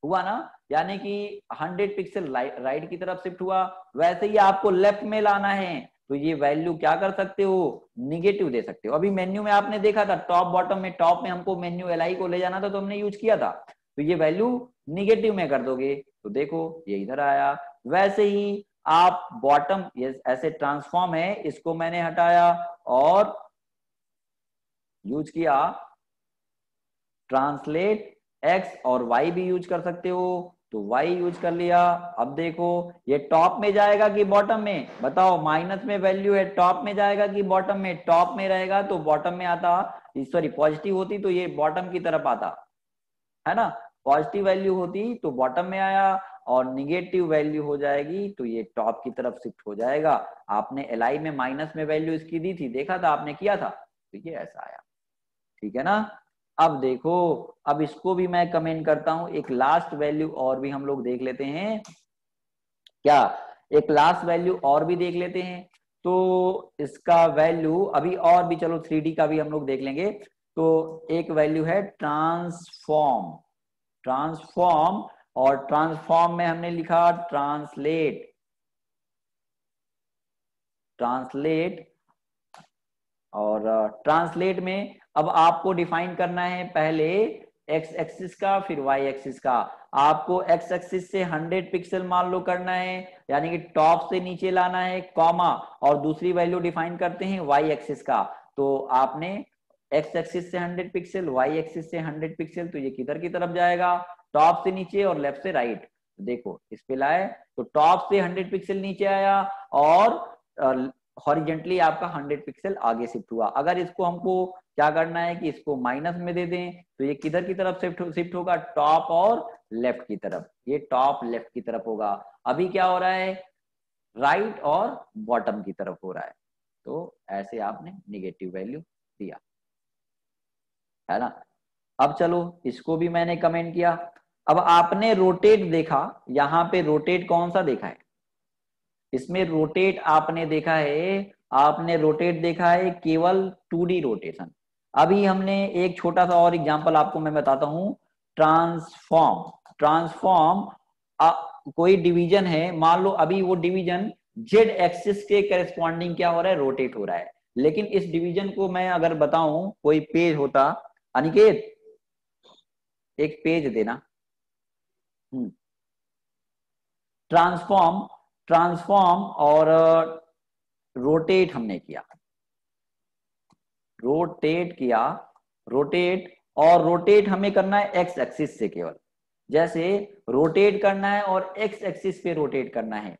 हुआ ना, यानी कि हंड्रेड पिक्सल राइट की तरफ शिफ्ट हुआ। वैसे ही आपको लेफ्ट में लाना है तो ये वैल्यू क्या कर सकते हो, निगेटिव दे सकते हो। अभी मेन्यू में आपने देखा था टॉप बॉटम में, टॉप में हमको मेन्यू एल आई को ले जाना था तो हमने यूज किया था, तो ये वैल्यू निगेटिव में कर दोगे तो देखो ये इधर आया। वैसे ही आप बॉटम, ये ऐसे ट्रांसफॉर्म है, इसको मैंने हटाया और यूज किया ट्रांसलेट एक्स और वाई भी यूज कर सकते हो, तो वाई यूज कर लिया। अब देखो ये टॉप में जाएगा कि बॉटम में, बताओ? माइनस में वैल्यू है, टॉप में जाएगा कि बॉटम में? टॉप में रहेगा तो बॉटम में आता, सॉरी पॉजिटिव होती तो ये बॉटम की तरफ आता, है ना, पॉजिटिव वैल्यू होती तो बॉटम में आया, और निगेटिव वैल्यू हो जाएगी तो ये टॉप की तरफ शिफ्ट हो जाएगा। आपने एल आई में माइनस में वैल्यू इसकी दी थी, देखा था, आपने किया था, तो ये ऐसा आया, ठीक है ना। अब देखो, अब इसको भी मैं कमेंट करता हूं, एक लास्ट वैल्यू और भी हम लोग देख लेते हैं, क्या एक लास्ट वैल्यू और भी देख लेते हैं। तो इसका वैल्यू अभी और भी, चलो थ्री डी का भी हम लोग देख लेंगे। तो एक वैल्यू है ट्रांसफॉर्म, ट्रांसफॉर्म और ट्रांसफॉर्म में हमने लिखा ट्रांसलेट, ट्रांसलेट और ट्रांसलेट में अब आपको डिफाइन करना है पहले एक्स एक्सिस का फिर वाई एक्सिस का। आपको एक्स एक्सिस से हंड्रेड पिक्सल मान लो करना है, यानी कि टॉप से नीचे लाना है, कॉमा, और दूसरी वैल्यू डिफाइन करते हैं वाई एक्सिस का। तो आपने एक्स एक्सिस से हंड्रेड पिक्सल, वाई एक्सिस से हंड्रेड पिक्सल, तो ये किधर की तरफ जाएगा? टॉप से नीचे और लेफ्ट से राइट। देखो इस पे लाए तो टॉप से हंड्रेड पिक्सल नीचे आया और हॉरिजेंटली आपका हंड्रेड पिक्सल आगे शिफ्ट हुआ। अगर इसको हमको क्या करना है कि इसको माइनस में दे दें तो ये किधर की तरफ शिफ्ट हो, शिफ्ट होगा? टॉप और लेफ्ट की तरफ। ये टॉप लेफ्ट की तरफ होगा। अभी क्या हो रहा है? राइट और बॉटम की तरफ हो रहा है। तो ऐसे आपने नेगेटिव वैल्यू दिया है ना। अब चलो इसको भी मैंने कमेंट किया। अब आपने रोटेट देखा, यहाँ पे रोटेट कौन सा देखा है? इसमें रोटेट आपने देखा है, आपने रोटेट देखा है केवल टू डी रोटेशन। अभी हमने एक छोटा सा और एग्जांपल आपको मैं बताता हूं। ट्रांसफॉर्म, ट्रांसफॉर्म कोई डिवीजन है, मान लो अभी वो डिवीजन जेड एक्सिस के करेस्पॉन्डिंग क्या हो रहा है? रोटेट हो रहा है। लेकिन इस डिवीजन को मैं अगर बताऊं, कोई पेज होता, अनिकेत एक पेज देना। ट्रांसफॉर्म, ट्रांसफॉर्म और रोटेट हमने किया, रोटेट किया, रोटेट, और रोटेट हमें करना है एक्स एक्सिस से केवल। जैसे रोटेट करना है और एक्स एक्सिस पे रोटेट करना है।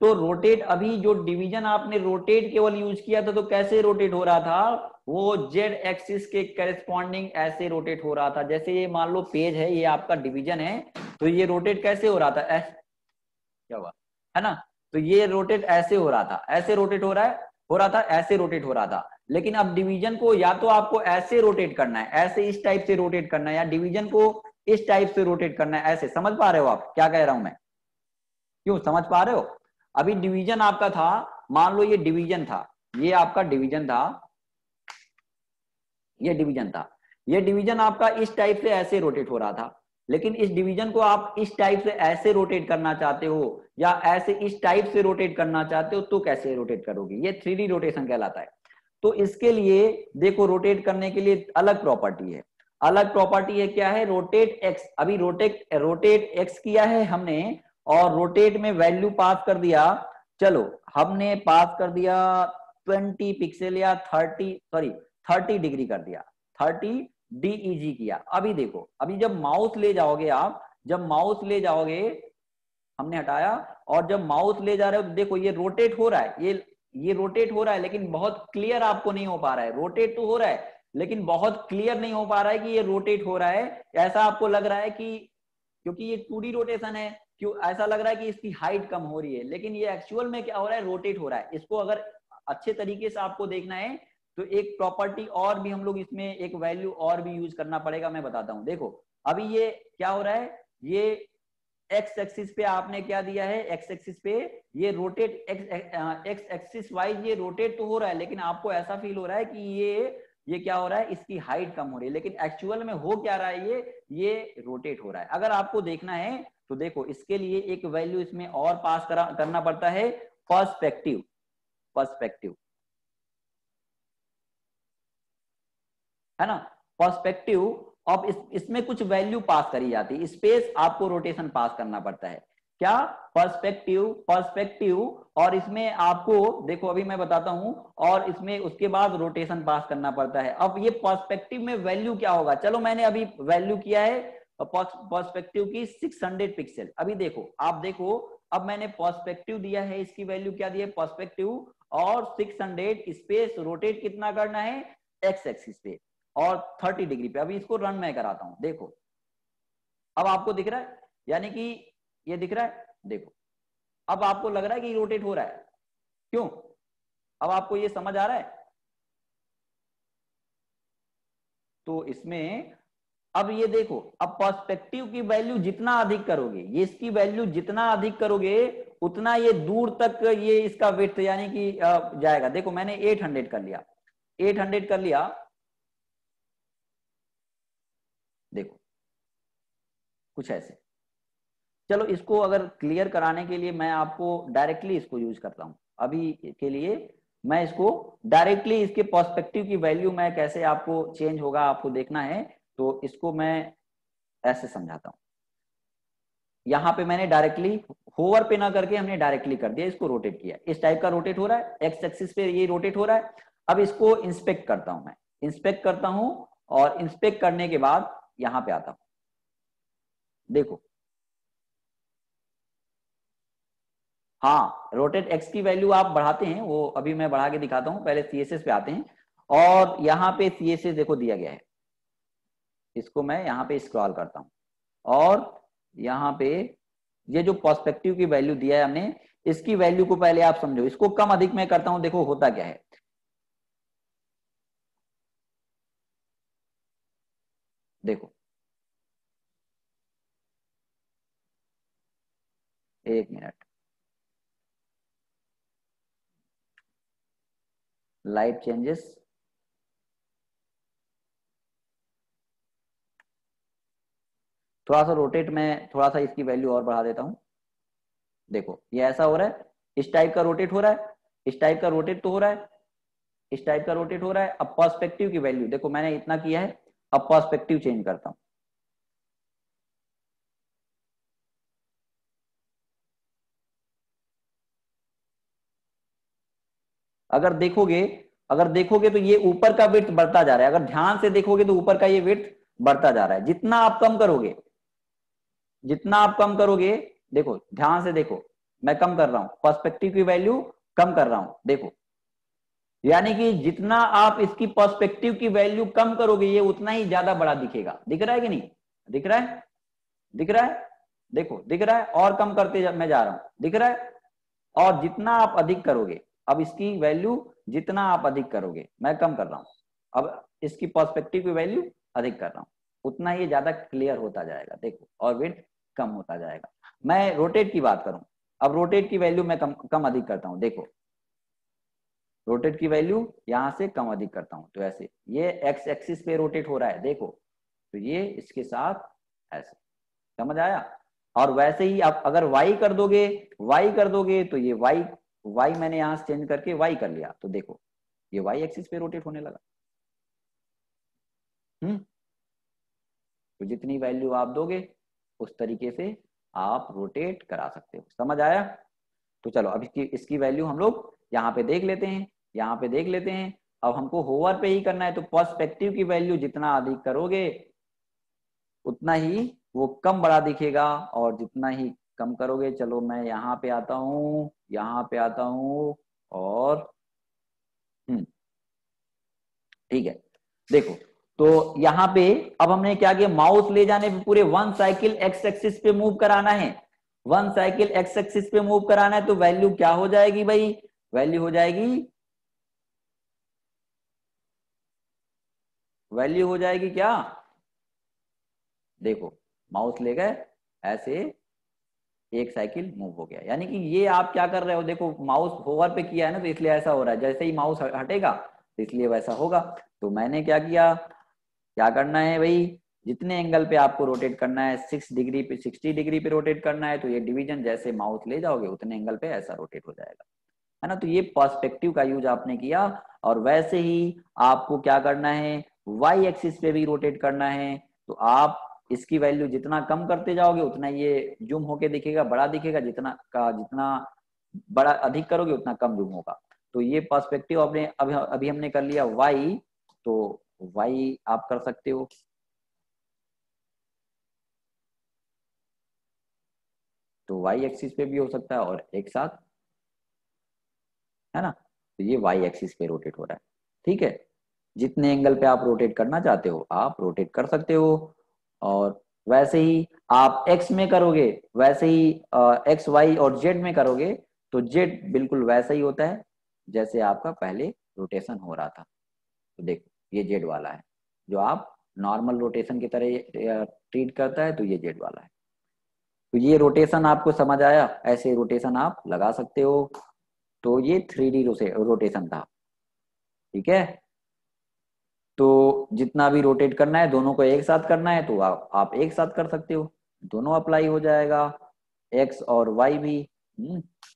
तो रोटेट, अभी जो डिवीजन आपने रोटेट केवल यूज किया था, तो कैसे रोटेट हो रहा था? वो जेड एक्सिस के करेस्पॉन्डिंग ऐसे रोटेट हो रहा था। जैसे ये मान लो पेज है, ये आपका डिवीजन है, तो ये रोटेट कैसे हो रहा था? ऐसे क्या हुआ है ना, तो ये रोटेट ऐसे हो रहा था, ऐसे रोटेट हो रहा है हो रहा था ऐसे रोटेट हो रहा था। लेकिन अब डिवीजन को या तो आपको ऐसे रोटेट करना है, ऐसे इस टाइप से रोटेट करना है, या डिवीजन को इस टाइप से रोटेट करना है, ऐसे। समझ पा रहे हो आप क्या कह रहा हूं मैं? क्यों समझ पा रहे हो? अभी डिवीजन आपका था, मान लो ये डिवीजन था, ये आपका डिवीजन था, ये डिवीजन था, ये डिवीजन आपका इस टाइप से ऐसे रोटेट हो रहा था। लेकिन इस डिवीजन को आप इस टाइप से ऐसे रोटेट करना चाहते हो, या ऐसे इस टाइप से रोटेट करना चाहते हो, तो कैसे रोटेट करोगे? ये थ्री डी रोटेशन कहलाता है। तो इसके लिए देखो, रोटेट करने के लिए अलग प्रॉपर्टी है, अलग प्रॉपर्टी है क्या है? Rotate X. अभी रोटेट रोटेट एक्स किया है हमने, और रोटेट में वैल्यू पास कर दिया, चलो हमने पास कर दिया ट्वेंटी पिक्सल या थर्टी, सॉरी थर्टी डिग्री कर दिया, थर्टी डीईजी किया। अभी देखो, अभी जब माउस ले जाओगे आप, जब माउस ले जाओगे, हमने हटाया, और जब माउस ले जा रहे हो देखो ये रोटेट हो रहा है, ये ये रोटेट हो रहा है, लेकिन बहुत क्लियर आपको नहीं हो पा रहा है। रोटेट तो हो रहा है लेकिन बहुत क्लियर नहीं हो पा रहा है कि ये रोटेट हो रहा है। ऐसा आपको लग रहा है कि क्योंकि ये टू डी रोटेशन है, क्यों ऐसा लग रहा है कि इसकी हाइट कम हो रही है, लेकिन ये एक्चुअल में क्या हो रहा है? रोटेट हो रहा है। इसको अगर अच्छे तरीके से आपको देखना है तो एक प्रॉपर्टी और भी हम लोग इसमें, एक वैल्यू और भी यूज करना पड़ेगा, मैं बताता हूं। देखो अभी ये क्या हो रहा है, ये एक्स एक्सिस पे आपने क्या दिया है? एक्स एक्सिस पे ये रोटेट, एक्स एक्सिस वाइज ये रोटेट तो हो रहा है, लेकिन आपको ऐसा फील हो रहा है कि ये ये क्या हो रहा है? इसकी हाइट कम हो रही है। लेकिन एक्चुअल में हो क्या रहा है? ये ये रोटेट हो रहा है। अगर आपको देखना है तो देखो, इसके लिए एक वैल्यू इसमें और पास करा, करना पड़ता है, पर्सपेक्टिव। पर्सपेक्टिव है ना, पर्सपेक्टिव। अब इस, इसमें कुछ वैल्यू पास करी जाती है, स्पेस आपको रोटेशन पास करना पड़ता है। क्या? पर्सपेक्टिव, पर्सपेक्टिव, और इसमें आपको देखो, अभी मैं बताता हूं, और इसमें उसके बाद रोटेशन पास करना पड़ता है। अब ये पर्सपेक्टिव में वैल्यू क्या होगा? चलो मैंने अभी वैल्यू किया है पर्सपेक्टिव की सिक्स हंड्रेड पिक्सल। अभी देखो, आप देखो, अब मैंने पर्सपेक्टिव दिया है, इसकी वैल्यू क्या दी है? पर्सपेक्टिव और सिक्स हंड्रेड, स्पेस रोटेट कितना करना है? एक्स एक्सिस पे और थर्टी डिग्री पे। अभी इसको रन मैं कराता हूं, देखो अब आपको दिख रहा है, यानी कि ये दिख रहा है, देखो अब आपको लग रहा है कि रोटेट हो रहा है। क्यों? अब आपको ये समझ आ रहा है? तो इसमें अब ये देखो, अब पर्सपेक्टिव की वैल्यू जितना अधिक करोगे, ये इसकी वैल्यू जितना अधिक करोगे, उतना ये दूर तक ये इसका वेट यानी कि जाएगा। देखो मैंने एट हंड्रेड कर लिया, एट हंड्रेड कर लिया, देखो कुछ ऐसे। चलो इसको अगर क्लियर कराने के लिए मैं आपको डायरेक्टली इसको यूज करता हूं। अभी के लिए मैं इसको डायरेक्टली, इसके पर्सपेक्टिव की वैल्यू मैं कैसे आपको चेंज होगा आपको देखना है, तो इसको मैं ऐसे समझाता हूँ। यहाँ पे मैंने डायरेक्टली होवर पे ना करके हमने डायरेक्टली कर दिया, इसको रोटेट किया, इस टाइप का रोटेट हो रहा है, एक्स एक्सिस पे ये रोटेट हो रहा है। अब इसको इंस्पेक्ट करता हूं मैं, इंस्पेक्ट करता हूं और इंस्पेक्ट करने के बाद यहां पे आता हूं, देखो हाँ रोटेट एक्स की वैल्यू आप बढ़ाते हैं, वो अभी मैं बढ़ा के दिखाता हूं। पहले सीएसएस पे आते हैं और यहाँ पे सीएसएस देखो दिया गया है, इसको मैं यहाँ पे स्क्रॉल करता हूँ और यहाँ पे ये जो पर्सपेक्टिव की वैल्यू दिया है हमने, इसकी वैल्यू को पहले आप समझो, इसको कम अधिक मैं करता हूं, देखो होता क्या है। देखो एक मिनट, लाइव चेंजेस, थोड़ा सा रोटेट में थोड़ा सा इसकी वैल्यू और बढ़ा देता हूं। देखो ये ऐसा हो रहा है, इस टाइप का रोटेट हो रहा है, इस टाइप का रोटेट तो हो रहा है, इस टाइप का रोटेट हो रहा है। अब पर्सपेक्टिव की वैल्यू देखो मैंने इतना किया है, अब पर्सपेक्टिव चेंज करता हूं, अगर देखोगे अगर देखोगे तो ये ऊपर का विड्थ बढ़ता जा रहा है, अगर ध्यान से देखोगे तो ऊपर का ये विड्थ बढ़ता जा रहा है। जितना आप कम करोगे जितना आप कम करोगे देखो ध्यान से देखो, मैं कम कर रहा हूं, पर्सपेक्टिव की वैल्यू कम कर रहा हूं, देखो यानी कि जितना आप इसकी पर्सपेक्टिव की वैल्यू कम करोगे ये उतना ही ज्यादा बड़ा दिखेगा। दिख रहा है कि नहीं दिख रहा है? दिख रहा है, देखो दिख रहा है, और कम करते जा, मैं जा रहा हूं, दिख रहा है। और जितना आप अधिक करोगे, अब इसकी वैल्यू जितना आप अधिक करोगे, मैं कम कर रहा हूं, अब इसकी पर्सपेक्टिव की वैल्यू अधिक कर रहा हूं, उतना ये ज्यादा क्लियर होता जाएगा। देखो और विड्थ कम होता जाएगा। मैं रोटेट की बात करूं, अब रोटेट की वैल्यू मैं कम कम अधिक करता हूं, देखो रोटेट की वैल्यू यहां से कम अधिक करता हूं, तो ऐसे ये एक्स एक्सिस पे रोटेट हो रहा है, देखो तो ये इसके साथ ऐसे, समझ आया? और वैसे ही आप अगर वाई कर दोगे वाई कर दोगे तो ये वाई वाई मैंने यहां से चेंज करके वाई कर लिया, तो देखो ये वाई एक्सिस पे रोटेट होने लगा। हम्म तो जितनी वैल्यू आप दोगे उस तरीके से आप रोटेट करा सकते हो, समझ आया? तो चलो अब इसकी इसकी वैल्यू हम लोग यहाँ पे देख लेते हैं, यहाँ पे देख लेते हैं। अब हमको होवर पे ही करना है, तो पर्सपेक्टिव की वैल्यू जितना अधिक करोगे उतना ही वो कम बड़ा दिखेगा, और जितना ही कम करोगे, चलो मैं यहाँ पे आता हूँ, यहाँ पे आता हूँ और हम्म ठीक है। देखो तो यहाँ पे अब हमने क्या किया, माउस ले जाने पे पूरे वन साइकिल एक्स एक्सिस पे मूव कराना है, वन साइकिल एक्स एक्सिस पे मूव कराना है, तो वैल्यू क्या हो जाएगी भाई? वैल्यू हो जाएगी वैल्यू हो जाएगी क्या? देखो माउस ले गए, ऐसे एक साइकिल मूव हो गया, यानी कि ये आप क्या कर रहे हो, देखो माउस होवर पे किया है ना, तो इसलिए ऐसा हो रहा है, जैसे ही माउस हटेगा तो इसलिए वैसा होगा। तो मैंने क्या किया, क्या करना है भाई, जितने एंगल पे आपको रोटेट करना है, सिक्स डिग्री पे सिक्सटी डिग्री पे रोटेट करना है, तो ये डिवीजन जैसे माउस ले जाओगे उतने एंगल पे ऐसा रोटेट हो जाएगा, है ना? तो ये पर्सपेक्टिव का यूज आपने किया। और वैसे ही आपको क्या करना है, वाई एक्सिस पे भी रोटेट करना है, तो आप इसकी वैल्यू जितना कम करते जाओगे उतना ये जूम होके दिखेगा, बड़ा दिखेगा, जितना का जितना बड़ा अधिक करोगे उतना कम जूम होगा। तो ये पर्सपेक्टिव आपने अभी अभी हमने कर लिया वाई, तो वाई आप कर सकते हो, तो वाई एक्सिस पे भी हो सकता है और एक साथ, है ना? तो ये वाई एक्सिस पे रोटेट हो रहा है, ठीक है? जितने एंगल पे आप रोटेट करना चाहते हो आप रोटेट कर सकते हो। और वैसे ही आप एक्स में करोगे, वैसे ही एक्स वाई और जेड में करोगे, तो जेड बिल्कुल वैसा ही होता है जैसे आपका पहले रोटेशन हो रहा था। तो देखो ये जेड वाला है जो आप नॉर्मल रोटेशन की तरह ट्रीट करता है, तो ये जेड वाला है। तो ये रोटेशन आपको समझ आया, ऐसे रोटेशन आप लगा सकते हो। तो ये थ्री डी रोटेशन था, ठीक है? तो जितना भी रोटेट करना है दोनों को एक साथ करना है, तो आ, आप एक साथ कर सकते हो, दोनों अप्लाई हो जाएगा, एक्स और वाई भी, ठीक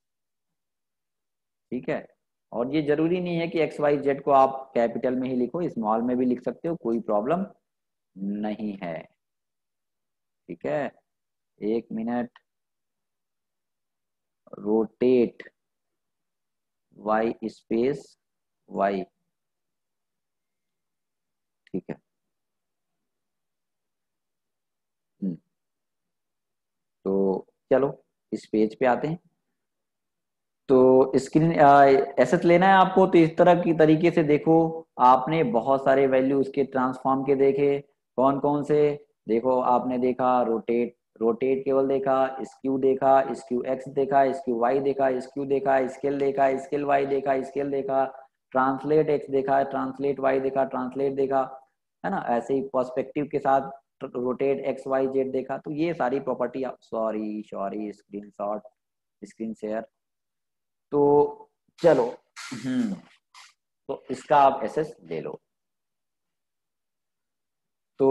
है? और ये जरूरी नहीं है कि एक्स वाई जेड को आप कैपिटल में ही लिखो, स्मॉल में भी लिख सकते हो, कोई प्रॉब्लम नहीं है। ठीक है, एक मिनट, रोटेट वाई स्पेस वाई, ठीक है। तो चलो इस पेज पे आते हैं। तो स्क्रीन एसेट लेना है आपको, तो इस तरह की तरीके से देखो आपने बहुत सारे वैल्यू उसके ट्रांसफॉर्म के देखे, कौन कौन से देखो आपने देखा, रोटेट रोटेट केवल देखा, स्क्यू देखा, स्क्यू एक्स देखा, स्क्यू वाई देखा, स्क्यू देखा, स्केल देखा, स्केल वाई देखा, स्केल देखा, ट्रांसलेट एक्स देखा, ट्रांसलेट वाई देखा, ट्रांसलेट देखा, है ना। ऐसे ही पर्सपेक्टिव के साथ रोटेट एक्स वाई जेड देखा। तो ये सारी property, sorry sorry screenshot, screen share. तो चलो हम्म तो इसका आप एसेस ले लो। तो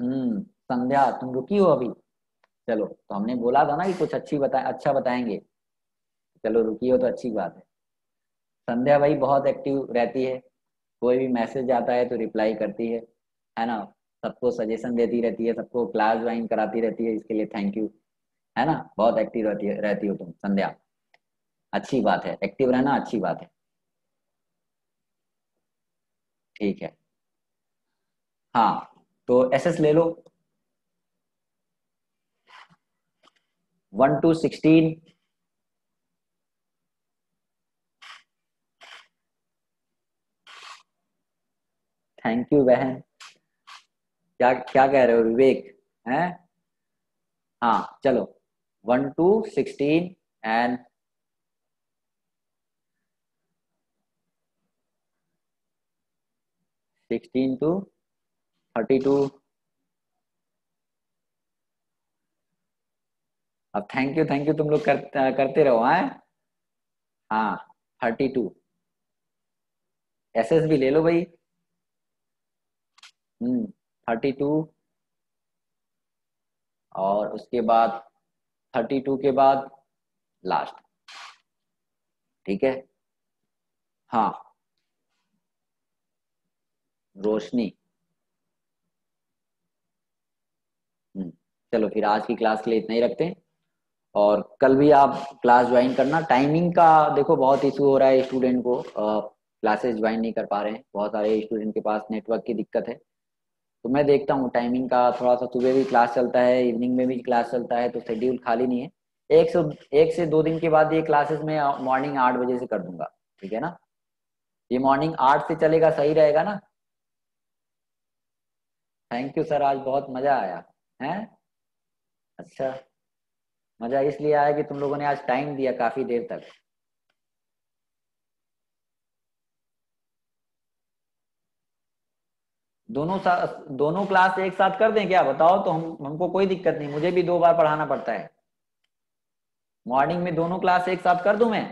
हम्म संध्या तुम रुकी हो अभी? चलो, तो हमने बोला था ना कि कुछ अच्छी बता अच्छा बताएंगे, चलो रुकी हो तो अच्छी बात है। संध्या भाई बहुत एक्टिव रहती है, कोई भी मैसेज आता है तो रिप्लाई करती है, है ना, सबको सजेशन देती रहती है, सबको क्लास ज्वाइन कराती रहती है, इसके लिए थैंक यू, है ना। बहुत एक्टिव रहती है रहती हो तुम संध्या, अच्छी बात है, एक्टिव रहना अच्छी बात है, ठीक है। हाँ, तो एसएस ले लो, one two sixteen, thank you बहन। क्या क्या कह रहे हो विवेक, हैं? हाँ चलो, one two sixteen and sixteen two thirty two. अब थैंक यू थैंक यू तुम लोग कर, करते रहो, हैं? हाँ, थर्टी टू एसएस भी ले लो भाई। हम्म थर्टी टू और उसके बाद थर्टी टू के बाद लास्ट, ठीक है। हाँ रोशनी, हम्म चलो फिर आज की क्लास के लिए इतना ही रखते हैं, और कल भी आप क्लास ज्वाइन करना। टाइमिंग का देखो बहुत इशू हो रहा है, स्टूडेंट को क्लासेस ज्वाइन नहीं कर पा रहे हैं, बहुत सारे स्टूडेंट के पास नेटवर्क की दिक्कत है। तो मैं देखता हूँ टाइमिंग का, थोड़ा सा सुबह भी क्लास चलता है, इवनिंग में भी क्लास चलता है, तो शेड्यूल खाली नहीं है। एक से एक से दो दिन के बाद ये क्लासेस मैं मॉर्निंग आठ बजे से कर दूंगा, ठीक है ना। ये मॉर्निंग आठ से चलेगा, सही रहेगा ना। थैंक यू सर, आज बहुत मजा आया, है? अच्छा, मजा इसलिए आया कि तुम लोगों ने आज टाइम दिया काफी देर तक। दोनों दोनों क्लास एक साथ कर दें क्या, बताओ? तो हम हमको कोई दिक्कत नहीं, मुझे भी दो बार पढ़ाना पड़ता है। मॉर्निंग में दोनों क्लास एक साथ कर दूं मैं,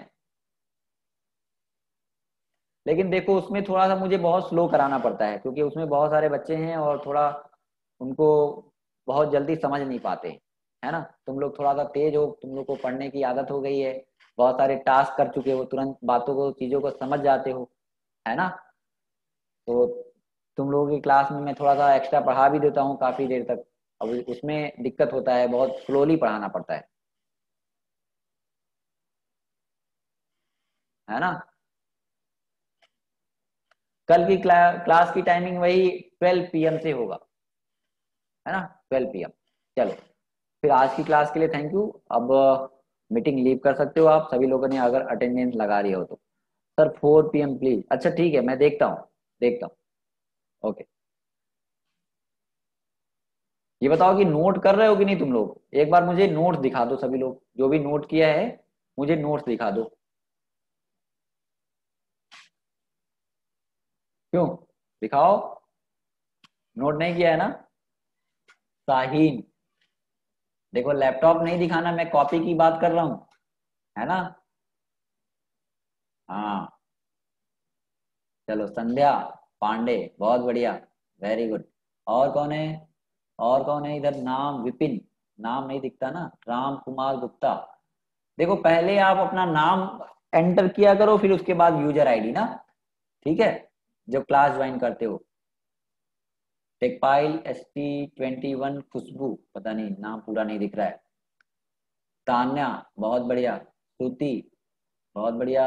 लेकिन देखो उसमें थोड़ा सा मुझे बहुत स्लो कराना पड़ता है, क्योंकि उसमें बहुत सारे बच्चे हैं और थोड़ा उनको बहुत जल्दी समझ नहीं पाते, है ना। तुम लोग थोड़ा सा तेज हो, तुम लोग को पढ़ने की आदत हो गई है, बहुत सारे टास्क कर चुके हो, तुरंत बातों को चीजों को समझ जाते हो, है ना। तो तुम लोगों की क्लास में मैं थोड़ा सा एक्स्ट्रा पढ़ा भी देता हूँ काफी देर तक, अब उसमें दिक्कत होता है, बहुत स्लोली पढ़ाना पड़ता है है ना। कल की क्ला, क्लास की टाइमिंग वही ट्वेल्व पी एम से होगा, है ना, ट्वेल्व पी एम। चलो फिर आज की क्लास के लिए थैंक यू। अब मीटिंग लीव कर सकते हो आप सभी लोगों ने, अगर अटेंडेंस लगा रही हो तो। Sir four P M please, अच्छा ठीक है, मैं देखता हूँ देखता हूँ ओके okay. ये बताओ कि नोट कर रहे हो कि नहीं तुम लोग? एक बार मुझे नोट दिखा दो सभी लोग, जो भी नोट किया है मुझे नोट दिखा दो। क्यों दिखाओ, नोट नहीं किया है ना? साहिन देखो, लैपटॉप नहीं दिखाना, मैं कॉपी की बात कर रहा हूं, है ना। हाँ चलो, संध्या पांडे बहुत बढ़िया, वेरी गुड। और कौन है और कौन है इधर? नाम विपिन, नाम नहीं दिखता ना, राम कुमार गुप्ता। देखो पहले आप अपना नाम एंटर किया करो, फिर उसके बाद यूजर आईडी ना, ठीक है, जब क्लास ज्वाइन करते हो। टेकपाइल S T twenty one Khushbu, पता नहीं नाम पूरा नहीं दिख रहा है। तान्या बहुत बढ़िया, श्रुति बहुत बढ़िया।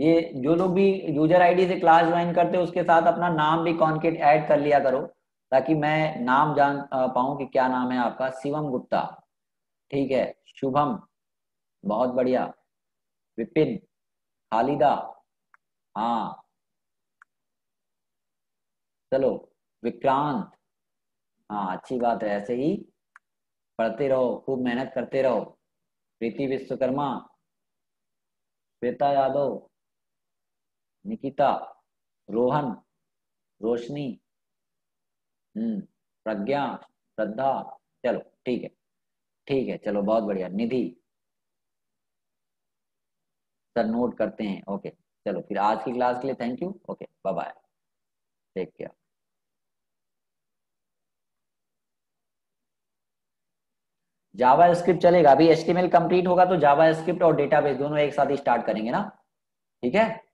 ये जो लोग भी यूजर आईडी से क्लास ज्वाइन करते हो उसके साथ अपना नाम भी कॉन्केट ऐड कर लिया करो ताकि मैं नाम जान पाऊं कि क्या नाम है आपका। शिवम गुप्ता ठीक है, शुभम बहुत बढ़िया, विपिन, खालिदा, हाँ चलो विक्रांत, हाँ अच्छी बात है, ऐसे ही पढ़ते रहो, खूब मेहनत करते रहो। प्रीति विश्वकर्मा, श्वेता यादव, निकिता, रोहन, रोशनी, हम्म प्रज्ञा, श्रद्धा, चलो ठीक है ठीक है चलो बहुत बढ़िया। निधि सर नोट करते हैं, ओके चलो फिर आज की क्लास के लिए thank you, okay bye bye, take care. JavaScript चलेगा अभी, H T M L complete होगा तो जावा स्क्रिप्ट और डेटाबेस दोनों एक साथ ही स्टार्ट करेंगे ना, ठीक है।